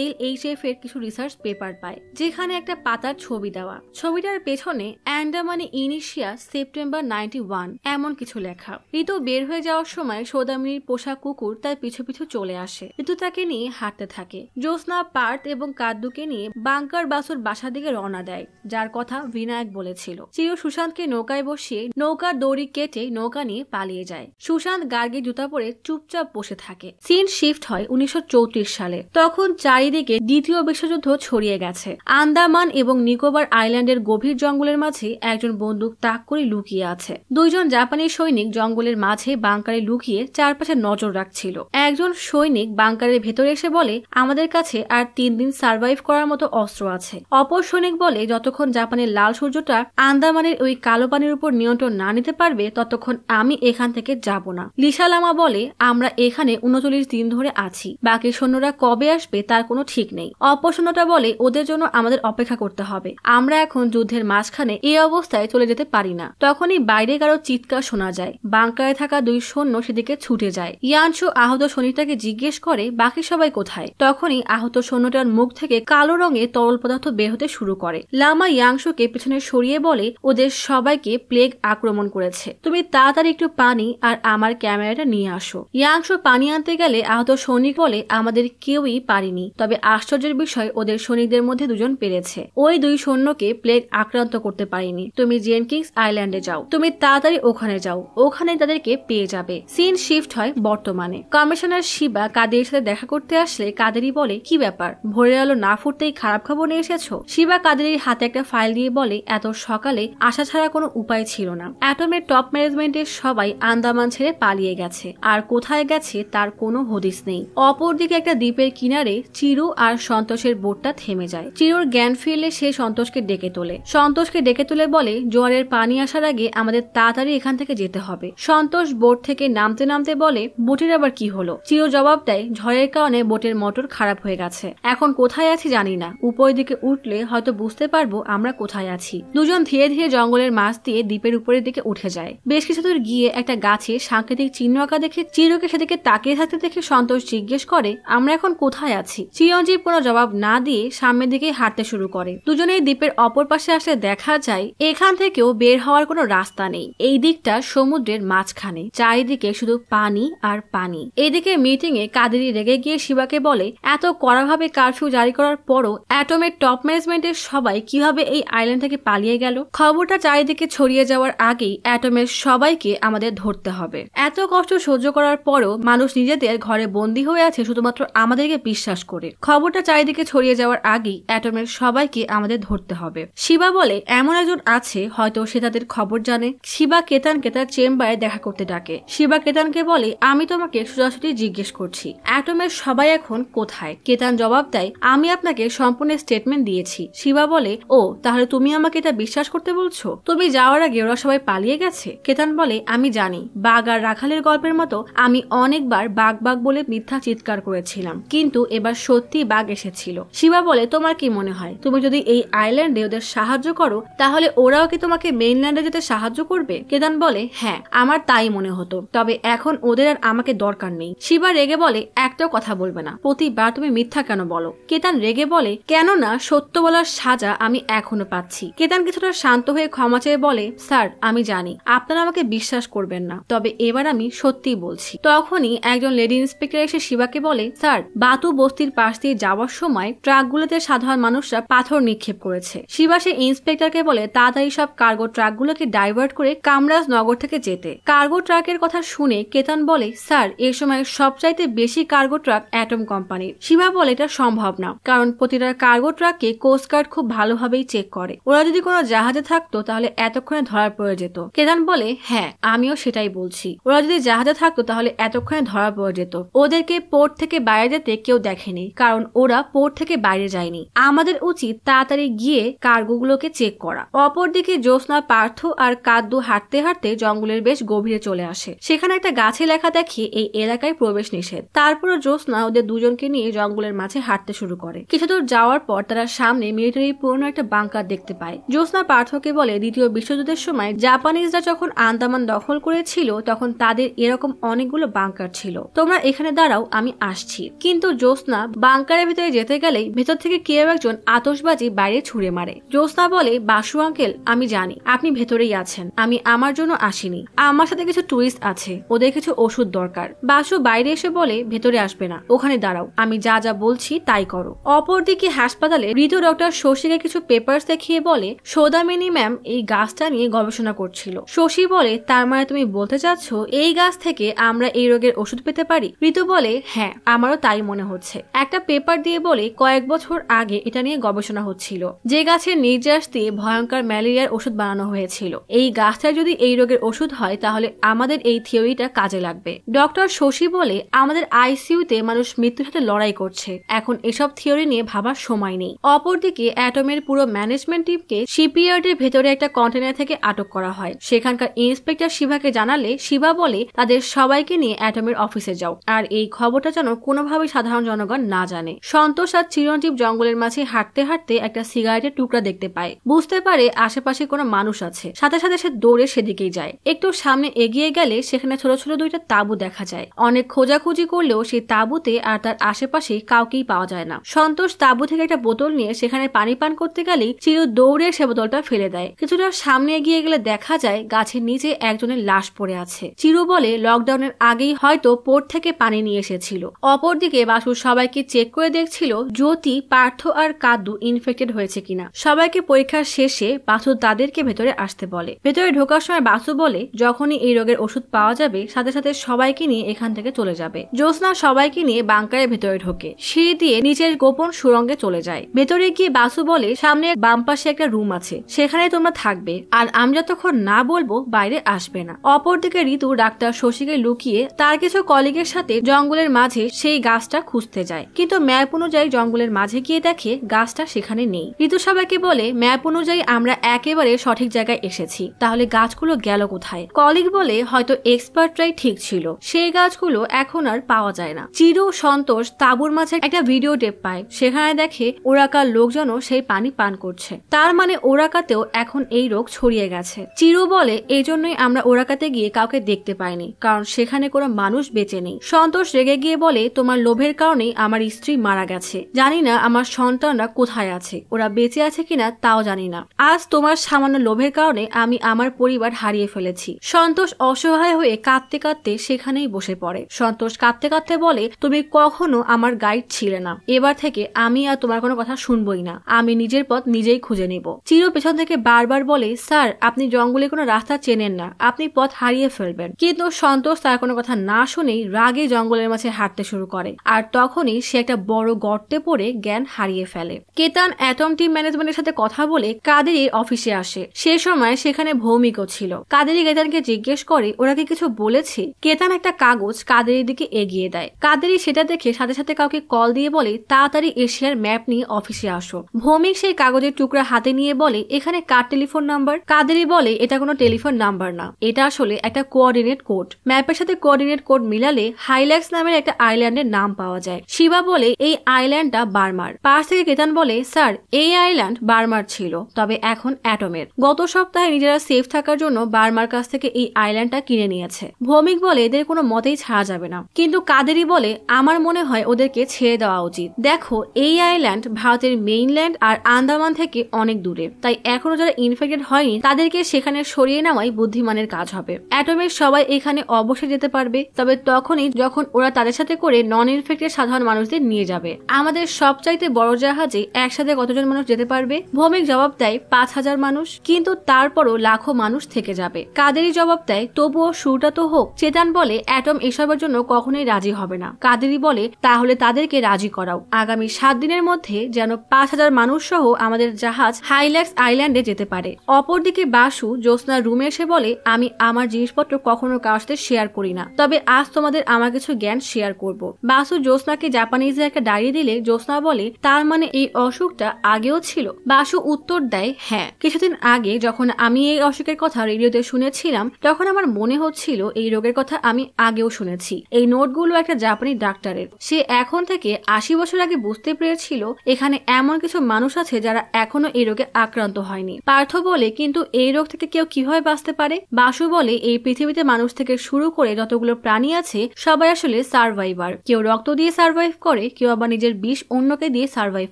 এল এইচ এফ এর কিছু রিসার্চ পেপার পায়, যেখানে একটা পাতার ছবি দেওয়া। ছবিটার পেছনে অ্যান্ডামানে ইনিশিয়া সেপ্টেম্বর নাইনটি ওয়ান এমন কিছু লেখা। ঋতু বের হয়ে যাওয়ার সময় সৌদামিনীর পোষা কুকুর তার পিছু পিছু চলে আসে। ঋতু তাকে নিয়ে হাঁটতে থাকে। জ্যোৎস্না পার্থ এবং কাদ্দুকে নিয়ে বাঙ্কার বাসুর বাসার দিকে রওনা দেয়, যার কথা বিনায়ক বলেছিল। চিরু সুশান্তকে নৌকায় বসিয়ে নৌকার দড়ি কেটে নৌকা নিয়ে পালিয়ে যায়। সুশান্ত গার্গির জুতা পরে চুপচাপ বসে থাকে। সিন শিফট হয় উনিশশো চৌত্রিশ সালে। তখন চারিদিকে দ্বিতীয় বিশ্বযুদ্ধ ছড়িয়ে গেছে। আন্দামান এবং নিকোবর আইল্যান্ডের গভীর জঙ্গলের মাঝে একজন বন্দুক তাক করে লুকিয়ে আছে। দুইজন জাপানি সৈনিক জঙ্গলের মাঝে বাংকারে লুকিয়ে চারপাশে নজর রাখছিল। একজন সৈনিক বাংকারের ভেতরে এসে বলে, আমাদের কাছে আর তিন দিন সার্ভাইভ করার মতো অস্ত্র আছে। অপর সৈনিক বলে, যতক্ষণ জাপানের লাল সূর্যটা আন্দামানের ওই কালো পানির উপর নিয়ন্ত্রণ না নিতে পারবে ততক্ষণ আমি এখান থেকে যাব না। লিসা লামা বলে, আমরা এখানে উনচল্লিশ দিন ধরে আছি, বাকি সৈন্যরা কবে আসবে তার কোনো ঠিক নেই। অপর সৈন্যটা বলে, ওদের জন্য আমাদের অপেক্ষা করতে হবে, আমরা এখন যুদ্ধের মাঝখানে এই অবস্থায় চলে যেতে পারি না। তখনই বাইরে কারো চিৎকার শোনা যায়। বাংকারে থাকা দুই সৈন্য সেদিকে ছুটে যায়। ইয়ানশু আহত সৈনিকটাকে জিজ্ঞেস করে, বাকি সবাই কোথায়? তখনই আহত সৈন্যটার মুখ থেকে কালো রঙের তরল পদার্থ বের হতে শুরু করে। লামা ইয়াংশুকে পেছনে সরিয়ে বলে, ওদের সবাইকে প্লেগ আক্রমণ করেছে, তুমি তাড়াতাড়ি একটু পানি আর আমার ক্যামেরাটা নিয়ে আসো। ইয়াংশু পানি আনতে গেলে আহত সৈনিক বলে, আমাদের কেউই পারিনি, তবে আশ্চর্যের বিষয় ওদের সৈনিকদের মধ্যে দুজন পেরেছে, ওই দুই সৈন্যকে প্লেগ আক্রান্ত করতে পারিনি। তুমি জেনকিংস আইল্যান্ডে যাও, তুমি তাড়াতাড়ি ওখানে যাও, ওখানে তাদেরকে পেয়ে যাবে। সিন শিফট হয় বর্তমানে। কমিশনার শিবা কাদের সাথে দেখা করতে আসলে কাদেরই বলে, কি ব্যাপার ভোরের আলো না ফুটতেই খারাপ খবর নিয়ে এসেছো? শিবা কাদেরই হাতে একটা ফাইল দিয়ে বলে, এত সকালে আসা ছাড়া কোনো উপায় ছিল না। অ্যাটমের টপ ম্যানেজমেন্টের সবাই আন্দামান ছেড়ে পালিয়ে গেছে, আর কোথায় গেছে তার কোনো হদিস নেই। অপরদিকে একটা দ্বীপের কিনারে চিরু আর সন্তোষের বোটটা থেমে যায়। চিরুর জ্ঞান ফিরলে সে সন্তোষকে ডেকে তোলে। সন্তোষকে ডেকে তুলে বলে, জোয়ারের পানি আসার আগে আমাদের তাড়াতাড়ি এখান থেকে যেতে হবে। সন্তোষ বোট থেকে নামতে নামতে বলে, বোটের আবার কি হলো? চিরু জবাব দেয়, ঝড়ের কারণে বোটের মোটর খারাপ হয়ে গেছে, এখন কোথায় আছি জানি না, উপরের দিকে উঠলে হয়তো বুঝতে পারবো আমরা কোথায় আছি। দুজন ধীরে ধীরে জঙ্গলের মাছ দিয়ে দ্বীপের উপরের দিকে উঠে যায়। বেশ কিছু দূর গিয়ে একটা গাছে সাংকেতিক চিহ্ন আঁকা দেখে চিরুকে সেদিকে তাকিয়ে থাকতে দেখে সন্তোষ জিজ্ঞেস করে, আমরা এখন কোথায় আছি? চিরঞ্জীব কোনো জবাব না দিয়ে সামনের দিকে হাঁটতে শুরু করে। দুজনেই দ্বীপের অপর পাশে আসলে দেখা যায় এখান থেকেও বের হওয়ার কোনো রাস্তা নেই। এই দিকটা সমুদ্রের মাঝখানে, চারিদিকে শুধু পানি আর পানি। এদিকে মিটিং এ কাদেরি রেগে গিয়ে শিবাকে বলে এত কড়াভাবে কারফিউ জারি করার পরও অ্যাটমের টপ ম্যানেজমেন্টের সবাই কিভাবে এই আইল্যান্ড থেকে পালিয়ে গেল। খবরটা চারিদিকে ছড়িয়ে যাওয়ার আগেই অ্যাটমের সবাইকে আমাদের ধরতে হবে। এত কষ্ট সহ্য করার পরও মানুষ নিজেদের ঘরে বন্দী হয়ে আছে শুধুমাত্র আমাদেরকে বিশ্বাস করে। খবরটা চারিদিকে ছড়িয়ে যাওয়ার আগেই অ্যাটমের সবাইকে আমাদের ধরতে হবে। শিবা বলে এমন একজন আছে হয়তো সে তাদের খবর জানে। শিবা কেতানকে তার চেম্বারে দেখা করতে ডাকে। শিবা কেতানকে বলে আমি তোমাকে সোজাসুজি জিজ্ঞেস করছি অ্যাটমের সবাই এখন কোথায়। কেতান জবাব দেয় আমি আপনাকে সম্পূর্ণ স্টেটমেন্ট দিয়েছি। শিবা বলে ও তাহলে তুমি আমাকে এটা বিশ্বাস করতে বলছো, তুমি যাওয়ার আগে ওরা সবাই পালিয়ে গেছে। কেতান বলে আমি জানি, বাঘ আর রাখালের গল্পের মতো আমি অনেকবার বাঘ বাঘ বলে মিথ্যা চিৎকার করেছিলাম, কিন্তু এবার সত্যি বাঘ এসেছিল। শিবা বলে তোমার কি মনে হয় তুমি যদি এই আইল্যান্ডে ওদের সাহায্য করো তাহলে ওরাও কি তোমাকে মেইনল্যান্ডে যেতে সাহায্য করবে। কেতান বলে হ্যাঁ আমার তাই মনে হতো, তবে এখন ওদের আর আমাকে দরকার নেই। শিবা রেগে বলে একটাও কথা বলবে না, প্রতিবার তুমি মিথ্যা কেন বলো। কেতান রেগে বলে কেননা সত্য বলার সাজা আমি এখনো পাচ্ছি। কেতান কিছুটা শান্ত হয়ে ক্ষমা চেয়ে বলে স্যার আমি জানি আপনারা আমাকে বিশ্বাস করবেন না, তবে এবার আমি সত্যি বলছি। তখনই একজন লেডি ইন্সপেক্টর এসে শিবাকে বলে স্যার বাতু বস্তির পাশ দিয়ে যাওয়ার সময় ট্রাকগুলোতে সাধারণ মানুষরা পাথর নিক্ষেপ করেছে। শিবা সে ইন্সপেক্টরকে বলে তাড়াতাড়ি সব কার্গো ট্রাকগুলোকে ডাইভার্ট করে কামরাজ নগর থেকে যেতে। কার্গো ট্রাকের কথা শুনে কেতান বলে স্যার এই সময় সবচাইতে বেশি কার্গো ট্রাক অ্যাটম কোম্পানির। শিবা বলে এটা সম্ভব না, কারণ প্রতিটা কার্গো ট্রাককে কোস্টগার্ড খুব ভালোভাবেই চেক করে। ওরা যদি কোনো জাহাজে থাকতো তাহলে এতক্ষণে ধরা পড়ে যেত। কেতান বলে হ্যাঁ আমিও সেটাই বলছি, ওরা যদি জাহাজে থাকতো তাহলে এতক্ষণে ধরা পড়ে যেত। ওদেরকে পোর্ট থেকে বাইরে যেতে কেউ দেখেনি, কারণ ওরা পোর্ট থেকে বাইরে যায়নি। আমাদের উচিত তাড়াতাড়ি গিয়ে কার্গোগুলোকে চেক করা। অপরদিকে জ্যোৎস্না, পার্থ আর কাদ্দু হাঁটতে হাঁটতে জঙ্গলের বেশ গভীরে চলে আসে। সেখানে একটা গাছে লেখা দেখে এই এলাকায় প্রবেশ নিষেধ। তারপরও জ্যোৎস্না ওদের দুজনকে নিয়ে জঙ্গলের মাঝে হাঁটতে শুরু করে। কিছুদূর যাওয়ার পর তারা সামনে মিলিটারির পুরনো একটা বাংকার দেখতে পায়। জ্যোৎস্না পার্থকে বলে দ্বিতীয় বিশ্বযুদ্ধের সময় জাপানিজরা যখন আন্দামান দখল করেছিল তখন তাদের এরকম অনেকগুলো বাংকার ছিল, তোমরা এখানে দাঁড়াও আমি আসছি। কিন্তু জ্যোৎস্না বাংকারের ভিতরে যেতে গেলেই ভেতর থেকে কেউ একজন আতশবাজি বাইরে ছুড়ে মারে। জ্যোৎস্না বলে বাসু আঙ্কেল আমি জানি আপনি ভেতরেই আছেন, আমি আমার জন্য আসিনি, আমার সাথে কিছু টুরিস্ট আছে, ওদের কিছু ওষুধ দরকার। বাসু বাইরে এসে বলে ভেতরে আসবে না, ওখানে দাঁড়াও, আমি যা যা বলছি তাই করো। অপরদিকে হাসপাতালে মৃত ডক্টর শশীকে কিছু পেপার দেখিয়ে বলে সৌদামিনী ম্যাম এই গাছটা নিয়ে গবেষণা করছিল। শশী বলে তার মানে তুমি বলতে চাচ্ছ এই গাছ থেকে আমরা এই রোগের ওষুধ পেতে পারি। ঋতু বলে হ্যাঁ আমারও তাই মনে হচ্ছে। একটা পেপার দিয়ে বলে কয়েক বছর আগে এটা নিয়ে গবেষণা হচ্ছিল, যে গাছের নির্যাস দিয়ে ভয়ঙ্কর ম্যালেরিয়ার ওষুধ বানানো হয়েছিল। এই গাছটা যদি এই রোগের ওষুধ হয় তাহলে আমাদের এই থিওরিটা কাজে লাগবে। ডক্টর শশী বলে আমাদের আইসিইউতে মানুষ মৃত্যুর সাথে লড়াই করছে, এখন এসব থিওরি নিয়ে ভাবার সময় নেই। অপরদিকে অ্যাটমের পুরো ম্যানেজমেন্ট টিমকে শিপইয়ার্ডের ভেতরে একটা কন্টেনার থেকে আটক করা হয়। সেখানকার ইন্সপেক্টর শিবাকে জানালে শিবা বলে তাদের সবাইকে নিয়ে অ্যাটমের অফিসে যাও, আর এই খবরটা যেন কোনোভাবে সাধারণ জনগণ না জানে। সন্তোষ আর চিরঞ্জীব জঙ্গলের মাঝে হাঁটতে হাঁটতে একটা সিগারেটের টুকরা দেখতে পায়, বুঝতে পারে আশেপাশে কোনো মানুষ আছে। সাথে সাথে সে দৌড়ে সেদিকেই যায়। একটু সামনে এগিয়ে গেলে সেখানে ছোট ছোট দুইটা তাঁবু দেখা যায়। অনেক খোঁজাখুঁজি করলেও সেই তাঁবুতে আর তার আশেপাশে কাউকেই পাওয়া যায় না। সন্তোষ তাঁবু থেকে একটা বোতল নিয়ে সেখানে পানি পান করতে গেলেই চিরু দৌড়ে সে বোতলটা ফেলে দেয়। কিছুটা সামনে এগিয়ে গেলে দেখা যায় গাছের নিচে একজনের লাশ পড়ে আছে। চিরু বলে লকডাউনের আগেই হয়তো পোর্ট থেকে পানি নিয়ে এসেছিল। অপরদিকে বাসু সবাইকে চেক করে দেখছিল জ্যোতি, পার্থ আর কাদ্দু ইনফেক্টেড হয়েছে কিনা। সবাইকে পরীক্ষার শেষে বাসু তাদেরকে ভেতরে আসতে বলে। ভেতরে ঢোকার সময় বাসু বলে যখনই এই রোগের ওষুধ পাওয়া যাবে সাথে সাথে সবাইকে নিয়ে এখান থেকে চলে যাবে। জ্যোৎস্না সবাইকে নিয়ে বাংকারের ভেতরে ঢোকে, সিঁড়ি দিয়ে নিচের গোপন সুরঙ্গে চলে যায়। ভেতরে গিয়ে বাসু বলে সামনে বাম পাশে একটা রুম আছে, সেখানে তোমরা থাকবে, আর আমরা তখন না বলবো বাইরে আসবে না। অপরদিকে ঋতু ডাক্তার শশীকে লুকিয়ে তার কিছু কলিগের সাথে জঙ্গলের মাঝে সেই গাছটা খুঁজতে যায়, কিন্তু ম্যাপ অনুযায়ী জঙ্গলের মাঝে গিয়ে দেখে গাছটা সেখানে নেই। ঋতু সবাইকে বলে ম্যাপ অনুযায়ী আমরা একেবারে সঠিক জায়গায় এসেছি, তাহলে গাছগুলো গেল কোথায়। কলিগ বলে হয়তো এক্সপার্টরাই ঠিক ছিল, সেই গাছগুলো এখন আর পাওয়া যায় না। চিরু সন্তোষ তাঁবুর মাঝে একটা ভিডিও টেপ পায়, সেখানে দেখে ওরাকার লোকজনও সেই পানি পান করছে, তার মানে ওরাকাতেও এখন এই রোগ ছড়িয়ে গেছে। চিরু বলে এই জন্যই আমরা ওরাকাতে গিয়ে কাউকে দেখতে পাইনি, কারণ সেখানে কোনো মানুষ বেঁচে নেই। সন্তোষ রেগে গিয়ে বলে তোমার লোভের কারণেই আমার স্ত্রী মারা গেছে, জানি না আমার সন্তানরা কোথায় আছে, ওরা বেঁচে আছে কিনা তাও জানি না। আজ তোমার সামান্য লোভের কারণে আমি আমার পরিবার হারিয়ে ফেলেছি। সন্তোষ অসহায় হয়ে কাঁদতে কাঁদতে সেখানেই বসে পড়ে। সন্তোষ কাঁদতে কাঁদতে বলে, তুমি কখনো আমার গাইড ছিলে না, এবার থেকে আমি আর তোমার কোনো কথা শুনবই না, আমি নিজের পথ নিজেই খুঁজে নেব। চিরু পেছন থেকে বারবার বলে, স্যার আপনি জঙ্গলে কোনো রাস্তা চেনেন না, আপনি পথ হারিয়ে ফেলবেন। কিন্তু সন্তোষ তার কোনো কথা না শুনেই রাগে জঙ্গলের মাঝে হাঁটতে শুরু করে, আর তখনই সে একটা বড় গর্তে পড়ে জ্ঞান হারিয়ে ফেলে। কেতান অ্যাটম টিম ম্যানেজমেন্টের সাথে কথা বলে কাদেরির অফিসে আসে। সে সময় সেখানে ভৌমিকও ছিল। কাদেরি কেতানকে জিজ্ঞেস করে ওরা কি কিছু বলেছে। কেতান একটা কাগজ কাদেরির দিকে এগিয়ে দেয়। কাদেরি সেটা দেখে সাথে সাথে কাউকে কল দিয়ে বলে, তাড়াতাড়ি এশিয়ার ম্যাপ নিয়ে অফিসে আসো। ভৌমিক সেই কাগজের টুকরা হাতে নিয়ে বলে, এখানে কার টেলিফোন নাম্বার? কাদেরি বলে, এটা কোনো টেলিফোন নাম্বার না, এটা আসলে একটা কোঅর্ডিনেট কোড। ম্যাপের সাথে কোঅর্ডিনেট কোড মিলালে হাইল্যাক্স নামের একটা আইল্যান্ডের নাম পাওয়া যায়। শিবা বলে, এই আইল্যান্ডটা বার্মার। পাশ থেকে কেতান বলে, স্যার এই আইল্যান্ড বার্মার ছিল, তবে এখন অ্যাটমের। গত সপ্তাহে নিজেরা সেফ থাকার জন্য বার্মার কাছ থেকে এই আইল্যান্ডটা কিনে নিয়েছে। ভৌমিক বলে, এদের কোনো মতেই ছাড়া যাবে না। কিন্তু কাদেরি বলে, আমার মনে হয় ওদেরকে ছেড়ে দেওয়া উচিত। দেখো এই আইল্যান্ড ভারতের মেইনল্যান্ড আর আন্দামান থেকে অনেক দূরে, তাই এখনো যারা ইনফেক্টেড হয়নি তাদেরকে সেখানে সরিয়ে নেওয়াই বুদ্ধিমানের কাজ হবে। অ্যাটমের সবাই এখানে অবশ্যই যেতে পারবে, তবে তখনই যখন ওরা তাদের সাথে করে নন ইনফেক্টেড সাধারণ মানুষদের নিয়ে যাবে। আমাদের সবচাইতে বড় জাহাজে একসাথে কতজন মানুষ যেতে পারবে? ভৌমিক জবাব দেয়, পাঁচ হাজার মানুষ, কিন্তু তারপরও লাখো মানুষ থেকে যাবে। কাদেরি জবাব দেয়, তবুও শুরুটা তো হোক। চেতান বলে, অ্যাটম এসবের জন্য কখনোই রাজি হবে না। কাদেরি বলে, তাহলে তাদেরকে রাজি করাও, আগামী সাত দিনের মধ্যে যেন পাঁচ হাজার মানুষ সহ আমাদের জাহাজ হাইল্যাক্স আইল্যান্ডে যেতে পারে। অপরদিকে বাসু জ্যোৎস্নার রুমে এসে বলে, আমি আমার জিনিসপত্র কখনো কারোর সাথে শেয়ার করি না, তবে আজ তোমাদের আমার কিছু জ্ঞান শেয়ার করব। বাসু জ্যোৎস্নাকে জাপানিজে একটা ডায়েরি দিলে জ্যোৎস্না বলে, তার মানে এই অসুখটা আগেও ছিল? বাসু উত্তর দেয়, হ্যাঁ, কিছুদিন আগে যখন আমি এই অসুখের কথা রেডিওতে শুনেছিলাম তখন আমার মনে হচ্ছিল এই রোগের কথা আমি আগেও শুনেছি। এই নোটগুলো একটা জাপানি ডাক্তারের। সে এখন থেকে আশি বছর আগে বুঝতে পেরেছিল এখানে এমন কিছু মানুষ আছে যারা এখনো এই রোগে আক্রান্ত হয়নি। পার্থ বলে, কিন্তু এই রোগ থেকে কেউ কিভাবে বাঁচতে পারে? বাসু বলে, এই পৃথিবীতে মানুষ থেকে শুরু করে যতগুলো প্রাণী আছে সবাই আসলে সার্ভাইভার। কেউ রক্ত দিয়ে সার্ভাইভ করে, কেউ আবার নিজের বিষ অন্যকে দিয়ে সার্ভাইভ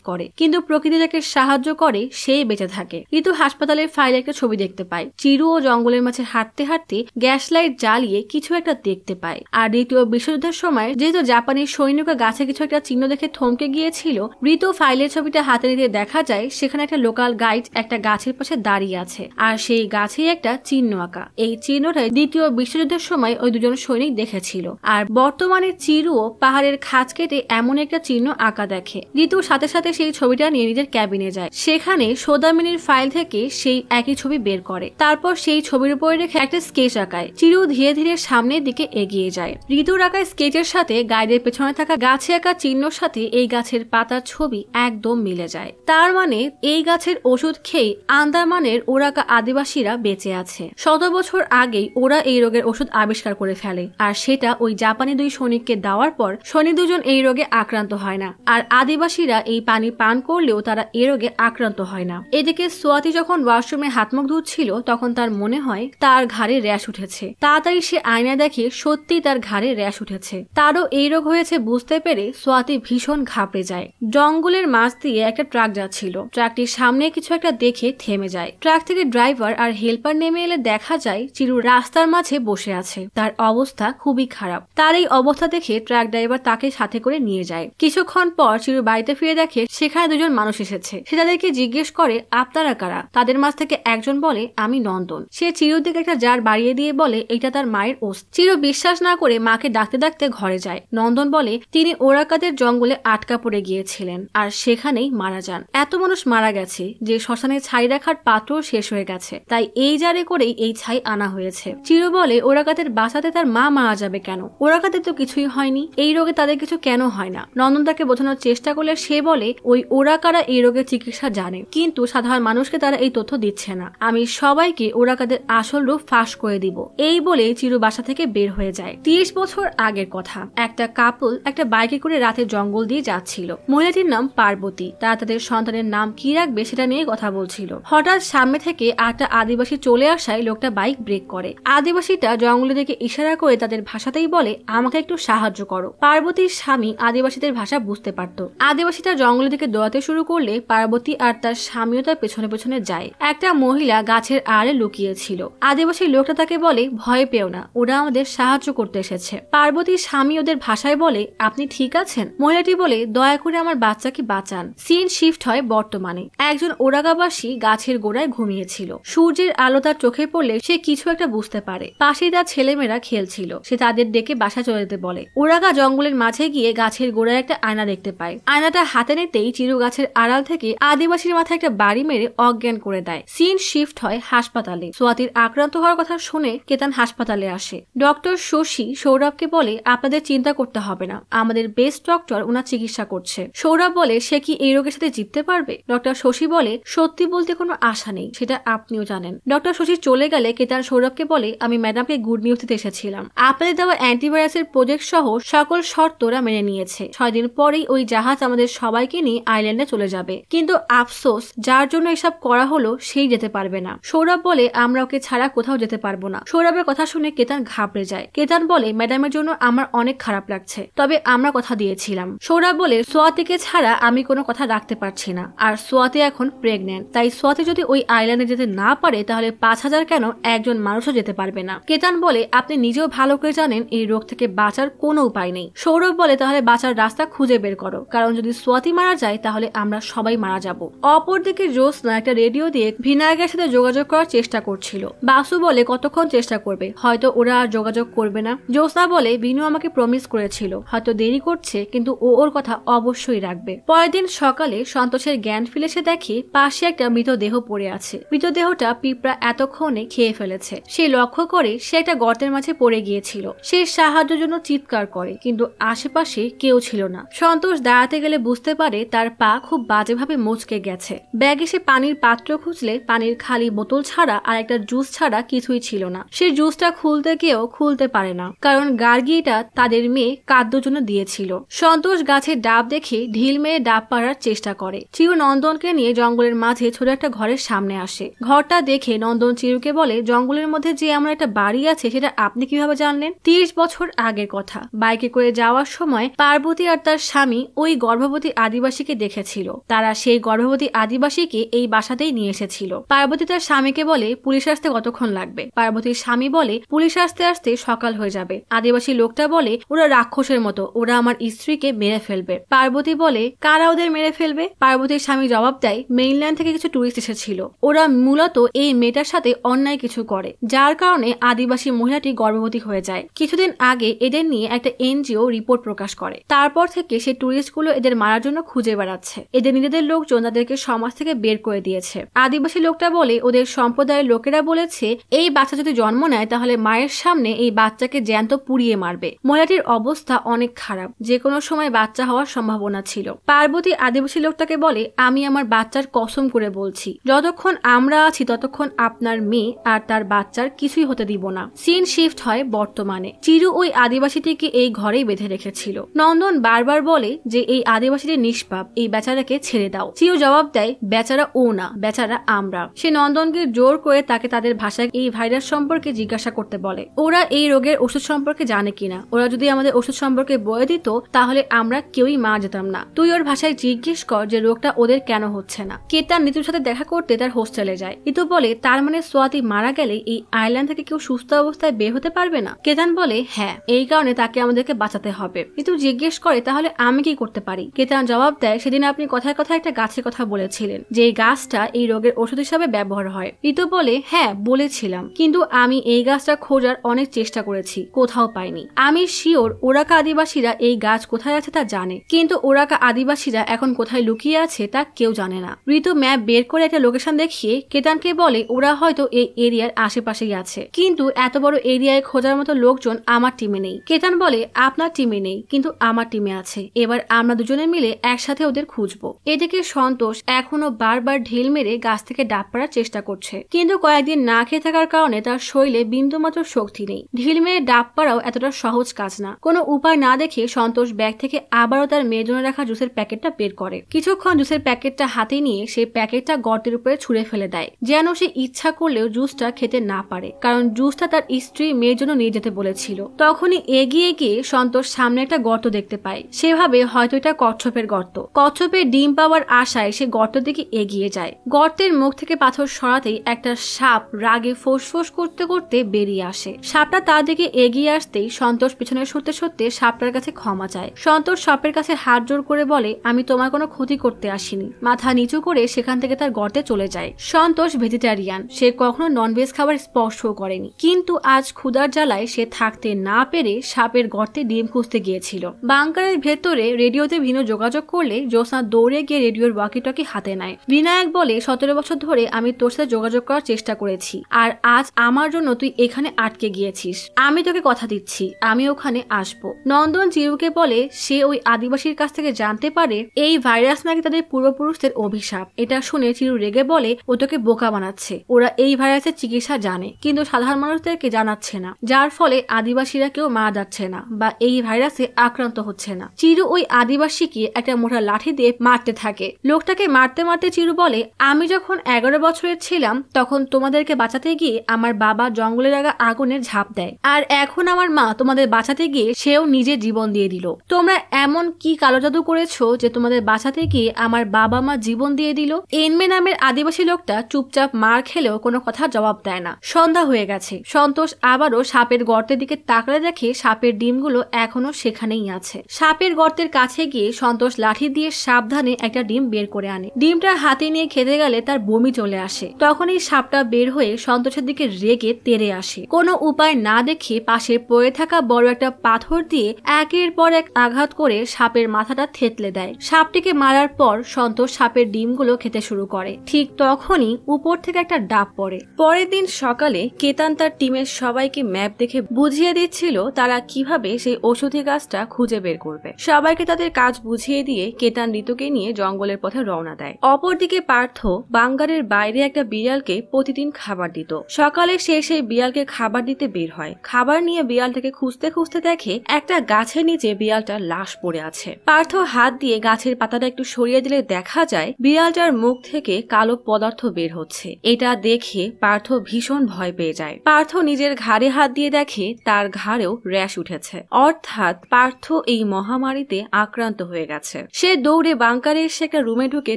করে, কিন্তু প্রকৃতি যাকে সাহায্য করে সেই বেঁচে থাকে। ঋতু হাসপাতালের ফাইলে একটা ছবি দেখতে পায়। চিরু ও জঙ্গলের মাঝে হাঁটতে হাঁটতে গ্যাস লাইট জ্বালিয়ে কিছু একটা দেখতে পায়। আর দ্বিতীয় বিশ্বযুদ্ধের সময় যেহেতু জাপানের সৈনিকরা গাছে কিছু একটা চিহ্ন দেখে থমকে গিয়েছিল, ঋতু ফাইলের ছবিটা হাতে নিতে দেখা যায় সেখানে একটা লোকাল গাইড একটা গাছের পাশে দাঁড়িয়ে আছে, আর সেই গাছে একটা চিহ্ন আঁকা। এই চিহ্নটা দ্বিতীয় বিশ্বযুদ্ধের সময় ওই দুজন সৈনিক দেখেছিল, আর বর্তমানে চিরুও পাহাড়ের খাঁজ কেটে এমন একটা চিহ্ন আঁকা দেখে। ঋতুর সাথে সাথে সেই ছবিটা নিয়ে নিজের ক্যাবিনে যায়। সেখানে সোদামিনীর ফাইল থেকে সেই একই ছবি বের করে, তারপর সেই ছবির উপরে রেখে একটা স্কেচ আঁকায়। চিরু ধীরে ধীরে সামনের দিকে এগিয়ে যায়। ঋতুর আঁকা স্কেচের সাথে গাইডের পেছনে থাকা গাছে আঁকা চিহ্নর সাথে এই গাছের পাতার ছবি একদম মিলে যায়। তার মানে এই গাছের ওষুধ খেয়ে আন্দামানের ওরাকা আদিবাসীরা বেঁচে আছে। শত বছর আগেই ওরা এই রোগের ওষুধ আবিষ্কার করে ফেলে, আর সেটা ওই জাপানি দুই সৈনিককে দেওয়ার পর সৈনিক দুজন এই রোগে আক্রান্ত হয় না, আর আদিবাসীরা এই পানি পান করলেও তারা এ রোগে আক্রান্ত হয় না। এদিকে সোয়াতি যখন ওয়াশরুমে হাত মুখ ধুচ্ছিল তখন তার মনে হয় তার ঘাড়ে র্যাশ উঠেছে। তাড়াতাড়ি সে আয়নায় দেখে সত্যি তার ঘাড়ে র্যাশ উঠেছে। তারও এই রোগ হয়েছে বুঝতে পেরে সোয়াতি ভীষণ ঘাবড়ে যায়। জঙ্গলের মাছ দিয়ে একটা ট্রাক যাচ্ছিল, ট্রাকটির সামনে কিছু একটা দেখে থেমে যায়। ট্রাক থেকে ড্রাইভার আর হেল্পার নেমে এলে দেখা যায় চিরু রাস্তার মাঝে বসে আছে, তার অবস্থা খুবই খারাপ। তার এই অবস্থা দেখে ট্রাক ড্রাইভার তাকে সাথে করে নিয়ে যায়। কিছুক্ষণ পর চিরু বাড়িতে ফিরে দেখে সেখানে দুজন মানুষ এসেছে। সে তাদেরকে জিজ্ঞেস করে, আপনারা কারা? তাদের মাঝ থেকে একজন বলে, আমি নন্দন। সে চিরুর দিকে একটা জার বাড়িয়ে দিয়ে বলে, এটা তার মায়ের ওষুধ। চিরু বিশ্বাস না করে মাকে ডাকতে ডাকতে ঘরে যায়। নন্দন বলে, তিনি ওরাকাদের জঙ্গলে আটকা পড়ে গিয়েছিলেন আর সেখানেই মারা যান। এত মানুষ মারা গেছে যে শ্মশানে ছাই রাখার পাত্র শেষ হয়ে গেছে, তাই এই জারে করেই এই ছাই আনা হয়েছে। চিরু বলে, ওরাকাদের বাঁচাতে তার মা মারা যাবে কেন? ওরাকাদের তো কিছুই হয়নি, এই রোগে তাদের কিছু কেন হয় না? নন্দন তাকে বোঝানোর চেষ্টা করলে সে বলে, ওই ওরাকারা এই রোগের চিকিৎসা জানে, কিন্তু সাধারণ মানুষকে তারা এই তথ্য দিচ্ছে না। আমি সবাইকে ওরাকাদের আসল রূপ ফাঁস করে দিব। এই বলে চিরু বাসা থেকে বের হয়ে যায়। তিরিশ বছর আগের কথা, একটা কাপল একটা বাইকে করে রাতে জঙ্গল দিয়ে যাচ্ছিল। মহিলাটির নাম পার্বতী। তারা তাদের সন্তানের নাম কি রাখবে সেটা নিয়ে কথা বলছিল। হঠাৎ সামনে থেকে আটটা আদিবাসী চলে আসায় লোকটা বাইক ব্রেক করে। আদিবাসীটা জঙ্গলের দিকে ইশারা করে তাদের ভাষাতেই বলে, আমাকে একটু সাহায্য করো। পার্বতীর স্বামী আদিবাসীদের ভাষা বুঝতে পারত। আদিবাসীটা জঙ্গলের দিকে দৌড়াতে শুরু করলে পার্বতী যুবতী আর তার স্বামীও তার পেছনে পেছনে যায়। একটা মহিলা গাছের আড়ে লুকিয়ে ছিল। আদিবাসী লোকটা তাকে বলে, ভয় পেও না, ওরা আমাদের সাহায্য করতে এসেছে। পার্বতীর স্বামী ওদের ভাষায় বলে, আপনি ঠিক আছেন? মহিলাটি বলে, দয়া করে আমার বাচ্চাকে বাঁচান। সিন শিফট হয় বর্তমানে। একজন ওরাগাবাসী গাছের গোড়ায় ঘুমিয়েছিল। সূর্যের আলো তার চোখে পড়লে সে কিছু একটা বুঝতে পারে। পাশে তার ছেলেমেয়েরা খেলছিল। সে তাদের ডেকে বাসা চলে যেতে বলে। ওরাগা জঙ্গলের মাঝে গিয়ে গাছের গোড়ায় একটা আয়না দেখতে পায়। আয়নাটা হাতে নিতেই চিরু গাছের আড়াল থেকে আদিবাসীর মাথায় একটা বাড়ি মেরে অজ্ঞান করে দেয়। সিন শিফট হয় হাসপাতালে। সোয়াতির আক্রান্ত হওয়ার কথা শুনে কেতান হাসপাতালে আসে। ডক্টর শশী সৌরভকে বলে, আপনাদের চিন্তা করতে হবে না, আমাদের বেস্ট ডক্টর ওনার চিকিৎসা করছে। সৌরভ বলে, সে কি এই রোগের সাথে জিততে পারবে? ডক্টর শশী বলে, সত্যি বলতে কোনো আশা নেই, সেটা আপনিও জানেন। ডক্টর শশী চলে গেলে কেতান সৌরভকে বলে, আমি ম্যাডামকে গুড নিউজ দিতে এসেছিলাম। আপনাদের দেওয়া অ্যান্টিভাইরাসের প্রজেক্ট সহ সকল শর্ত ওরা মেনে নিয়েছে। ছয় দিন পরেই ওই জাহাজ আমাদের সবাইকে নিয়ে আইল্যান্ডে চলে যাবে, কিন্তু আফসোস যার জন্য এসব করা হলো সেই যেতে পারবে না। সৌরভ বলে, আমরা ওকে ছাড়া কোথাও যেতে পারবো না। সৌরভের কথা শুনে কেতান ঘাবড়ে যায়। কেতান বলে, ম্যাডামের জন্য আমার অনেক খারাপ লাগছে, তবে আমরা কথা দিয়েছিলাম। সৌরভ বলে, সোয়াতিকে ছাড়া আমি কোনো কথা রাখতে পারছি না, আর সোয়াতি এখন প্রেগনেন্ট, তাই সোয়াতি যদি ওই আইল্যান্ডে যেতে না পারে তাহলে পাঁচ হাজার কেন একজন মানুষও যেতে পারবে না। কেতান বলে, আপনি নিজেও ভালো করে জানেন এই রোগ থেকে বাঁচার কোনো উপায় নেই। সৌরভ বলে, তাহলে বাঁচার রাস্তা খুঁজে বের করো, কারণ যদি সোয়াতি মারা যায় তাহলে আমরা সবাই মারা যাব। অপরদিকে জোসনা একটা রেডিও দিয়ে ভিনায়কের সাথে যোগাযোগ করার চেষ্টা করছিল। বাসু বলে, কতক্ষণ চেষ্টা করবে, হয়তো ওরা আর যোগাযোগ করবে না। জোসনা বলে, বিনু আমাকে প্রমিস করেছিল, হয়তো দেরি করছে কিন্তু ও ওর কথা অবশ্যই রাখবে। পরের দিন সকালে সন্তোষের জ্ঞান ফিরে সে দেখে পাশে একটা মৃতদেহ পড়ে আছে। মৃতদেহটা পিঁপড়া এতক্ষণে খেয়ে ফেলেছে। সে লক্ষ্য করে সে একটা গর্তের মাঝে পড়ে গিয়েছিল। সে সাহায্যের জন্য চিৎকার করে, কিন্তু আশেপাশে কেউ ছিল না। সন্তোষ দাঁড়াতে গেলে বুঝতে পারে তার পা খুব বাজেভাবে মচকে গেছে। ব্যাগে সে পানির পাত্র খুঁজলে পানির খালি বোতল ছাড়া আর একটা জুস ছাড়া কিছুই ছিল না। সে জুসটা খুলতে গিয়েও খুলতে পারে না, কারণ গার্গিটা তাদের মেয়ে কাদ্যর জন্য দিয়েছিল। সন্তোষ গাছের ডাব দেখে ঢিল মেরে ডাব পাড়ার চেষ্টা করে। চিরু নন্দনকে নিয়ে জঙ্গলের মাঝে ছোট একটা ঘরের সামনে আসে। ঘরটা দেখে নন্দন চিরুকে বলে, জঙ্গলের মধ্যে যে আমার একটা বাড়ি আছে সেটা আপনি কিভাবে জানলেন? তিরিশ বছর আগের কথা, বাইকে করে যাওয়ার সময় পার্বতী আর তার স্বামী ওই গর্ভবতী আদিবাসীকে দেখেছিল। তারা সেই গর্ভবতী আদিবাসীকে এই বাসাতেই নিয়ে এসেছিল। পার্বতী তার স্বামীকে বলে, পুলিশ আসতে কতক্ষণ লাগবে? পার্বতীর স্বামী বলে, পুলিশ আসতে আসতে সকাল হয়ে যাবে। আদিবাসী লোকটা বলে, ওরা রাক্ষসের মতো, ওরা আমার স্ত্রীকে মেরে ফেলবে। পার্বতী বলে, কারা ওদের মেরে ফেলবে? পার্বতীর স্বামী জবাব দেয়, মেইনল্যান্ড থেকে কিছু টুরিস্ট এসেছিল, ওরা মূলত এই মেয়েটার সাথে অন্যায় কিছু করে, যার কারণে আদিবাসী মহিলাটি গর্ভবতী হয়ে যায়। কিছুদিন আগে এদের নিয়ে একটা এনজিও রিপোর্ট প্রকাশ করে। তারপর থেকে সে টুরিস্টগুলো এদের মারার জন্য খুঁজে বেড়াচ্ছে। এদের নিজেদের লোকজন তাদেরকে সমাজ থেকে বের করে দিয়েছে। আদিবাসী লোকটা বলে, ওদের সম্প্রদায়ের লোকেরা বলেছে এই বাচ্চা যদি জন্ম নেয় তাহলে মায়ের সামনে এই বাচ্চাকে জ্যান্ত পুড়িয়ে মারবে। মহিলাটির অবস্থা অনেক খারাপ, যে কোনো সময় বাচ্চা হওয়ার সম্ভাবনা ছিল। পার্বতী আদিবাসী লোকটাকে বলে, আমি আমার বাচ্চার কসম করে বলছি, যতক্ষণ আমরা আছি ততক্ষণ আপনার মেয়ে আর তার বাচ্চার কিছুই হতে দিব না। সিন শিফট হয় বর্তমানে। চিরু ওই আদিবাসীটিকে এই ঘরেই বেঁধে রেখেছিল। নন্দন বারবার বলে যে এই আদিবাসীটি নিষ্পাপ, এই বেচারাকে ছেড়ে দাও। চিরু জবাব দেয়, বেচারা ও না, বেচারা আমরা। সে নন্দনকে জোর করে তাকে তাদের ভাষায় এই ভাইরাস সম্পর্কে জিজ্ঞাসা করতে বলে। ওরা এই রোগের ওষুধ সম্পর্কে জানে কিনা, ওরা যদি আমাদের ওষুধ সম্পর্কে বলে দিত তাহলে আমরা কেউই মা যেতাম না। তুই ওর ভাষায় জিজ্ঞেস কর যে রোগটা ওদের কেন হচ্ছে না। কেতার নিতুর সাথে দেখা করতে তার হোস্টেলে যায়। নিতু বলে, তার মানে সোয়াতি মারা গেলে এই আইল্যান্ড থেকে কেউ সুস্থ অবস্থায় বের হতে পারবে না? কেতান বলে, হ্যাঁ, এই কারণে তাকে আমাদেরকে বাঁচাতে হবে। নিতু জিজ্ঞেস করে, তাহলে আমি কি করতে পারি? কেতান জবাব দেয়, সেদিন আপনি কথায় কথায় একটা গাছের কথা বলেছিলেন, যে গাছটা এই রোগের ওষুধ হিসাবে ব্যবহার হয়। নিতু বলে, হ্যাঁ বলেছিলাম, কিন্তু আমি এই গাছটা খোঁজার অনেক চেষ্টা করেছি, কোথাও পাইনি। আমি শিওর ওরাকা আদিবাসীরা এই গাছ কোথায় আছে তা জানে, কিন্তু ওরাকা আদিবাসীরা এখন কোথায় লুকিয়ে আছে তা কেউ জানে না। ঋতু ম্যাপ বের করে একটা লোকেশন দেখিয়ে কেতানকে বলে, ওরা হয়তো এই এরিয়ার আশেপাশেই আছে, কিন্তু এত বড় এরিয়ায় খোঁজার মতো লোকজন আমার টিমে নেই। কেতান বলে, আপনার টিমে নেই কিন্তু আমার টিমে আছে, এবার আমরা দুজনে মিলে একসাথে ওদের খুঁজবো। এদিকে সন্তোষ এখনো বারবার ঢিল মেরে গাছ থেকে ডাব পাড়ার চেষ্টা করছে, কিন্তু কয়েকদিন না খেয়ে থাকার কারণে তার শরীরে বিন্দুমাত্র শক্তি নেই। ঢিল মেরে ডাব পাড়াও এতটা সহজ কাজ না। কোনো উপায় না দেখে সন্তোষ ব্যাগ থেকে আবারও তার মেয়ের জন্য রাখা জুসের প্যাকেটটা বের করে। কিছুক্ষণ জুসের প্যাকেটটা হাতে নিয়ে সেই প্যাকেটটা গর্তের উপরে ছুঁড়ে ফেলে দেয়, যেন সে ইচ্ছা করলেও জুসটা খেতে না পারে, কারণ জুসটা তার স্ত্রী মেয়ের জন্য নিয়ে যেতে বলেছিল। তখনই এগিয়ে গিয়ে সন্তোষ সামনে একটা গর্ত দেখতে পায়। সেভাবে হয়তো এটা কচ্ছপের গর্ত। কচ্ছপের ডিম পাওয়ার আশ আশায় সে গর্তের দিকে এগিয়ে যায়। গর্তের মুখ থেকে পাথর সরাতেই একটা সাপ রাগে ফোঁসফোঁস করতে করতে বেরিয়ে আসে। সাপটা তার দিকে এগিয়ে আসতেই সন্তোষ পিছনে সরতে সরতে সাপটার কাছে ক্ষমা চায়। সন্তোষ সাপের কাছে হাত জোর করে বলে, আমি তোমার কোনো ক্ষতি করতে আসিনি। মাথা নিচু করে সেখান থেকে তার গর্তে চলে যায়। সন্তোষ ভেজিটেরিয়ান, সে কখনো ননভেজ খাবার স্পর্শ করেনি, কিন্তু আজ ক্ষুধার জ্বালায় সে থাকতে না পেরে সাপের গর্তে ডিম খুঁজতে গিয়েছিল। বাংকারের ভেতরে রেডিওতে ভিন্ন যোগাযোগ করলে জোসনা দৌড়ে গিয়ে রেডিওর ওয়াকিটকি হাতে নেয়। বিনায়ক বলে, সতেরো বছর ধরে আমি তোর সাথে যোগাযোগ করার চেষ্টা করেছি, আর আজ আমার জন্য তুই এখানে আটকে গিয়েছিস। আমি তোকে কথা দিচ্ছি, আমি ওখানে আসবো। নন্দন চিরুকে বলে সে ওই আদিবাসীর কাছ থেকে জানতে পারে এই ভাইরাস নাকি তাদের পূর্বপুরুষদের অভিশাপ। এটা শুনে চিরু রেগে বলে, ও তোকে বোকা বানাচ্ছে। ওরা এই ভাইরাসের চিকিৎসা জানে, কিন্তু সাধারণ মানুষদেরকে জানাচ্ছে না, যার ফলে আদিবাসীরা কেউ মারা যাচ্ছে না বা এই ভাইরাসে আক্রান্ত হচ্ছে না। চিরু ওই আদিবাসীকে একটা মোটা লাঠি দিয়ে মারতে থাকে। লোকটাকে মারতে মারতে চিরু বলে, আমি যখন এগারো বছরের ছিলাম তখন তোমাদেরকে বাঁচাতে গিয়ে আমার বাবা জঙ্গলে লাগা আগুনের ঝাঁপ দেয়, আর এখন আমার মা তোমাদের বাঁচাতে গিয়ে সেও নিজের জীবন দিয়ে দিল। তোমরা এমন কি কালো জাদু করেছো যে তোমাদের বাঁচাতে গিয়ে আমার বাবা মা জীবন দিয়ে দিল? এনমে নামের আদিবাসী লোকটা চুপচাপ মার খেলেও কোনো কথা জবাব দেয় না। সন্ধ্যা হয়ে গেছে। সন্তোষ আবারও সাপের গর্তের দিকে তাকলে দেখে সাপের ডিমগুলো এখনো সেখানেই আছে। সাপের গর্তের কাছে গিয়ে সন্তোষ লাঠি দিয়ে সাবধানে একটা ডিম বের করে আনে। ডিমটা হাতে নিয়ে খেতে গেলে তার বমি চলে আসে। তখন এই সাপটা বের হয়ে সন্তোষের দিকে রেগে তেড়ে আসে। কোনো উপায় না দেখে পাশে পড়ে থাকা বড় একটা পাথর দিয়ে একের পর এক আঘাত করে সাপের মাথাটা থেতলে দেয়। সাপটিকে মারার পর সন্তোষ সাপের ডিমগুলো খেতে শুরু করে। ঠিক তখনই উপর থেকে একটা ডাব পড়ে। পরের দিন সকালে কেতান তার টিমের সবাইকে ম্যাপ দেখে বুঝিয়ে দিচ্ছিল তারা কিভাবে সেই ওষুধি গাছটা খুঁজে বের করবে। সবাইকে তাদের কাজ বুঝিয়ে দিয়ে কেতান ঋতুকে নিয়ে জঙ্গলের পথে রওনা দেয়। অপরদিকে পার্থ বাঙ্গারের বাইরে একটা বিড়ালকে প্রতিদিন খাবার দিত। সকালে সে সেই বিড়ালকে খাবার দিতে বের হয়। খাবার নিয়ে বিড়ালটাকে খুঁজতে খুঁজতে দেখে একটা গাছের নিচে বিড়ালটা লাশ পড়ে আছে। পার্থ হাত দিয়ে গাছের পাতাটা একটু সরিয়ে দিলে দেখা যায় বিড়ালটার মুখ থেকে কালো পদার্থ বের হচ্ছে। এটা দেখে পার্থ ভীষণ ভয় পেয়ে যায়। পার্থ নিজের ঘাড়ে হাত দিয়ে দেখে তার ঘাড়েও র্যাশ উঠেছে, অর্থাৎ পার্থ এই মহামারীতে আক্রান্ত হয়ে গেছে। সে দৌড়ে বাংকারে এসে একটা রুমে ঢুকে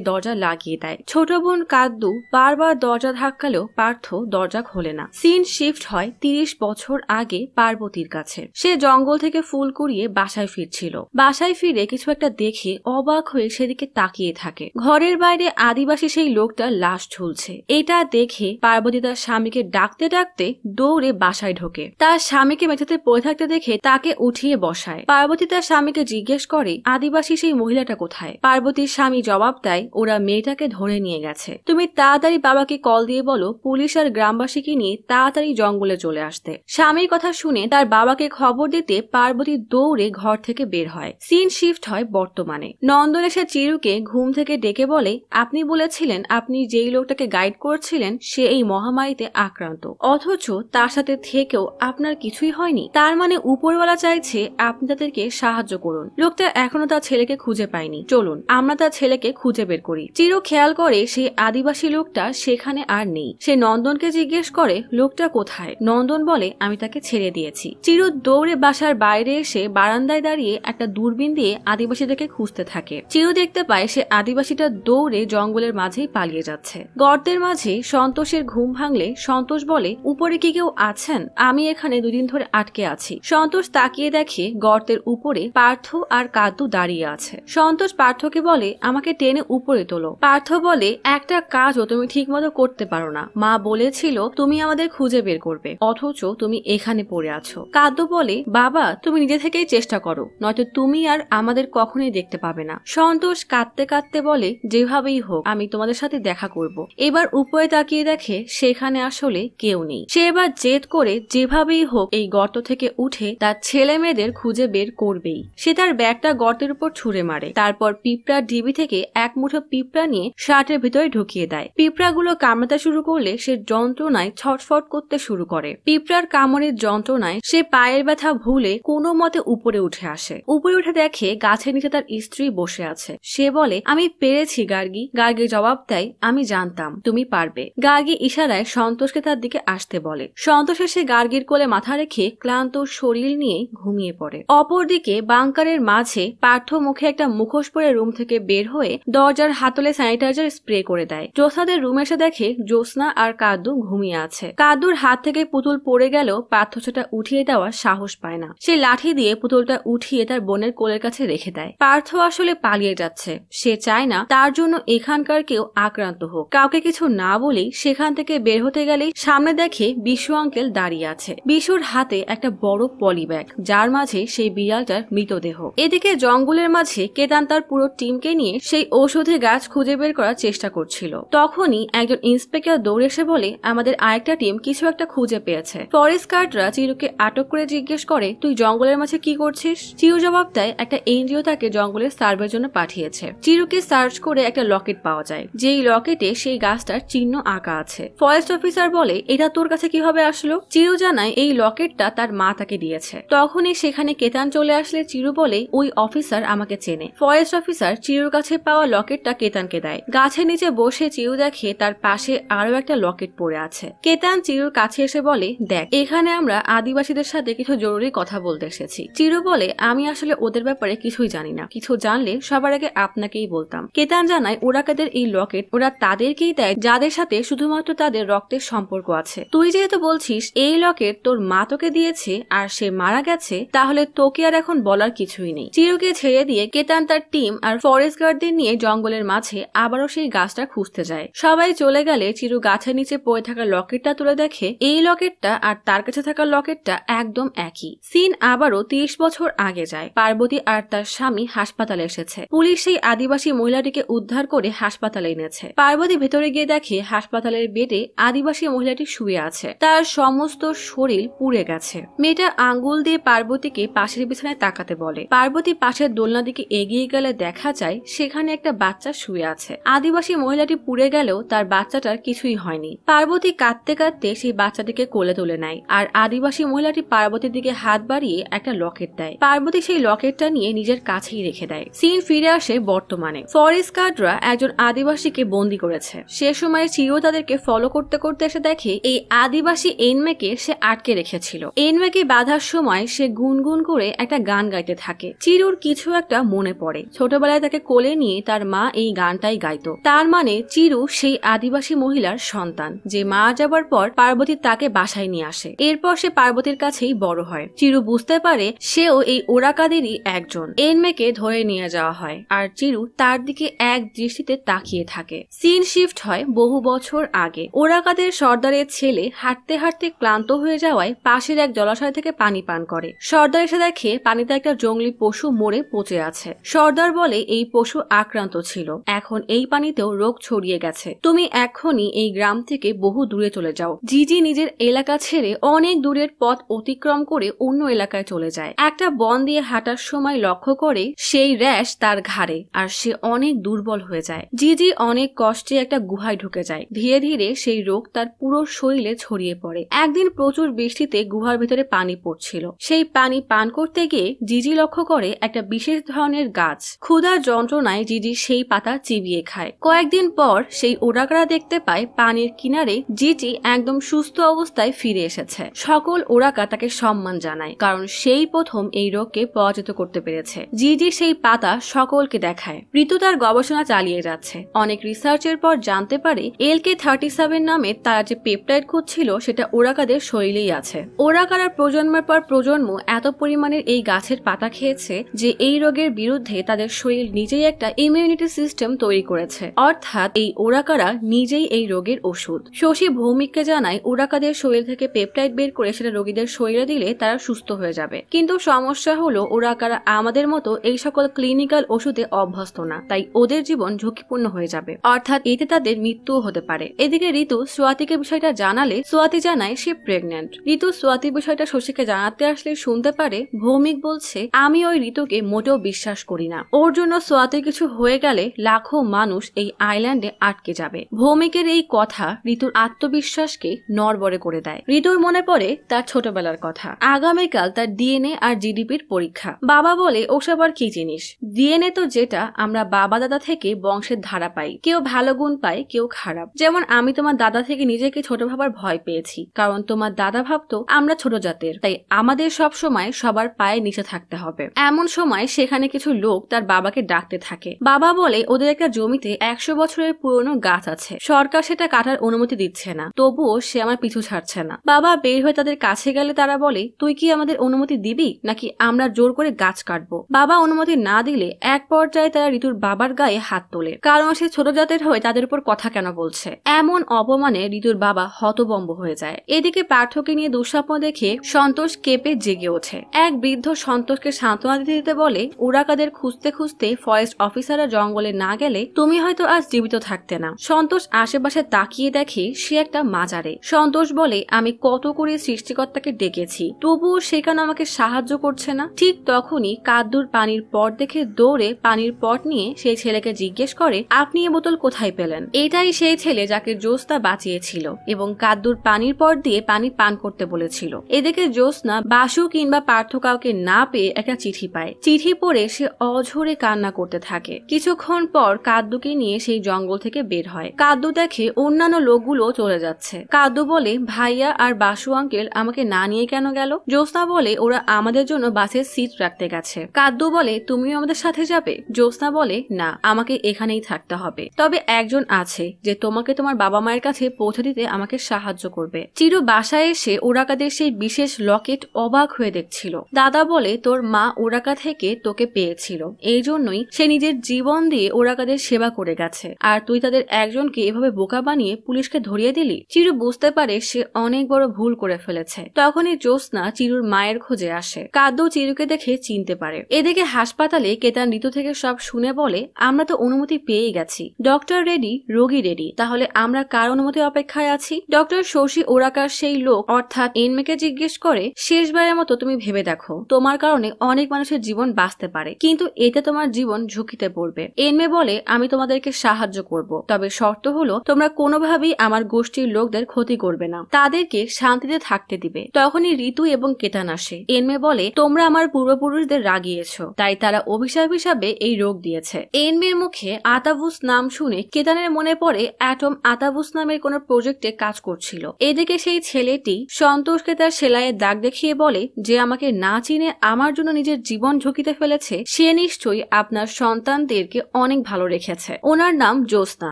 দরজা লাগিয়ে দেয়। ছোট বোন কাদ্দু বারবার দরজা ধাক্কালেও পার্থ দরজা খোলে না। সিন শিফট হয় তিরিশ বছর আগে পার্বতীর কাছে। সে জঙ্গল থেকে ফুল কুড়িয়ে বাসায় ফিরছিল। বাসায় ফিরে কিছু একটা দেখে অবাক হয়ে সেদিকে তাকিয়ে থাকে। ঘরের বাইরে আদিবাসী সেই লোকটার লাশ ঝুলছে। এটা দেখে পার্বতী তার স্বামীকে ডাকতে ডাকতে দৌড়ে বাসায় ঢোকে। তার স্বামীকে মেঝেতে পড়ে থাকতে দেখে তাকে উঠিয়ে বসায়। পার্বতী তার স্বামীকে জিজ্ঞেস করে, আদিবাসী সেই মহিলাটা কোথায়? পার্বতীর স্বামী জবাব দেয়, ওরা মেয়েটাকে ধরে নিয়ে গেছে। তুমি তাড়াতাড়ি বাবাকে কল দিয়ে বলো পুলিশ আর গ্রামবাসীকে নিয়ে তাড়াতাড়ি জঙ্গলে চলে আসতে। স্বামীর কথা শুনে তার বাবাকে খবর দিতে পার্বতী দৌড়ে ঘর থেকে বের হয়। সিন শিফট হয় বর্তমানে। নন্দন এসে চিরুকে ঘুম থেকে ডেকে বলে, আপনি বলেছিলেন আপনি যেই লোকটাকে গাইড করছিলেন সে এই মহামারীতে আক্রান্ত, অথচ তার সাথে থেকেও আপনার কিছুই হয়নি। তার মানে উপরওয়ালা চাইছে আপনি তাদেরকে সাহায্য করুন। লোকটা এখনো তার ছেলেকে খুঁজে পায়নি, চলুন আমরা তার ছেলেকে খুঁজে বের করি। চিরু খেয়াল করে সেই আদিবাসী লোকটা সেখানে আর নেই। সে নন্দনকে জিজ্ঞেস করে লোকটা কোথায়? নন্দন বলে, আমি তাকে ছেড়ে দিয়েছি। চিরু দৌড়ে বাসার বাইরে এসে বারান্দায় দাঁড়িয়ে একটা দূরবীন দিয়ে আদিবাসীটাকে খুঁজতে থাকে। চিরু দেখতে পায় সে আদিবাসীটা দৌড়ে জঙ্গলের মাঝেই পালিয়ে যাচ্ছে। গর্তের মাঝে সন্তোষের ঘুম ভাঙলে সন্তোষ বলে, উপরে কি কেউ আছেন? আমি এখানে দুদিন ধরে আটকে আছি। সন্তোষ তাকিয়ে দেখে গর্তের উপরে পার্থ আর কাদ্দু দাঁড়িয়ে আছে। সন্তোষ পার্থকে বলে, আমাকে টেনে উপরে তোলো। পার্থ বলে, একটা কাজও তুমি ঠিক মতো করতে পারো না। মা বলেছিল তুমি আমাদের খুঁজে বের করবে, অথচ তুমি এখানে পড়ে আছো। কাদ্দু বলে, বাবা তুমি নিজে থেকেই চেষ্টা করো, নয়তো তুমি আর আমাদের কখনোই দেখতে পাবে না। সন্তোষ কাঁদতে কাঁদতে বলে, যেভাবেই হোক আমি তোমাদের সাথে দেখা করব। এবার উপরে তাকিয়ে দেখে সেখানে আসলে কেউ নেই। সে এবার জেদ করে যেভাবেই হোক এই গর্ত থেকে উঠে তার ছেলে মেয়েদের খুঁজে বের করবেই। সে তার ব্যাগটা গর্তের উপর ছুঁড়ে মারে, তারপর পিঁপড়ার ঢিবি থেকে এক মুঠো পিঁপড়া নিয়ে শার্টের ভিতরে ঢুকিয়ে দেয়। পিঁপড়াগুলো কামড়াতে শুরু করলে সে যন্ত্রণায় ছটফট করতে শুরু করে। পিঁপড়ার কামড়ের যন্ত্রণায় সে পায়ের ব্যথা ভুলে কোনো মতে উপরে উঠে আসে। উপরে উঠে দেখে গাছের নিচে তার স্ত্রী বসে আছে। সে বলে, আমি পেরেছি গার্গী। গার্গী জবাব দেয়, আমি জানতাম তুমি পারবে। গার্গী ইশারায় সন্তোষকে তার দিকে আসতে বলে। সন্তোষ এসে গার্গীর কোলে মাথা রেখে ক্লান্ত শরীর নিয়ে ঘুমিয়ে পড়ে। অপরদিকে বাংকারের মাঝে পার্থ মুখে একটা মুখোশ পরে রুম থেকে বের হয়ে দরজার হাতলে স্যানিটাইজার স্প্রে করে দেয়। জ্যোৎস্নাদের রুমে এসে দেখে জ্যোৎস্না আর কাদু ঘুমিয়ে আছে। কাদুর হাত থেকে পুতুল পড়ে গেল, পার্থ সেটা উঠিয়ে দেওয়ার সাহস পায় না। সে লাঠি দিয়ে পুতুলটা উঠিয়ে তার বোনের কোলের কাছে রেখে দেয়। পার্থ আসলে পালিয়ে যাচ্ছে, সে চায় না তার জন্য এখানকার কেউ আক্রান্ত হোক। কাউকে কিছু না বলেই সেখান থেকে বের হতে গেলেই সামনে দেখে বিশু আঙ্কেল দাঁড়িয়ে আছে। বিশুর হাতে একটা বড় পলি ব্যাগ, যার মাঝে সেই বিড়ালটার মৃতদেহ। এদিকে জঙ্গলের মাঝে কেদান তার পুরো টিমকে নিয়ে সেই ঔষধি গাছ খুঁজে বের করার চেষ্টা করছিল। তখনই একজন ইন্সপেক্টর দৌড়ে এসে বলে, আমাদের আরেকটা টিম কিছু একটা খুঁজে পেয়েছে। ফরেস্ট গার্ডরা চিরুকে আটক করে জিজ্ঞেস করে, তুই জঙ্গলের মাঝে কি করছিস? চিরু জবাব দেয়, একটা এনজিও তাকে জঙ্গলের সার্ভের জন্য পাঠিয়েছে। চিরুকে সার্চ করে একটা লকেট পাওয়া যায়, যেই লকেটে সেই গাছটার চিহ্ন আঁকা আছে। ফরেস্ট অফিসার বলে, এটা তোর কাছে কিভাবে আসলো? চিরু জানায় এই লকেটটা তার মা তাকে দিয়েছে। তখনই সেখানে কেতান চলে আসলে চিরু বলে, ওই অফিসার আমাকে চেনে। ফরেস্ট অফিসার চিরুর কাছে পাওয়া লকেটটা কেতানকে দেয়। গাছের নিচে বসে চিরু দেখে তার পাশে আরো একটা লকেট পড়ে আছে। কেতান চিরুর কাছে এসে বলে, দেখ, এখানে আমরা আদিবাসীদের সাথে কিছু জরুরি কথা বলতে এসেছি। চিরু বলে, আমি আসলে ওদের ব্যাপারে কিছুই জানি না, কিছু জানলে সবার আগে আপনাকেই বলতাম। কেতান জানায় ওরা কাদের এই লকেট ওরা তাদেরকেই দেয় যাদের সাথে শুধুমাত্র তাদের রক্তের সম্পর্ক আছে। তুই যেহেতু বলছিস এই লকেট তোর মা তোকে দিয়েছে আর সে মারা গেছে, তাহলে তোকে আর এখন বলার কিছুই নেই। চিরুকে ছেড়ে দিয়ে কেতান তার টিম আর ফরেস্ট গার্ডদের নিয়ে জঙ্গলের মাঝে আবারও সেই গাছটা খুঁজতে যায়। সবাই চলে গেলে চিরু গাছের নিচে পড়ে থাকা লকেটটা তুলে দেখে এই লকেটটা আর তার কাছে থাকা লকেটটা একদম একই। সিন আবারও তিরিশ বছর আগে যায়। পার্বতী আর তার স্বামী হাসপাতালে এসেছে। পুলিশ সেই আদিবাসী মহিলাটিকে উদ্ধার করে হাসপাতালে এনেছে। পার্বতী ভেতরে গিয়ে দেখে হাসপাতালের বেডে আদিবাসী মহিলাটি শুয়ে আছে। তার সমস্ত শরীর পুড়ে গেছে। মেয়েটা আঙ্গুল দিয়ে পার্বতীকে পাশের বিছানায় তাকাতে বলে। পার্বতী পাশের দোলনা দিকে এগিয়ে গেলে দেখা যায় সেখানে একটা বাচ্চা শুয়ে আছে। আদিবাসী মহিলাটি পুড়ে গেলেও তার বাচ্চাটার কিছুই হয়নি। পার্বতী কাঁদতে কাঁদতে সেই বাচ্চাটিকে কোলে তুলে নেয় আর আদিবাসী মহিলাটি পার্বতীর দিকে হাত বাড়িয়ে একটা লকেট দেয়। পার্বতী সেই লকেটটা নিয়ে নিজের কাছেই রেখে দেয়। সিন ফিরে আসে বর্তমানে। ফরেস্ট গার্ডরা একজন আদিবাসীকে বন্দি করেছে। সে সময় চিরু তাদেরকে ফলো করতে করতে এসে দেখে এই আদিবাসী এনমেকে সে আটকে রেখেছিল। এনমেকে বাঁধার সময় সে গুনগুন করে একটা গান গাইতে থাকে। চিরুর কিছু একটা মনে পড়ে, ছোটবেলায় তাকে কোলে নিয়ে তার মা এই গানটাই গাইতো। তার মানে চিরু সেই আদিবাসী মহিলার সন্তান যে মা যাবার পর পার্বতী তাকে বাসায় নিয়ে আসে। এরপর সে পার্বতীর কাছেই বড় হয়। চিরু বুঝতে পারে সেও এই ওরাকাদেরই একজন। এনমেকে ধরে নিয়ে যাওয়া হয় আর চিরু তার দিকে এক দৃষ্টিতে তাকিয়ে থাকে। সিন শিফট হয় বহু বছর আগে। ওরাকাদের সর্দারের ছেলে হাঁটতে হাঁটতে ক্লান্ত হয়ে যাওয়ায় পাশের এক জলাশয় থেকে পানি পান করে। সর্দার এসে দেখে পানিতে একটা জঙ্গলি পশু মরে পচে আছে। সর্দার বলে এই পশু আক্রান্ত ছিল, এখন এই পানিতেও রোগ ছড়িয়ে গেছে, তুমি এখনই এই গ্রাম থেকে বহু দূরে চলে যাও। জিজি নিজের এলাকা ছেড়ে অনেক দূরের পথ অতিক্রম করে অন্য এলাকায় চলে যায়। একটা বন দিয়ে হাঁটার সময় লক্ষ্য করে সেই র্যাশ তার ঘাড়ে আর সে অনেক দুর্বল হয়ে যায়। জিজি অনেক কষ্টে একটা গুহায় ঢুকে যায়। ধীরে ধীরে সেই রোগ তার পুরো শরীরে ছড়িয়ে পড়ে। একদিন প্রচুর বৃষ্টিতে গুহার ভিতরে পানি পড়ছিল। সেই পানি পান করতে গিয়ে জিজি লক্ষ্য করে একটা বিশেষ ধরনের গাছ। ক্ষুধার যন্ত্রণায় জিজি সেই পাতা চিবিয়ে খায়। কয়েকদিন পর সেই ওরাকারা দেখতে পায় পানির কিনারে জিজি একদম সুস্থ অবস্থায় ফিরে এসেছে। সকল ওরাকা তাকে সম্মান জানায়, কারণ সেই প্রথম এই রোগকে পরাজিত করতে পেরেছে। জিজি সেই পাতা সকলকে দেখায়। ঋতু তার গবেষণা চালিয়ে যাচ্ছে। অনেক রিসার্চের পর জানতে পারে এলকে থার্টি সেভেন নামে তারা যে পেপটাইড খুঁজছিল সেটা ওরাকাদের শরীরেই আছে। ওরাকারা প্রজন্মের পর প্রজন্ম এত পরিমাণের এই গাছের পাতা খেয়েছে যে এই রোগের বিরুদ্ধে তাদের শরীর নিজেই একটা ইমিউনিটি সিস্টেম তৈরি করেছে। অর্থাৎ এই ওরাকারা নিজেই এই রোগের ওষুধ। শশী ভৌমিককে জানায় ওরাকাদের শরীর থেকে পেপটাইড বের করে সেটা রোগীদের শরীরে দিলে তারা সুস্থ হয়ে যাবে, কিন্তু সমস্যা হলো ওরাকারা আমাদের মতো এই সকল ক্লিনিক্যাল ওষুধে অভ্যস্ত না, তাই ওদের জীবন ঝুঁকিপূর্ণ হয়ে যাবে, অর্থাৎ এতে তাদের মৃত্যুও হতে পারে। এদিকে ঋতু সোয়াতিকে বিষয়টা জানালে সোয়াতি জানায় সে প্রেগন্যান্ট। ঋতু সোয়াতি বিষয়টা শশীকে জানাতে আসলে শুনতে পারে ভৌমিক বলছে, আমি ওই ঋতুকে মোটেও বিশ্বাস করি না, ওর জন্য সোয়াতির কিছু হয়ে গেলে লাখো মানুষ এই আইল্যান্ডে আটকে যাবে। ভৌমিকের এই কথা ঋতুর আত্মবিশ্বাসকে নড়বড়ে করে দেয়। ঋতুর মনে পড়ে তার ছোটবেলার কথা। আগামীকাল তার ডিএনএ আর জিডিপির পরীক্ষা। বাবা বলে ওসব আর কি জিনিস, ডিএনএ তো যেটা আমরা বাবা দাদা থেকে বংশের ধারা পাই, কেউ ভালো গুণ পায় কেউ খারাপ। যেমন আমি তোমার দাদা থেকে নিজেকে ছোট ভাবার ভয় পেয়েছি, কারণ তোমার দাদা ভাবতো আমরা ছোট জাতের, তাই আমাদের সব সময় সবার পায়ে নিচে থাকতে হবে। এমন সময় সেখানে কিছু লোক তার বাবাকে ডাকতে থাকে। বাবা বলে ওদের একটা জমিতে একশো বছরের পুরনো গাছ আছে, সরকার সেটা কাটার অনুমতি দিচ্ছে না, তবুও সে আমার পিছু ছাড়ছে না। বাবা বের হয়ে তাদের কাছে গেলে তারা বলে, তুই কি আমাদের অনুমতি দিবি নাকি আমরা জোর করে গাছ কাটবো? বাবা অনুমতি না দিলে এক পর্যায়ে তারা ঋতুর বাবার গায়ে হাত তোলে, কারণ সে ছোট জাতের হয়ে তাদের উপর কথা কেন বলছে। এমন অপমানে ঋতুর বাবা হতবম্ব হয়ে যায়। এদিকে পার্থকে নিয়ে দুঃস্বপ্ন দেখে সন্তোষ কেঁপে জেগে ওঠে। এক বৃদ্ধ সন্তোষকে সান্ত্বনা দিতে দিতে বলে, উড়াকাদের খুঁজতে খুঁজতে ফরেস্ট অফিসাররা জঙ্গলে না গেলে তুমি হয়তো আজ জীবিত থাকতে না। সন্তোষ আশেপাশে তাকিয়ে দেখে সে একটা মাজারে। সন্তোষ বলে, আমি কত করে সৃষ্টিকর্তাকে ডেকেছি, তবুও সে কেন আমাকে সাহায্য করছে না। ঠিক তখনই কাদ্দুর পানির পট দেখে দৌড়ে পানির পট নিয়ে সেই ছেলেকে জিজ্ঞেস করে, আপনি এ বোতল কোথায় পেলেন? এটাই সেই ছেলে যাকে জ্যোৎস্না বাঁচিয়েছিল এবং কাদ্দুর পানির পট দিয়ে পানি পান করতে বলেছিল। এদিকে জ্যোৎস্না বাসু কিংবা পার্থ কাউকে না পেয়ে একটা চিঠি পায়। চিঠি পড়ে সে অঝোরে কান্না করতে থাকে। কিছুক্ষণ পর কাদ্দুকে নিয়ে সেই জঙ্গল থেকে বের হয়। কাদ্দু দেখে অন্যান্য লোকগুলো চলে যাচ্ছে। কাদ্দু বলে, ভাইয়া আর বাসু আঙ্কেল আমাকে না নিয়ে কেন গেল? জ্যোৎস্না বলে, ওরা আমাদের জন্য বাসের সিট রাখতে গেছে। কাদ্দু বলে, তুমিও আমাদের সাথে যাবে? জ্যোৎস্না বলে, না, আমাকে এখানেই থাকতে হবে, তবে একজন আছে যে তোমাকে তোমার বাবা মায়ের কাছে পৌঁছে দিতে আমাকে সাহায্য করবে। চিরু বাসায় এসে ওরাকাদের সেই বিশেষ লকেট অবাক হয়ে দেখছিল। দাদা বলে, তোর মা ওরাকা থেকে তোকে পেয়েছিল, এই জন্যই সে নিজের জীবন দিয়ে ওরাকাদের সেবা করে গেছে, আর তুই তাদের একজনকে এভাবে বোকা বানিয়ে পুলিশকে ধরিয়ে দিলি। চিরু বুঝতে পারে সে অনেক বড় ভুল করে ফেলেছে। তখনই জ্যোৎস্না চিরুর মায়ের খোঁজে আসে। কাদ্দু চিরুকে দেখে চিনতে পারে। এদিকে হাসপাতালে কেতান ঋতু থেকে সব শুনে বলে, আমরা তো অনুমতি পেয়ে গেছি, ডক্টর রেডি, রোগী রেডি, তাহলে আমরা কার অনুমতি অপেক্ষায় আছি? ডক্টর শশী ওরাকার সেই লোক, অর্থাৎ এনমেকে জিজ্ঞেস করে, শেষবারের মতো তুমি ভেবে দেখো, তোমার কারণে অনেক মানুষের জীবন বাঁচতে পারে, কিন্তু এতে তোমার জীবন ঝুঁকিতে পড়বে। এনমে বলে, আমি তোমাদেরকে সাহায্য করব, তবে শর্ত হলো তোমরা কোনোভাবেই আমার গোষ্ঠীর লোকদের ক্ষতি করবে না, তাদেরকে শান্তিতে থাকতে দিবে। তখনই ঋতু এবং কেতান আসে। এনমে বলে, তোমরা আমার পূর্বপুরুষদের রাগিয়েছ, তাই তারা অভিশাপ হিসাবে এই রোগ দিয়েছে। এনমের মুখে আতাবুস নাম শুনে কেতানের মনে পড়ে অ্যাটম আতাবুস নামের কোন প্রজেক্টে কাজ করছিল। এদিকে সেই ছেলেটি সন্তোষকে তার সেলাইয়ের দাগ দেখিয়ে বলে, যে আমাকে না চিনে আমার জন্য নিজের জীবন ঝুঁকিতে ফেলেছে সে নিশ্চয়ই আপনার সন্তানদেরকে অনেক ভালো রেখেছে। ওনার নাম জ্যোৎস্না,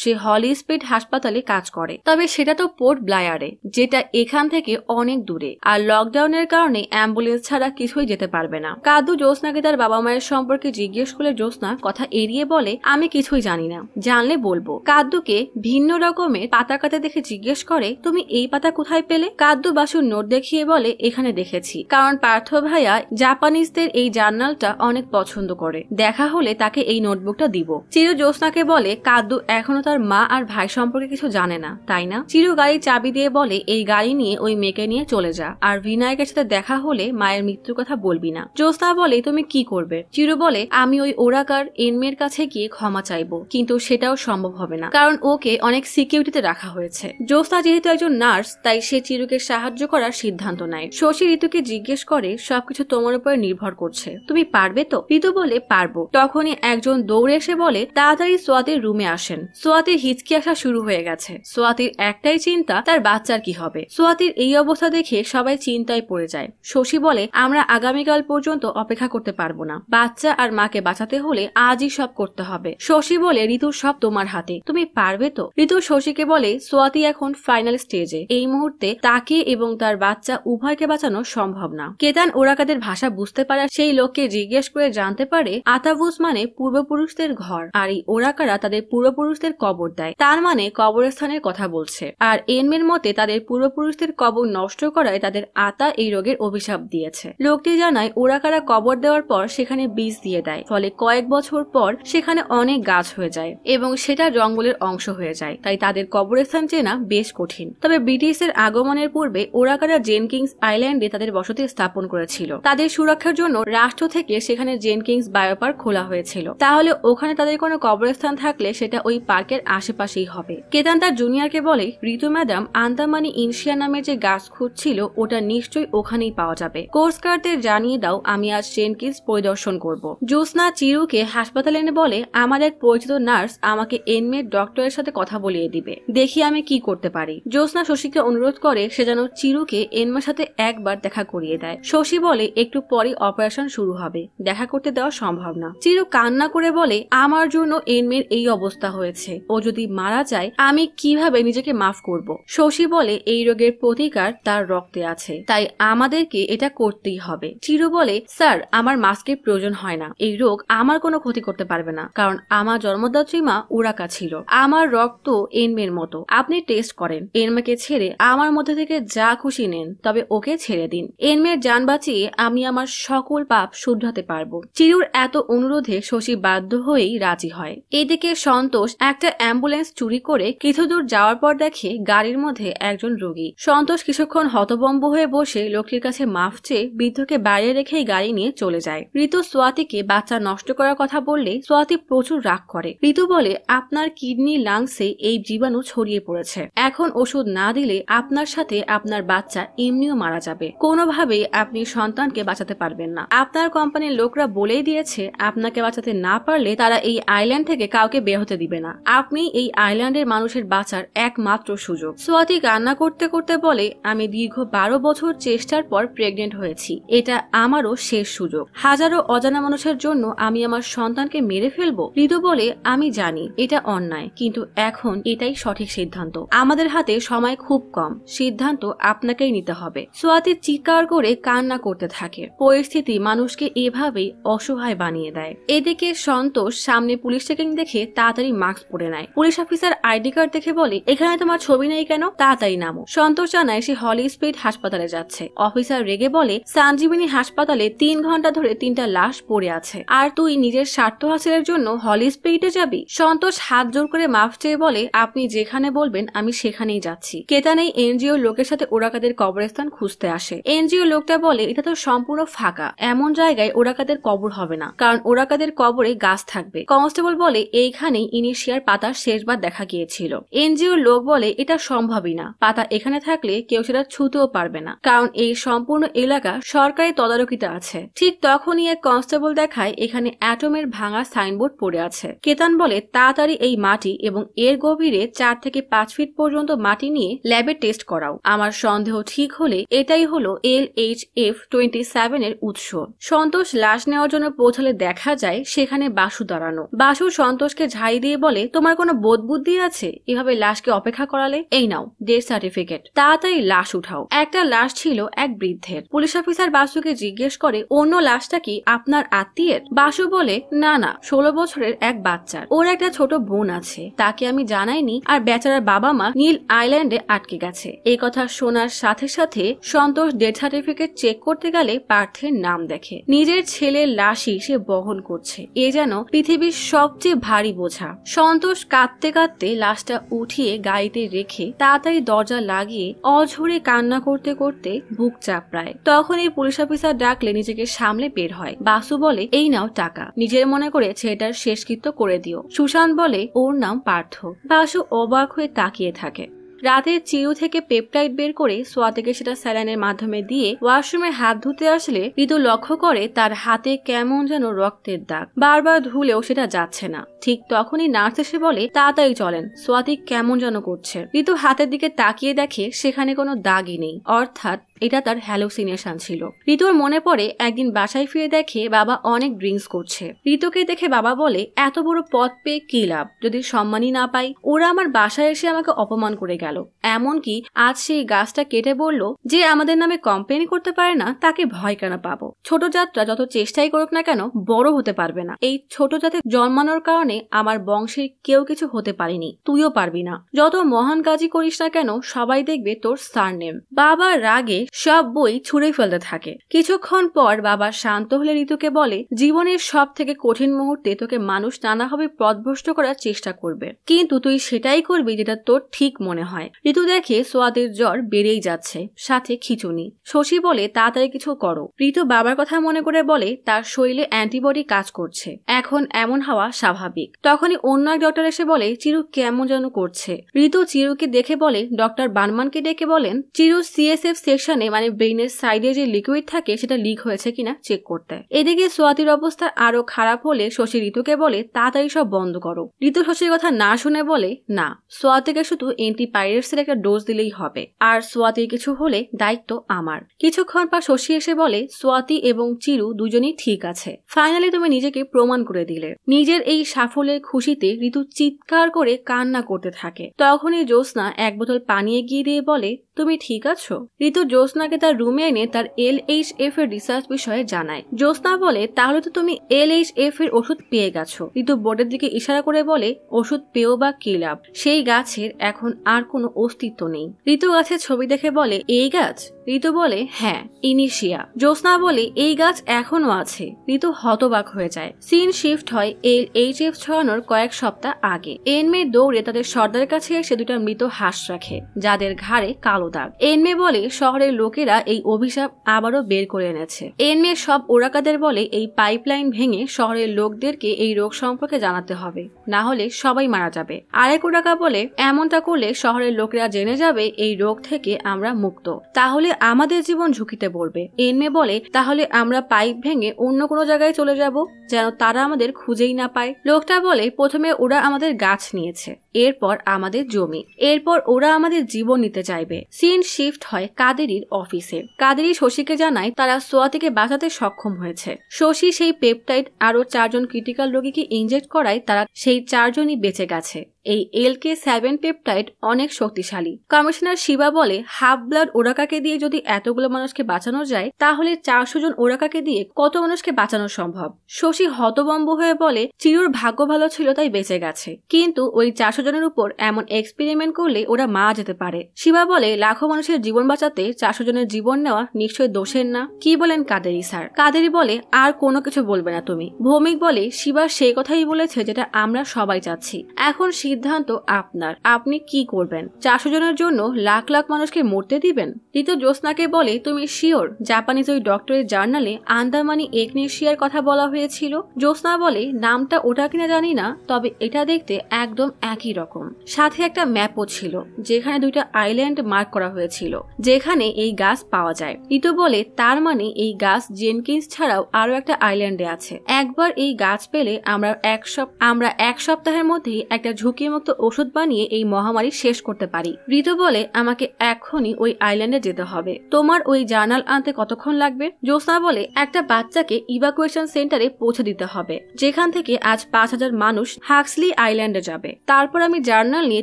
সে হলি স্পিড হাসপাতালে কাজ করে, তবে সেটা তো পোর্ট ব্লায়ারে, যেটা এখান থেকে অনেক দূরে, আর লকডাউনের কারণে অ্যাম্বুলেন্স ছাড়া কিছুই যেতে পারবে না। কাদ্দু জ্যোৎস্নাকে তার বাবা মায়ের সম্পর্কে জিজ্ঞেস করলে জ্যোৎস্না কথা এড়িয়ে বলে, আমি কিছুই জানি না, জানলে বলবো। কাদ্দুকে ভিন্ন রকমের পাতা কাটতে দেখে জিজ্ঞেস করে, তুমি এই পাতা কোথায় পেলে? কাদ্দু বাসুর নোট দেখিয়ে বলে, এখানে দেখেছি, কারণ পার্থ ভাইয়া জাপানিজদের এই জার্নালটা অনেক পছন্দ করে, দেখা হলে তাকে এই নোটবুকটা দিব। চিরু জ্যোৎস্নাকে বলে, কাদ্দু এখনো তার মা আর ভাই সম্পর্কে কিছু জানে না, তাই না? চিরু গাড়ির চাবি দিয়ে বলে, এই গাড়ি নিয়ে ওই মেয়েকে নিয়ে চলে যা, আর বিনায়কের সাথে দেখা হলে মায়ের মৃত্যুর কথা বলবি না। জ্যোৎস্না বলে, তুমি কি করবে? চিরু বলে, আমি ওই ওরাকার এনমের কাছে গিয়ে ক্ষমা চাইবো, কিন্তু সেটাও সম্ভব হবে না, কারণ ওকে অনেক সিকিউরিটিতে রাখা হয়েছে। জ্যোৎস্না যেহেতু একজন নার্স, তাই সে চিরুকে সাহায্য করার সিদ্ধান্ত নেয়। শশী ঋতুকে জিজ্ঞেস করে, সবকিছু তোমার উপর নির্ভর করছে, তুমি পারবে তো? ঋতু বলে, পারবো। তখনই একজন দৌড়ে এসে বলে, তাড়াতাড়ি সোয়াতির রুমে আসেন। সোয়াতির হিচকি আসা শুরু হয়ে গেছে। সোয়াতির একটাই চিন্তা, তার বাচ্চার কি হবে। সোয়াতির এই অবস্থা দেখে সবাই চিন্তায় পড়ে যায়। শশী বলে, আমরা আগামীকাল পর্যন্ত অপেক্ষা করতে পারবো না, বাচ্চা আর মাকে বাঁচাতে হলে আজই সব করতে হবে। শশী বলে, ঋতু সব তোমার হাতে, তুমি পারবে তো? ঋতু শশীকে বলে, সোয়াতি এখন ফাইনাল স্টেজে, এই মুহূর্তে তাকে এবং তার বাচ্চা উভয়কে বাঁচানো সম্ভব না। কেতান ওরাকাদের ভাষা বুঝতে পারে, সেই লোককে জিজ্ঞেস করে জানতে পারে আতাবুস মানে পূর্বপুরুষদের ঘর, আর এই ওরাকারা তাদের পূর্বপুরুষদের কবর দেয়, তার মানে কবরস্থানের কথা বলছে। আর এনমের মতে তাদের পূর্বপুরুষদের কবর নষ্ট করায় তাদের আতা এই রোগের অভিশাপ দিয়েছে। লোকটি জানায় ওরাকারা কবর দেওয়ার পর সেখানে বীজ দিয়ে দেয়, ফলে কয়েক বছর পর সেখানে অনেক গাছ হয়ে যায় এবং সেটা জঙ্গলের অংশ হয়ে যায়, তাই তাদের কবরস্থান চেনা বেশ কঠিন। তবে ব্রিটিশদের আগমনের পূর্বে ওরাকারা জেনকিংস আইল্যান্ডে তাদের বসতি স্থাপন করেছিল। তাদের সুরক্ষার জন্য রাষ্ট্র থেকে সেখানে জেনকিংস বায়োপার্ক খোলা হয়েছিল, তাহলে ওখানে তাদের কোনো কবরস্থান থাকলে সেটা ওই পার্কের আশেপাশেই হবে। কেতান তার জুনিয়রকে বলে, ঋতু ম্যাডাম আন্দামানি ইনশিয়া নামের যে গাছ খুঁজছিল ওটা নিশ্চয়ই ওখানেই পাওয়া যাবে, কোর্সকারদের জানিয়ে দাও আমি আজ জেনকিংস পরিদর্শন করব। জ্যোৎস্না চিরুকে হাসপাতালে এনে বলে, আমার এক পরিচিত নার্স আমাকে এনমের ডক্টরের সাথে কথা বলিয়ে দিবে, দেখি আমি কি করতে পারি। জ্যোৎস্না শশীকে অনুরোধ করে সে যেন চিরুকে এনমের সাথে একবার দেখা করিয়ে দেয়। শশী বলে, একটু পরে অপারেশন শুরু হবে, দেখা করতে দেওয়া সম্ভব না। চিরু কান্না করে করে বলে, আমার জন্য এনমের এই অবস্থা হয়েছে, ও যদি মারা যায় আমি কিভাবে নিজেকে মাফ করব। শশী বলে, এই রোগের প্রতিকার তার রক্তে আছে, তাই আমাদেরকে এটা করতেই হবে। চিরু বলে, স্যার আমার মাস্কের প্রয়োজন হয় না, এই রোগ আমার কোনো ক্ষতি করতে পারবে না, কারণ আমার জন্মদাত্রী মা উরাকা ছিল, আমার রক্ত এনমের মতো। আপনি টেস্ট করেন, এনমাকে ছেড়ে আমার মধ্যে থেকে যা খুশি নেন, তবে ওকে ছেড়ে দিন। এনমের জান বাঁচিয়ে আমি আমার সকল পাপ শুধরাতে পারবো। চিরুর এত অনুরোধে শশী বাধ্য হয়েই রাজি হয়। এদিকে সন্তোষ একটা অ্যাম্বুলেন্স চুরি করে কিছুদূর যাওয়ার পর দেখে গাড়ির মধ্যে একজন রোগী। সন্তোষ কিছুক্ষণ হতবম্ব হয়ে বসে লোকটির কাছে মাফ চেয়ে বৃদ্ধকে বাইরে রেখেই গাড়ি নিয়ে চলে যায়। ঋতু সোয়াতিকে বাচ্চা নষ্ট করার কথা বললে সোয়াতি প্রচুর রাগ করে। ঋতু বলে, আপনার কিডনি লাংসে এই জীবাণু ছড়িয়ে পড়েছে, এখন ওষুধ না দিলে আপনার সাথে আপনার বাচ্চা এমনিও মারা যাবে, কোনোভাবেই আপনি সন্তানকে বাঁচাতে পারবেন না। আপনার কোম্পানির লোকরা বলেই দিয়েছে আপনাকে বাঁচাতে না পারলে তারা এই আইল্যান্ড থেকে কাউকে বের হতে দিবে না, আপনি এই আইল্যান্ডের মানুষের বাঁচার একমাত্র সুযোগ। সোয়াতি কান্না করতে করতে বলে, আমি দীর্ঘ বারো বছর চেষ্টার পর প্রেগনেন্ট হয়েছি, এটা আমারও শেষ সুযোগ, হাজারো অজানা মানুষের জন্য আমি আমার সন্তানকে মেরে ফেলবো। ঋতু বলে, আমি জানি এটা অন্যায়, কিন্তু এখন এটাই সঠিক সিদ্ধান্ত, আমাদের হাতে সময় খুব কম, সিদ্ধান্ত আপনাকেই নিতে হবে। সোয়াতি চিৎকার করে কান্না করতে থাকে। পরিস্থিতি মানুষকে এভাবেই অসহায় বানিয়ে দেয়। এদিকে সন্তোষ সামনে পুলিশ চেকিং দেখে তাড়াতাড়ি মাস্ক পরে নেয়। পুলিশ অফিসার আইডি কার্ড দেখে বলে, এখানে তোমার ছবি নেই কেন, তাড়াতাড়ি নামো। সন্তোষ জানায় সে হলি স্পিড হাসপাতালে যাচ্ছে। অফিসার রেগে বলে, সঞ্জীবিনী হাসপাতালে তিন ঘন্টা ধরে তিনটা লাশ পড়ে আছে, আর তুই নিজের স্বার্থ হাসিলের জন্য হলি স্পিডে যাবি। সন্তোষ হাত জোর করে মাফ চেয়ে বলে, আপনি যেখানে বলবেন আমি সেখানেই যাচ্ছি। কেতানেই এনজিও লোকের সাথে ওরাকাদের কবরস্থান খুঁজতে আসে। এনজিও লোকটা বলে, এটা তো সম্পূর্ণ ফাঁকা, এমন জায়গায় ওরাকাদের কবর হবে না, কারণ ওরাকাদের কবরে গাছ থাকবে। কনস্টেবল বলে, এইখানেই ইনিশিয়ার পাতা শেষবার দেখা গিয়েছিল। এনজিও লোক বলে, এটা সম্ভবই না, পাতা এখানে থাকলে কেউ সেটা ছুঁতেও পারবে না, কারণ এই সম্পূর্ণ এলাকা সরকারি তদারকিতে আছে। ঠিক তখনই এক কনস্টেবল দেখায় এখানে অ্যাটমের ভাঙা সাইনবোর্ড পড়ে আছে। কেতান বলে, তাড়াতাড়ি এই মাটি এবং এর গভীরে চার থেকে পাঁচ ফিট পর্যন্ত মাটি নিয়ে ল্যাবে টেস্ট করাও, আমার সন্দেহ ঠিক হলে এটাই হলো L H F twenty seven এর উৎস। সন্তোষ লাশ নেওয়ার জন্য পৌঁছালে দেখা যায় সেখানে বাসু দাঁড়ানো। বাসু সন্তোষকে ঝাই দিয়ে বলে, তোমার কোনো বোধ বুদ্ধি আছে, এভাবে লাশকে অপেক্ষা করালে? এই নাও ডেথ সার্টিফিকেট, তাড়াতাড়ি লাশ উঠাও। একটা লাশ ছিল এক বৃদ্ধের। পুলিশ অফিসার বাসুকে জিজ্ঞেস করে, অন্য লাশটা কি আপনার আত্মীয়ের? বাসু বলে, না না, ষোলো বছরের এক বাচ্চার, ওর একটা ছোট বোন আছে, তাকে আমি জানাইনি, আর বেচারার বাবা মা নীল আইল্যান্ডে আটকে গেছে। এই কথা শোনার সাথে সাথে সন্তোষ ডেথ সার্টিফিকেট চেক করতে গেলে পার্থের নাম দেখে। নিজের ছেলের লাশই সে বহন করছে, এ যেন পৃথিবীর সবচেয়ে ভারী বোঝা। সন্তোষ কাঁদতে কাঁদতে লাশটা উঠিয়ে গাড়িতে রেখে তাড়াতাড়ি দরজা লাগিয়ে অঝরে কান্না করতে করতে বুক চাপড়ায়। তখনই পুলিশ অফিসার ডাকলে নিজেকে সামলে বের হয়। বাসু বলে, এই নাও টাকা, নিজের মনে করে ছেলেটার শেষকৃত্য করে দিও। সুশান্ত বলে, ওর নাম পার্থ। বাসু অবাক হয়ে তাকিয়ে থাকে। রাতে চিরু থেকে পেপটাইড বের করে সোয়াতিকে সেটা স্যালাইনের মাধ্যমে দিয়ে ওয়াশরুমে হাত ধুতে আসলে ঋতু লক্ষ্য করে তার হাতে কেমন যেন রক্তের দাগ, বারবার ধুলেও সেটা যাচ্ছে না। ঠিক তখনই নার্স এসে বলে, তাড়াতাড়ি চলেন, সোয়াতি কেমন যেন করছে। ঋতু হাতের দিকে তাকিয়ে দেখে সেখানে কোনো দাগই নেই, অর্থাৎ এটা তার হ্যালোসিনেশন ছিল। ঋতুর মনে পড়ে একদিন বাসায় ফিরে দেখে বাবা অনেক ড্রিঙ্কস করছে। ঋতুকে দেখে বাবা বলে, এত বড় পদ পেয়ে কি লাভ যদি সম্মানই না পাই, ওরা আমার বাসায় এসে আমাকে অপমান করে গেল, এমনকি আজ সেই গাছটা কেটে বলল যে আমাদের নামে কমপ্লেন করতে পারে না তাকে ভয় কেন পাবো। ছোট জাতরা যত চেষ্টাই করুক না কেন বড় হতে পারবে না, এই ছোট জাতের জন্মানোর কারণে আমার বংশের কেউ কিছু হতে পারেনি, তুইও পারবি না, যত মহান কাজই করিস না কেন সবাই দেখবে তোর সারনেম। বাবা রাগে সব বই ছুঁড়ে ফেলতে থাকে। কিছুক্ষণ পর বাবা শান্ত হলে ঋতুকে বলে, জীবনের সব থেকে কঠিন মুহূর্তে তোকে মানুষ নানাভাবে পথভ্রষ্ট করার চেষ্টা করবে, কিন্তু তুই সেটাই করবি যেটা তোর ঠিক মনে হয়। ঋতু দেখে সোয়াদের জ্বর বেড়েই যাচ্ছে, সাথে খিচুনি। শশী বলে, তাড়াতাড়ি কিছু করো। ঋতু বাবার কথা মনে করে বলে, তার শরীরে অ্যান্টিবডি কাজ করছে, এখন এমন হওয়া স্বাভাবিক। তখনই অন্য এক ডক্টর এসে বলে, চিরু কেমন যেন করছে। ঋতু চিরুকে দেখে বলে, ডক্টর বার্মানকে ডেকে বলেন, চিরু সিএসএফ সেকশন সেখানে মানে ব্রেইনের সাইডে যে লিকুইড থাকে সেটা লিক হয়েছে কিনা চেক করতে। এদিকে সোয়াতির অবস্থা আরো খারাপ হলে শশী ঋতুকে বলে তাড়াতাড়ি সব বন্ধ করো। ঋতু শশীর কথা না শুনে বলে না, সোয়াতিকে শুধু অ্যান্টিপাইরেটসের একটা ডোজ দিলেই হবে, আর সোয়াতির কিছু হলে দায়িত্ব আমার। কিছুক্ষণ পর শশী এসে বলে সোয়াতি এবং চিরু দুজনেই ঠিক আছে, ফাইনালি তুমি নিজেকে প্রমাণ করে দিলে। নিজের এই সাফল্যের খুশিতে ঋতু চিৎকার করে কান্না করতে থাকে। তখনই জ্যোৎস্না এক বোতল পানি এগিয়ে দিয়ে বলে তুমি ঠিক আছো? ঋতু জ্যোৎস্নাকে তার রুমে এনে তার এল এইচ এফ এর রিসার্চ বিষয়ে জানায়। জ্যোৎস্না বলে তাহলে তো তুমি এল এইচ এফ এর ওষুধ পেয়ে গেছো। ঋতু বোর্ডের দিকে ইশারা করে বলে ওষুধ পেয়েও বা কি লাভ, সেই গাছের এখন আর কোনো অস্তিত্ব নেই। ঋতু গাছের ছবি দেখে বলে এই গাছ? ঋতু বলে হ্যাঁ, ইনিশিয়া। জ্যোৎস্না বলে এই গাছ এখনো আছে। ঋতু হতবাক হয়ে যায়। সিন শিফট হয় এল এইচ এফ ছড়ানোর কয়েক সপ্তাহ আগে। এনমে দৌড়ে তাদের সর্দারের কাছে এসে দুটা মৃত হাঁস রাখে যাদের ঘাড়ে কালো দাগ। এনমে বলে শহরের লোকেরা এই অভিশাপ আবারও বের করে এনেছে। এনমে সব ওরাকাদের বলে এই পাইপলাইন ভেঙে শহরের লোকদেরকে এই রোগ সম্পর্কে জানাতে হবে, না হলে সবাই মারা যাবে। আরেক ওরাকা বলে এমনটা করলে শহরের লোকেরা জেনে যাবে এই রোগ থেকে আমরা মুক্ত, তাহলে আমাদের জীবন ঝুঁকিতে পড়বে। এনমে বলে তাহলে আমরা পাইপ ভেঙে অন্য কোনো জায়গায় চলে যাব যেন তারা আমাদের খুঁজেই না পায়। লোকটা বলে প্রথমে ওরা আমাদের গাছ নিয়েছে, এরপর আমাদের জমি, এরপর ওরা আমাদের জীবন নিতে চাইবে। সিন শিফট হয় কাদেরির অফিসে। কাদেরি শশীকে জানায় তারা সোয়াতিকে বাঁচাতে সক্ষম হয়েছে। শশী সেই পেপটাইড আরো চারজন ক্রিটিক্যাল রোগীকে ইনজেক্ট করায় তারা সেই চারজনই বেঁচে গেছে। এই এলকে সেভেন পেপটাইড অনেক শক্তিশালী। কমিশনার শিবা বলে হাফ ব্লাড ওরাকাকে দিয়ে যদি এতগুলো মানুষকে বাঁচানো যায় তাহলে চারশো জন ওরাকাকে দিয়ে কত মানুষকে বাঁচানো সম্ভব। শশী হতবম্ব হয়ে বলে চিরুর ভাগ্য ভালো ছিল তাই বেঁচে গেছে, কিন্তু ওই চারশো জনের উপর এমন এক্সপেরিমেন্ট করলে ওরা মারা যেতে পারে। শিবা বলে লাখো মানুষের জীবন বাঁচাতে চারশো জনের জীবন নেওয়া নিশ্চয়ই দোষের না, কি বলেন কাদেরি স্যার? কাদেরি বলে আর কোনো কিছু বলবে না তুমি। ভৌমিক বলে শিবা সেই কথাই বলেছে যেটা আমরা সবাই চাচ্ছি, এখন সিদ্ধান্ত আপনার, আপনি কি করবেন? চারশো জনের জন্য লাখ লাখ মানুষকে মরতে দিবেন? ঋতু জ্যোৎস্নাকে বলে তুমি শিওর জাপানিজ ওই ডক্টরের জার্নালে আন্দামানি একনেশিয়ার কথা বলা হয়েছিল? জ্যোৎস্না বলে নামটা ওটা কিনা জানি না, তবে এটা দেখতে একদম একই রকম। সাথে একটা ম্যাপও ছিল যেখানে দুইটা আইল্যান্ড মার্ক করা হয়েছিল যেখানে এই গাছ পাওয়া যায়। ঋতু বলে তার মানে এই গাছ জেনকিন্স ছাড়াও আরো একটা আইল্যান্ডে আছে। একবার এই গাছ পেলে আমরা এক সপ্তাহ আমরা এক সপ্তাহের মধ্যেই একটা ঝুঁকি মুক্ত ওষুধ বানিয়ে এই মহামারী শেষ করতে পারি। ঋতু বলে আমাকে এখনই ওই আইল্যান্ডে যেতে হবে। তোমার ওই জার্নাল আনতে কতক্ষণ লাগবে? জ্যোৎস্না বলে একটা বাচ্চাকে ইভাকুয়েশন সেন্টারে পৌঁছে দিতে হবে যেখান থেকে আজ পাঁচ হাজার মানুষ হাক্সলি আইল্যান্ডে যাবে, তারপর আমি জার্নাল নিয়ে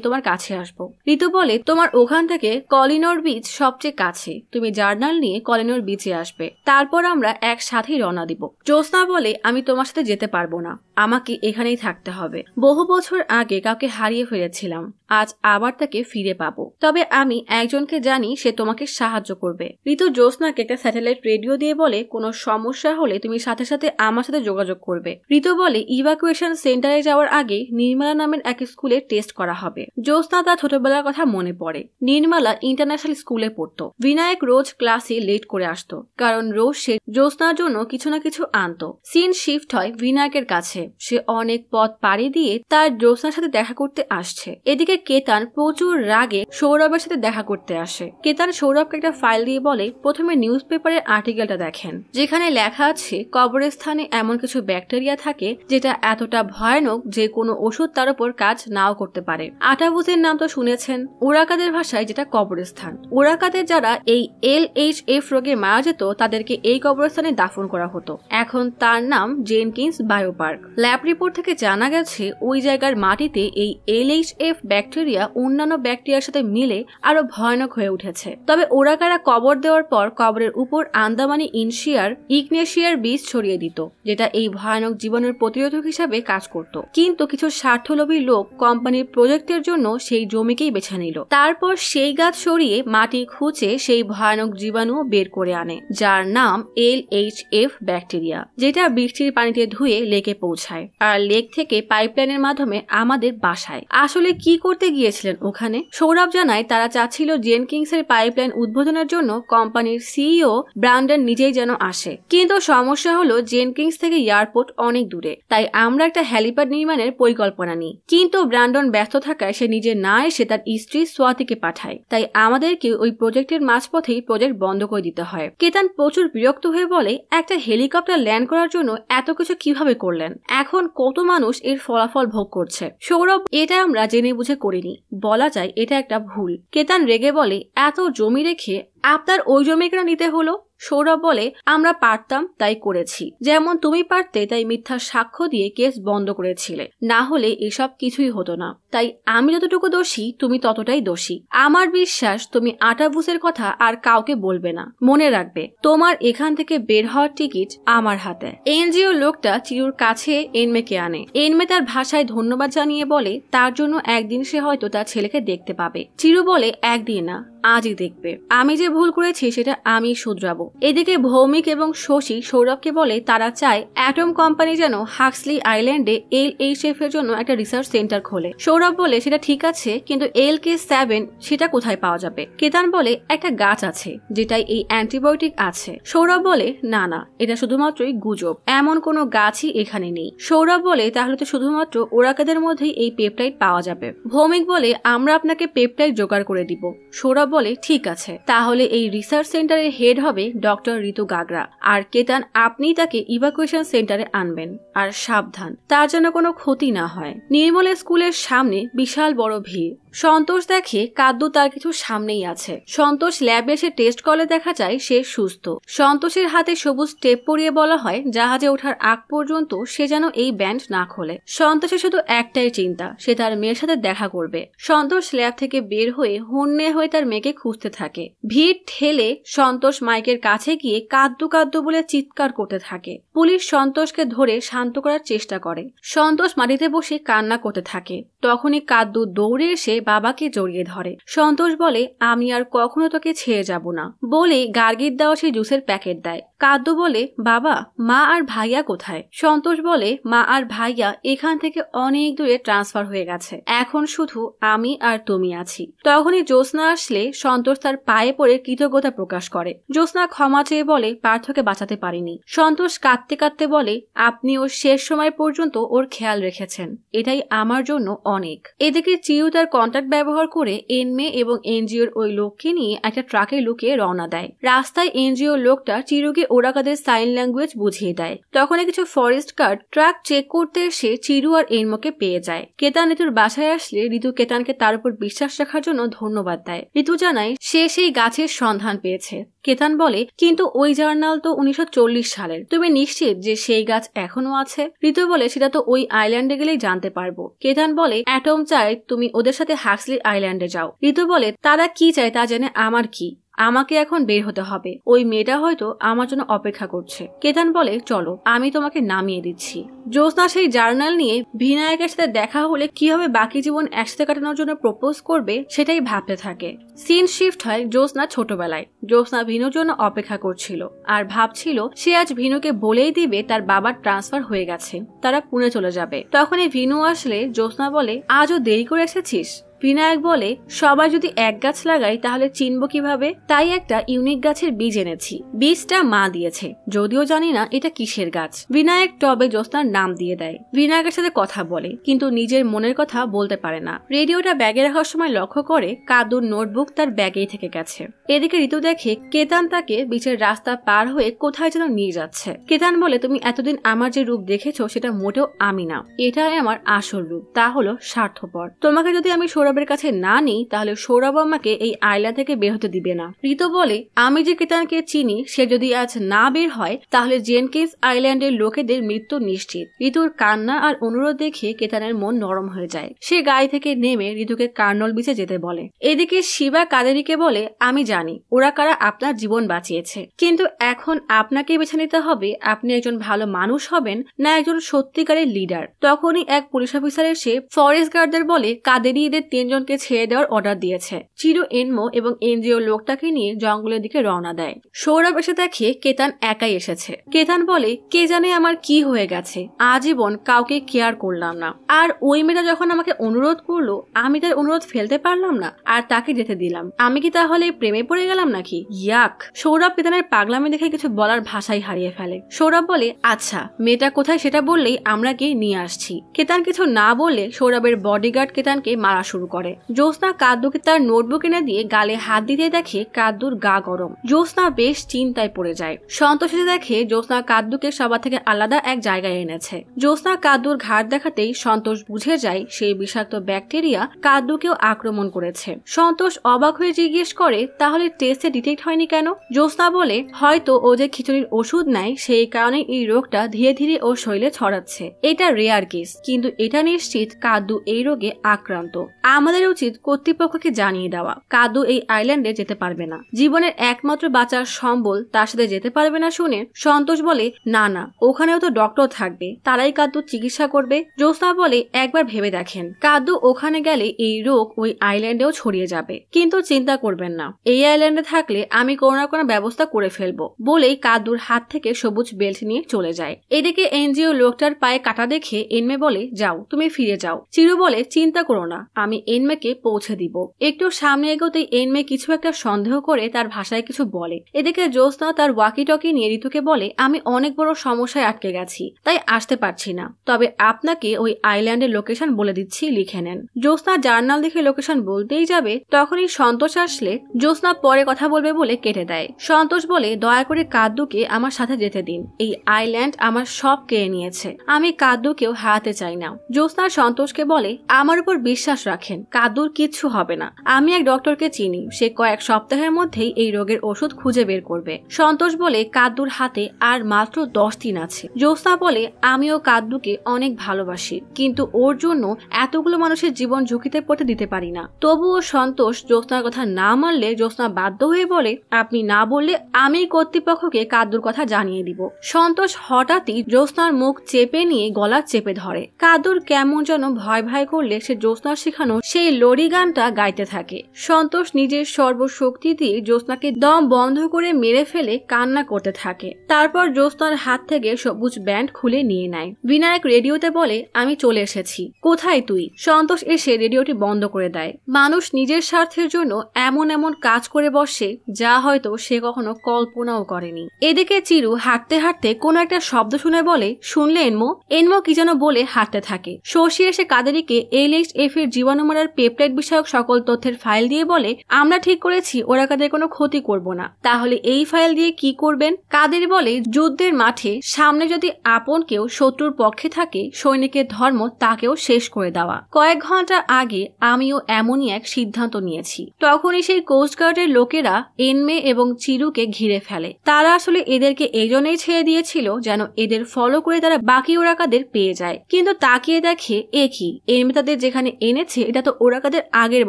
তোমার কাছে আসবো। ঋতু বলে তোমার ওখান থেকে কলিনোর বিচ সবচেয়ে কাছে, তুমি জার্নাল নিয়ে কলিনোর বিচে আসবে, তারপর আমরা একসাথেই রওনা দিব। জ্যোৎস্না বলে আমি তোমার সাথে যেতে পারবো না, আমাকে এখানেই থাকতে হবে। বহু বছর আগে কাউকে হারিয়ে ফেলেছিলাম, আজ আবার তাকে ফিরে পাবো, তবে আমি একজনকে জানি সে তোমাকে সাহায্য করবে। ঋতু জ্যোৎস্নাকে একটা স্যাটেলাইট রেডিও দিয়ে বলে কোনো সমস্যা হলে তুমি সাথে সাথে আমার সাথে যোগাযোগ করবে। ঋতু বলে ইভাকুয়েশন সেন্টারে যাওয়ার আগে নির্মলা নামের এক স্কুলে টেস্ট করা হবে। জ্যোৎস্না তার ছোটবেলার কথা মনে পড়ে। নির্মলা ইন্টারন্যাশনাল স্কুলে পড়তো। বিনায়ক রোজ ক্লাসে লেট করে আসতো কারণ রোজ সে জ্যোৎস্নার জন্য কিছু না কিছু আনতো। সিন শিফট হয় বিনায়কের কাছে। সে অনেক পথ পাড়ি দিয়ে তার জ্যোৎস্নার সাথে দেখা করতে আসছে। এদিকে কেতান প্রচুর রাগে সৌরভের সাথে দেখা করতে আসে। কেতান সৌরভকে একটা ফাইল দিয়ে বলে প্রথমে নিউজ পেপারের আর্টিকেলটা দেখেন যেখানে লেখা আছে কবরস্থানে এমন কিছু ব্যাকটেরিয়া থাকে যেটা এতটা ভয়ানক যে কোনো ওষুধ তার উপর কাজ নাও করতে পারে। আটাবুজের নাম তো শুনেছেন, ওরাকাদের ভাষায় যেটা কবরস্থান। ওরাকাদের যারা এই এল এইচ এফ রোগে মারা যেত তাদেরকে এই কবরস্থানে দাফন করা হতো। এখন তার নাম জেনকিন্স বায়োপার্ক। ল্যাব রিপোর্ট থেকে জানা গেছে ওই জায়গার মাটিতে এই এল এইচ এফ ব্যাকটেরিয়া অন্যান্য ব্যাকটেরিয়ার সাথে মিলে আরো ভয়ানক হয়ে উঠেছে। তবে ওরাকারা কবর দেওয়ার পর কবরের উপর আন্দামানি ইনশিয়ার ইগনেশিয়ার বীজ ছড়িয়ে দিত যেটা এই ভয়ানক জীবনের প্রতিরোধক হিসাবে কাজ করত। কিন্তু কিছু স্বার্থলোভী লোক কোম্পানির প্রজেক্টের জন্য সেই জমিকেই বেছে নিল। তারপর সেই গাছ সরিয়ে মাটি খুঁচে সেই ভয়ানক জীবাণু বের করে আনে যার নাম এল এইচ এফ ব্যাকটেরিয়া, যেটা বৃষ্টির পানিতে ধুয়ে লেকে পৌঁছায় আর লেক থেকে পাইপলাইনের মাধ্যমে আমাদের বাস বাসায়। আসলে কি করতে গিয়েছিলেন ওখানে? সৌরভ জানায় তারা চাচ্ছিল জেনকিংসের পাইপলাইন উদ্বোধনের জন্য কোম্পানির সিইও ব্র্যান্ডন নিজেই যেন আসে, কিন্তু সমস্যা হলো জেনকিংস থেকে এয়ারপোর্ট অনেক দূরে, তাই আমরা একটা হ্যালিপ্যাড নির্মাণের পরিকল্পনা নিই, কিন্তু ব্র্যান্ডন ব্যস্ত থাকায় সে নিজে না এসে তার স্ত্রী সোয়াতিকে পাঠায়, তাই আমাদেরকে ওই প্রজেক্টের মাঝপথেই প্রজেক্ট বন্ধ করে দিতে হয়। কেতান প্রচুর বিরক্ত হয়ে বলে, একটা হেলিকপ্টার ল্যান্ড করার জন্য এত কিছু কিভাবে করলেন? এখন কত মানুষ এর ফলাফল ভোগ করছে। সৌরভ, এটা আমরা জেনে বুঝে করিনি, বলা যায় এটা একটা ভুল। কেতান রেগে বলে, এত জমি রেখে আপনার ওই জমি কেন নিতে হলো? সৌরভ বলে, আমরা পারতাম তাই করেছি, যেমন তুমি পারতে তাই মিথ্যা সাক্ষ্য দিয়ে কেস বন্ধ করেছিলে, না হলে এসব কিছুই হতো না, তাই আমি যতটুকু দোষী তুমি ততটাই দোষী। আমার বিশ্বাস তুমি আটাবুসের কথা আর কাউকে বলবে না, মনে রাখবে তোমার এখান থেকে বের হওয়ার টিকিট আমার হাতে। এনজিও লোকটা চিরুর কাছে এনমেকে আনে। এনমে তার ভাষায় ধন্যবাদ জানিয়ে বলে তার জন্য একদিন সে হয়তো তার ছেলেকে দেখতে পাবে। চিরু বলে, একদিন না, আজই দেখবে, আমি যে ভুল করেছি সেটা আমি শুধরাবো। এদিকে ভৌমিক এবং শশী সৌরভকে বলে তারা চায় অ্যাটম কোম্পানি যেন হাক্সলি আইল্যান্ডে এল এইচ এফ এর জন্য একটা রিসার্চ সেন্টার খোলে। সৌরভ বলে সেটা ঠিক আছে, কিন্তু এল কে সেভেন সেটা কোথায় পাওয়া যাবে? কেতান বলে একটা গাছ আছে যেটাই এই অ্যান্টিবায়োটিক আছে। সৌরভ বলে না না, এটা শুধুমাত্রই গুজব, এমন কোনো গাছই এখানে নেই। সৌরভ বলে তাহলে তো শুধুমাত্র ওরাকাদের মধ্যেই এই পেপটাইড পাওয়া যাবে। ভৌমিক বলে আমরা আপনাকে পেপটাইড জোগাড় করে দিব। সৌরভ বলে ঠিক আছে, তাহলে এই রিসার্চ সেন্টারের হেড হবে ডক্টর ঋতু গাগরা, আর কেতান আপনি তাকে ইভাকুয়েশন সেন্টারে আনবেন, আর সাবধান তার যেন কোনো ক্ষতি না হয়। নির্মল স্কুলের সামনে বিশাল বড় ভিড়। সন্তোষ দেখে কাদ্দু তার কিছু সামনেই আছে। সন্তোষ ল্যাবে এসে টেস্ট করলে দেখা যায় সে সুস্থ। সন্তোষের হাতে সবুজ টেপ পরিয়ে বলা হয় জাহাজে ওঠার আগ পর্যন্ত সে যেন এই ব্যান্ড না খোলে। সন্তোষের শুধু একটাই চিন্তা, সে তার মেয়ের সাথে দেখা করবে। সন্তোষ ল্যাব থেকে বের হয়ে হন্যে হয়ে তার মেয়েকে খুঁজতে থাকে। ভিড় ঠেলে সন্তোষ মাইকের কাছে গিয়ে কাদ্দু কাদ্দু বলে চিৎকার করতে থাকে। পুলিশ সন্তোষকে ধরে শান্ত করার চেষ্টা করে। সন্তোষ মাটিতে বসে কান্না করতে থাকে। তখনই কাদ্দু দৌড়ে এসে বাবাকে জড়িয়ে ধরে। সন্তোষ বলে আমি আর কখনো তোকে ছেড়ে যাব না, বলে গার্গির দেওয়া সেই জুসের প্যাকেট দেয়। কাদ্দু বলে বাবা, মা আর ভাইয়া কোথায়? সন্তোষ বলে মা আর ভাইয়া এখান থেকে অনেক দূরে ট্রান্সফার হয়ে গেছে, এখন শুধু আমি আর তুমি আছি। তখনই জ্যোৎস্না আসলে সন্তোষ তার পায়ে পড়ে কৃতজ্ঞতা প্রকাশ করে। জ্যোৎস্না ক্ষমা চেয়ে বলে পার্থকে বাঁচাতে পারিনি। সন্তোষ কাঁদতে কাঁদতে বলে আপনি ওর শেষ সময় পর্যন্ত ওর খেয়াল রেখেছেন, এটাই আমার জন্য অনেক। এদিকে চিউ তার কন্ট্যাক্ট ব্যবহার করে এনমে এবং এনজিওর ওই লোককে নিয়ে একটা ট্রাকে লুকিয়ে রওনা দেয়। রাস্তায় এনজিওর লোকটা চিরুকে ওরাকাদের সাইন ল্যাঙ্গুয়েজ বুঝিয়ে দেয়। তখন কিছু ফরেস্ট গার্ড ট্রাক চেক করতে এসে চিরু আর এনমোকে পেয়ে যায়। কেতান ঋতুর বাসায় আসলে ঋতু কেতানকে তার উপর বিশ্বাস রাখার জন্য ধন্যবাদ দেয়। ঋতু জানায় সে সেই গাছের সন্ধান পেয়েছে। কেতান বলে কিন্তু ওই জার্নাল তো উনিশশো চল্লিশ সালের, তুমি নিশ্চিত যে সেই গাছ এখনো আছে? ঋতু বলে সেটা তো ওই আইল্যান্ডে গেলেই জানতে পারবো। কেতান বলে অ্যাটম চায় তুমি ওদের সাথে হাক্সলি আইল্যান্ডে যাও। ঋতু বলে তারা কি চায় তা জেনে আমার কি, আমাকে এখন বের হতে হবে, ওই মেয়েটা হয়তো আমার জন্য অপেক্ষা করছে। কেতান বলে চলো, আমি তোমাকে নামিয়ে দিচ্ছি। জ্যোৎস্না সেই জার্নাল নিয়ে ভিনায়কের সাথে দেখা হলে কিভাবে বাকি জীবন একসাথে কাটানোর জন্য প্রপোজ করবে সেটাই ভাবতে থাকে। সিন শিফট হয় জ্যোৎস্না ছোটবেলায়। জ্যোৎস্না ভিনুর জন্য অপেক্ষা করছিল আর ভাবছিল সে আজ ভিনুকে বলেই দিবে তার বাবার ট্রান্সফার হয়ে গেছে, তারা পুনে চলে যাবে। তখনই ভিনু আসলে জ্যোৎস্না বলে আজও দেরি করে এসেছিস। বিনায়ক বলে সবাই যদি এক গাছ লাগাই তাহলে চিনব কিভাবে, তাই একটা ইউনিক গাছের বীজ এনেছি, বীজটা মা দিয়েছে, যদিও জানি না এটা কিসের গাছ। বিনায়ক টবে জ্যোৎস্নার নাম দিয়ে দেয়। বিনায়কের সাথে কথা বলে কিন্তু নিজের মনের কথা বলতে পারে না। রেডিওটা ব্যাগে রাখার সময় লক্ষ্য করে কাদুর নোটবুক তার ব্যাগেই থেকে গেছে। এদিকে ঋতু দেখে কেতান তাকে বিচের রাস্তা পার হয়ে কোথায় যেন নিয়ে যাচ্ছে। কেতান বলে তুমি এতদিন আমার যে রূপ দেখেছো সেটা মোটেও আমি না, এটাই আমার আসল রূপ, তা হলো স্বার্থপর। তোমাকে যদি আমি সৌরভের কাছে না নিই তাহলে সৌরভ আমাকে এই আইলা থেকে বের হতে দিবে না। ঋতু বলে আমি যে কেতানকে চিনি সে যদি আজ না বের হয় তাহলে জেনকিন্স আইল্যান্ডের লোকেদের মৃত্যু নিশ্চিত। ঋতুর কান্না আর অনুরোধ দেখে কেতানের মন নরম হয়ে যায়। সে গাড়ি থেকে নেমে ঋতুকে কার্নল বিচে যেতে বলে। এদিকে শিবা কাদেরিকে বলে আমি জানি ওরা কারা আপনার জীবন বাঁচিয়েছে, কিন্তু এখন আপনাকে বেছে নিতে হবে আপনি একজন ভালো মানুষ হবেন না একজন সত্যিকারের লিডার। তখনই এক পুলিশ অফিসার এসে ফরেস্ট গার্ডদের বলে কাদেরি এদের तीन जन के छेड़े देवार अर्डर दिए चिरू एनमो और एनजिओ लोकटा के लिए जंगल दिखे रवना देय। सौरभ एसे देखे केतान एकाई एसेछे। केतान बोले के जाने आमार की हये गेछे, आजीवन काउके केयार करलाम ना। आर ओई मेटा जखन आमाके अनुरोध करलो आमी तार अनुरोध फेलते पारलाम ना आर ताके जेते दिलाम। आमी कि ताहले प्रेमे पड़े गेलाम नाकि? याक। सौरभ केतानेर पागलामी देखे किछु बलार भाषाई हारिये फेले। सौरभ बोले अच्छा मेटा कोथाय सेटा बोललेई आमरा गिये निये आसछि। केतान किछु ना बोले सौरभेर बडिगार्ड केतान के मारा शुरू करे। ज्योत्स्ना काद्दुके तार नोटबुक एने दिये गाले हाथ दिते देखे काद्दुर गा गरम। ज्योत्स्ना बेश चिंताय पड़े जाय। सन्तोष देखे ज्योत्स्ना काद्दुके सबार थेके आलादा एक जायगाय এনেছে। ज्योत्स्ना काद्दुर घाट देखातेই सन्तोष बुझे जाय সেই বিষাক্ত ব্যাকটেরিয়া কাদ্দুকেও আক্রমণ করেছে। সন্তোষ অবাক হয়ে জিজ্ঞেস করে তাহলে টেস্টে ডিটেক্ট হয়নি কেন? ज्योत्स्ना বলে হয়তো ও যে খিচুড়ির ওষুধ নাই সেই কারণে এই রোগটা ধীরে ধীরে ওর শরীরে ছড়াচ্ছে। এটা রেয়ার কেস কিন্তু এটা নিশ্চিত কাদ্দু এই রোগে আক্রান্ত। আমাদের উচিত কর্তৃপক্ষকে জানিয়ে দেওয়া কাদ্দু এই আইল্যান্ডে যেতে পারবে না। জীবনের একমাত্র বাঁচার সম্বল তার সাথে যেতে পারবে না শুনে সন্তোষ বলে না না ওখানেও তো ডক্টর থাকবে তারাই কাদ্দু চিকিৎসা করবে। ज्योत्स्ना বলে একবার ভেবে দেখেন কাদ্দু ওখানে গেলে এই রোগ ওই আইল্যান্ডেও ছড়িয়ে যাবে, কিন্তু চিন্তা করবেন না এই আইল্যান্ডে থাকলে আমি কোনো না কোনো ব্যবস্থা করে ফেলবো বলেই কাদ্দুর হাত থেকে সবুজ বেল্ট নিয়ে চলে যায়। এদিকে এনজিও লোকটার পায়ে কাটা দেখে এনমে বলে যাও তুমি ফিরে যাও। চিরু বলে চিন্তা করো না আমি এনমেকে পৌঁছে দিব। একটু সামনে এগোতেই এনমে কিছু একটা সন্দেহ করে তার ভাষায় কিছু বলে। এদিকে ज्योत्स्ना তার ওয়াকি টকি নিয়ে ঋতুকে বলে আমি অনেক বড় সমস্যায় আটকে গেছি তাই আসতে পারছি না, তবে আপনাকে ওই আইল্যান্ডের লোকেশন বলে দিচ্ছি লিখে নেন। ज्योत्स्ना জার্নাল দেখে লোকেশন বলতেই যাবে তখনই সন্তোষ আসলে ज्योत्स्ना পরে কথা বলবে বলে কেটে দেয়। সন্তোষ বলে দয়া করে কাদ্দুকে আমার সাথে যেতে দিন, এই আইল্যান্ড আমার সব কেড়ে নিয়েছে, আমি কাদ্দুকেও হারাতে চাই না। ज्योत्स्না সন্তোষকে বলে আমার উপর বিশ্বাস রাখেন কাদ্দুর কিচ্ছু হবে না, আমি এক ডক্টরকে চিনি সে কয়েক সপ্তাহের মধ্যেই এই রোগের ওষুধ খুঁজে বের করবে। সন্তোষ বলে কাদ্দুর হাতে আর মাত্র দশ দিন আছে। ज्योत्स्ना বলে আমিও কাদ্দুকে অনেক ভালোবাসি কিন্তু ওর জন্য এতগুলো মানুষের জীবন ঝুঁকিতে পড়তে দিতে পারি না। তবুও সন্তোষ ज्योत्स्नार কথা না মানলে ज्योत्स्ना বাধ্য হয়ে বলে আপনি না বললে আমি কর্তৃপক্ষকে কাদ্দুর কথা জানিয়ে দিব। সন্তোষ হঠাৎই ज्योत्स्नार মুখ চেপে নিয়ে গলা চেপে ধরে। কাদ্দুর কেমন যেন ভয় ভয় করলে সে ज्योत्स्नाর শেখানো সেই লড়ি গানটা গাইতে থাকে। সন্তোষ নিজের সর্বশক্তি দিয়ে ज्योत्स्नाকে দম বন্ধ করে মেরে ফেলে কান্না করতে থাকে। তারপর ज्योत्स्नाর হাত থেকে সবুজ ব্যান্ড খুলে নিয়ে নেয়। বিনায়ক রেডিওতে বলে আমি চলে এসেছি। কোথায় তুই? সন্তোষ এসে রেডিওটি বন্ধ করে দেয়। মানুষ নিজের স্বার্থের জন্য এমন এমন কাজ করে বসে যা হয়তো সে কখনো কল্পনাও করেনি। এদিকে চিরু হাঁটতে হাঁটতে কোনো একটা শব্দ শুনে বলে শুনলে এনমো? এনমো কি যেন বলে হাঁটতে থাকে। শশী এসে কাদেরিকে এল এইচ এফ এর জীবাণু মারার পেপটাইড বিষয়ক সকল তথ্যের ফাইল দিয়ে বলে আমরা ঠিক করেছি ওরা কাদের কোনো ক্ষতি করব না। তাহলে এই ফাইল দিয়ে কি করবেন? কাদের বলে যুদ্ধের মাঠে সামনে যদি আপন কেউ শত্রুর পক্ষে থাকে সৈনিকের ধর্ম তাকেও শেষ করে দেওয়া। কয়েক ঘন্টা আগে আমিও এমনই এক সিদ্ধান্ত নিয়েছি। তখনই সেই কোস্টগার্ডের লোকেরা এনমে এবং চিরুকে ঘিরে ফেলে। তারা আসলে এদেরকে এজনেই ছেড়ে দিয়েছিল যেন এদের ফলো করে তারা বাকি ওরাকাদের পেয়ে যায়, কিন্তু তাকিয়ে দেখে একই এনমে তাদের যেখানে এনেছে এটা তো ওরাকাদের আগের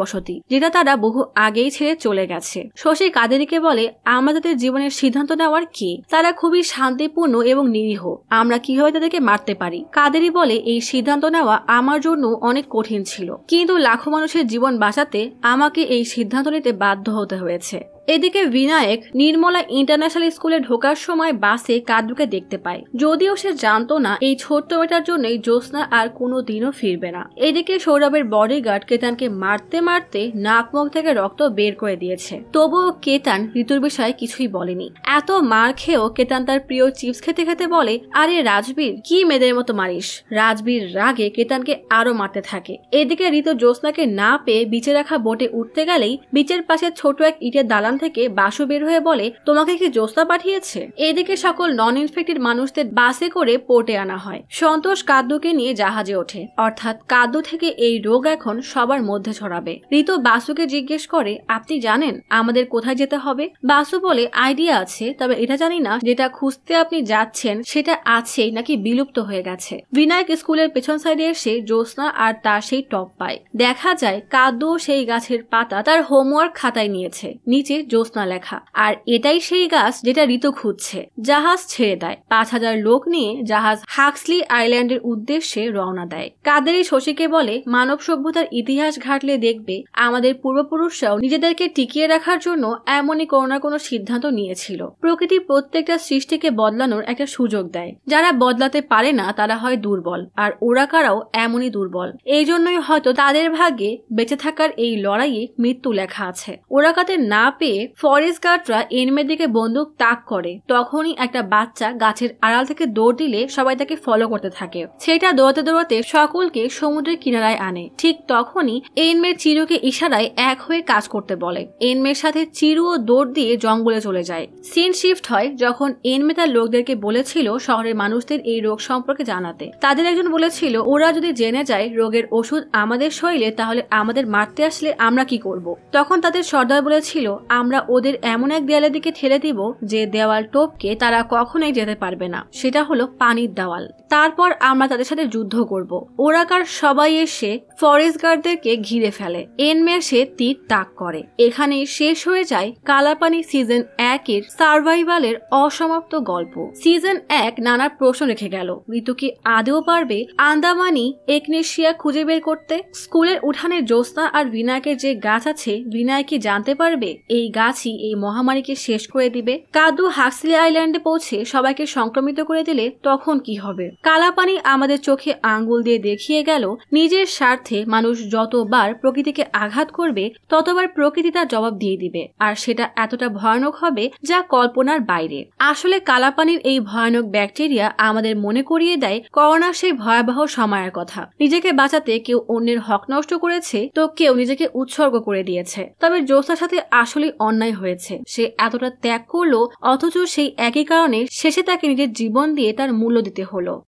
বসতি যেটা তারা বহু আগেই ছেড়ে চলে গেছে। শশী কাদেরিকে বলে আমরা তাদের জীবনের সিদ্ধান্ত নেওয়ার কি, তারা খুবই শান্তিপূর্ণ এবং নিরীহ, আমরা কিভাবে তাদেরকে মারতে পারি? কাদেরি বলে এই সিদ্ধান্ত নেওয়া আমার জন্য অনেক কঠিন ছিল কিন্তু লাখো মানুষের জীবন বাঁচাতে আমাকে এই সিদ্ধান্ত নিতে বাধ্য হতে হয়েছে। এদিকে বিনায়ক নির্মলা ইন্টারন্যাশনাল স্কুলে ঢোকার সময় বাসে কাদ্দুকে দেখতে পায়, যদিও সে জানতো না এই ছোট্ট মেয়েটার জন্যই ज्योत्स्ना আর কোনো দিনও ফিরবে না। এদিকে সৌরভের বডিগার্ড কেতানকে মারতে মারতে নাক মুখ থেকে রক্ত বের করে দিয়েছে, তবুও কেতান ঋতুর বিষয়ে কিছুই বলেনি। এত মার খেয়েও কেতান তার প্রিয় চিপস খেতে খেতে বলে আরে রাজবীর কি মেয়েদের মতো মারিস? রাজবীর রাগে কেতানকে আরো মারতে থাকে। এদিকে ঋতু ज्योत्स्नाকে না পেয়ে বিচে রাখা বোটে উঠতে গেলেই বিচের পাশে ছোট এক ইটের দালান থেকে বাসু বের হয়ে বলে তোমাকে কি ज्योत्स्ना পাঠিয়েছে? এদিকে সকল নন ইনফেক্টেড মানুষদের বাসে করে পোর্টে আনা হয়। সন্তোষ কাদ্দুকে নিয়ে জাহাজে ওঠে, অর্থাৎ কাদ্দু থেকে এই রোগ এখন সবার মধ্যে ছড়াবে। ঋতু বাসুকে জিজ্ঞেস করে আপনি জানেন আমাদের কোথায় যেতে হবে? বাসু বলে আইডিয়া আছে, তবে এটা জানি না যেটা খুঁজতে আপনি যাচ্ছেন সেটা আছে নাকি বিলুপ্ত হয়ে গেছে। বিনায়ক স্কুলের পেছন সাইডে এসে ज्योत्स्ना আর তার সেই টপ পায়। দেখা যায় কাদ্দু সেই গাছের পাতা তার হোমওয়ার্ক খাতায় নিয়েছে, নিচে ज्योत्ना लेखा और एटाई सेई गाछ जेटा ऋतु खुजछे। जहाज छेड़े देय पाँच हजार लोक निये जहाज हाक्सलि आईलैंडेर उद्देश्ये रवना देय। कादेरी शशीके बोले मानव सभ्यतार इतिहास घाटले देखबे आमादेर पूर्वपुरुषराओ निजेदेरके टिकिये राखार जोन्नो एमनई कोनो ना कोनो सिद्धान्तो नियेछिल। प्रकृति प्रत्येकटा सृष्टिके बदलानोर एकटा सुयोग देय, जारा बदलाते पारे ना तारा हय दुर्बल और ओरा काराओ एमनई दुर्बल। एई जोन्नोई हयतो तादेर भागे बेঁচে থাকার এই লড়াইয়ে মৃত্যু লেখা আছে। ওরাকাতে না পেয়ে ফরেস্ট গার্ডরা এনিমের দিকে বন্দুক তাক করে, তখনই একটা বাচ্চা গাছের আড়াল থেকে দৌড় দিলে সবাই তাকে ফলো করতে থাকে। সেটা দৌড়াতে দৌড়াতে সকলকে সমুদ্রের কিনারায় আনে। ঠিক তখনই এনমের চিরুকে ইশারায় এক হয়ে কাজ করতে বলে। এনমের সাথে চিরুও দৌড় দিয়ে জঙ্গলে চলে যায়। সিন শিফট হয় যখন এনমে তার লোকদেরকে বলেছিল শহরের মানুষদের এই রোগ সম্পর্কে জানাতে। তাদের একজন বলেছিল ওরা যদি জেনে যায় রোগের ওষুধ আমাদের শরীরে তাহলে আমাদের মারতে আসলে আমরা কি করব। তখন তাদের সর্দার বলেছিল আমরা ওদের এমন এক দেয়ালের দিকে ঠেলে দিব যে দেওয়াল টপকে তারা কখনোই যেতে পারবে না, সেটা হলো পানির দেওয়াল। তারপর আমরা তাদের সাথে যুদ্ধ করব। ওরাকার সবাই এসে ফরেস্ট গার্ডদেরকে ঘিরে ফেলে। এনমে এসে তীর তাক করে। এখানেই শেষ হয়ে যায় কালাপানি সিজন এক এর সার্ভাইভালের অসমাপ্ত গল্প। সিজন এক নানা প্রশ্ন রেখে গেল। ঋতু কি আদেও পারবে আন্দামানি একনেশিয়া খুঁজে বের করতে? স্কুলের উঠানে ज्योत्ना और विनायक जो गाच आछे विनायक की जानते पारबे एई गाछी एई महामारी के शेष करे दिबे? कादू हाक्सलि आईलैंडे पौंछे सबाइके संक्रमित करे दिले तखन की होबे? कालापानी आमादेर चोखे आंगुल दिये देखिये गेलो निजेर स्वार्थे मानुष जतबार प्रकृतिके आघात करबे ततबार प्रकृति तार जवाब दिये दिबे आर सेटा एतटा भयानक होबे जा कल्पनार बाइरे। आसले कालापानीर एई भयानक बैक्टेरिया आमादेर मने करिये देय करोनार सेई भयाबह समयेर कथा। निजेके बाँचाते केउ अन्येर हक नष्ट करेछे তো কেউ নিজেকে উৎসর্গ করে দিয়েছে। তবে জোসার সাথে আসলে অন্যায় হয়েছে, সে এতটা ত্যাগ করলো অথচ সেই একই কারণে শেষে তাকে নিজের জীবন দিয়ে তার মূল্য দিতে হলো।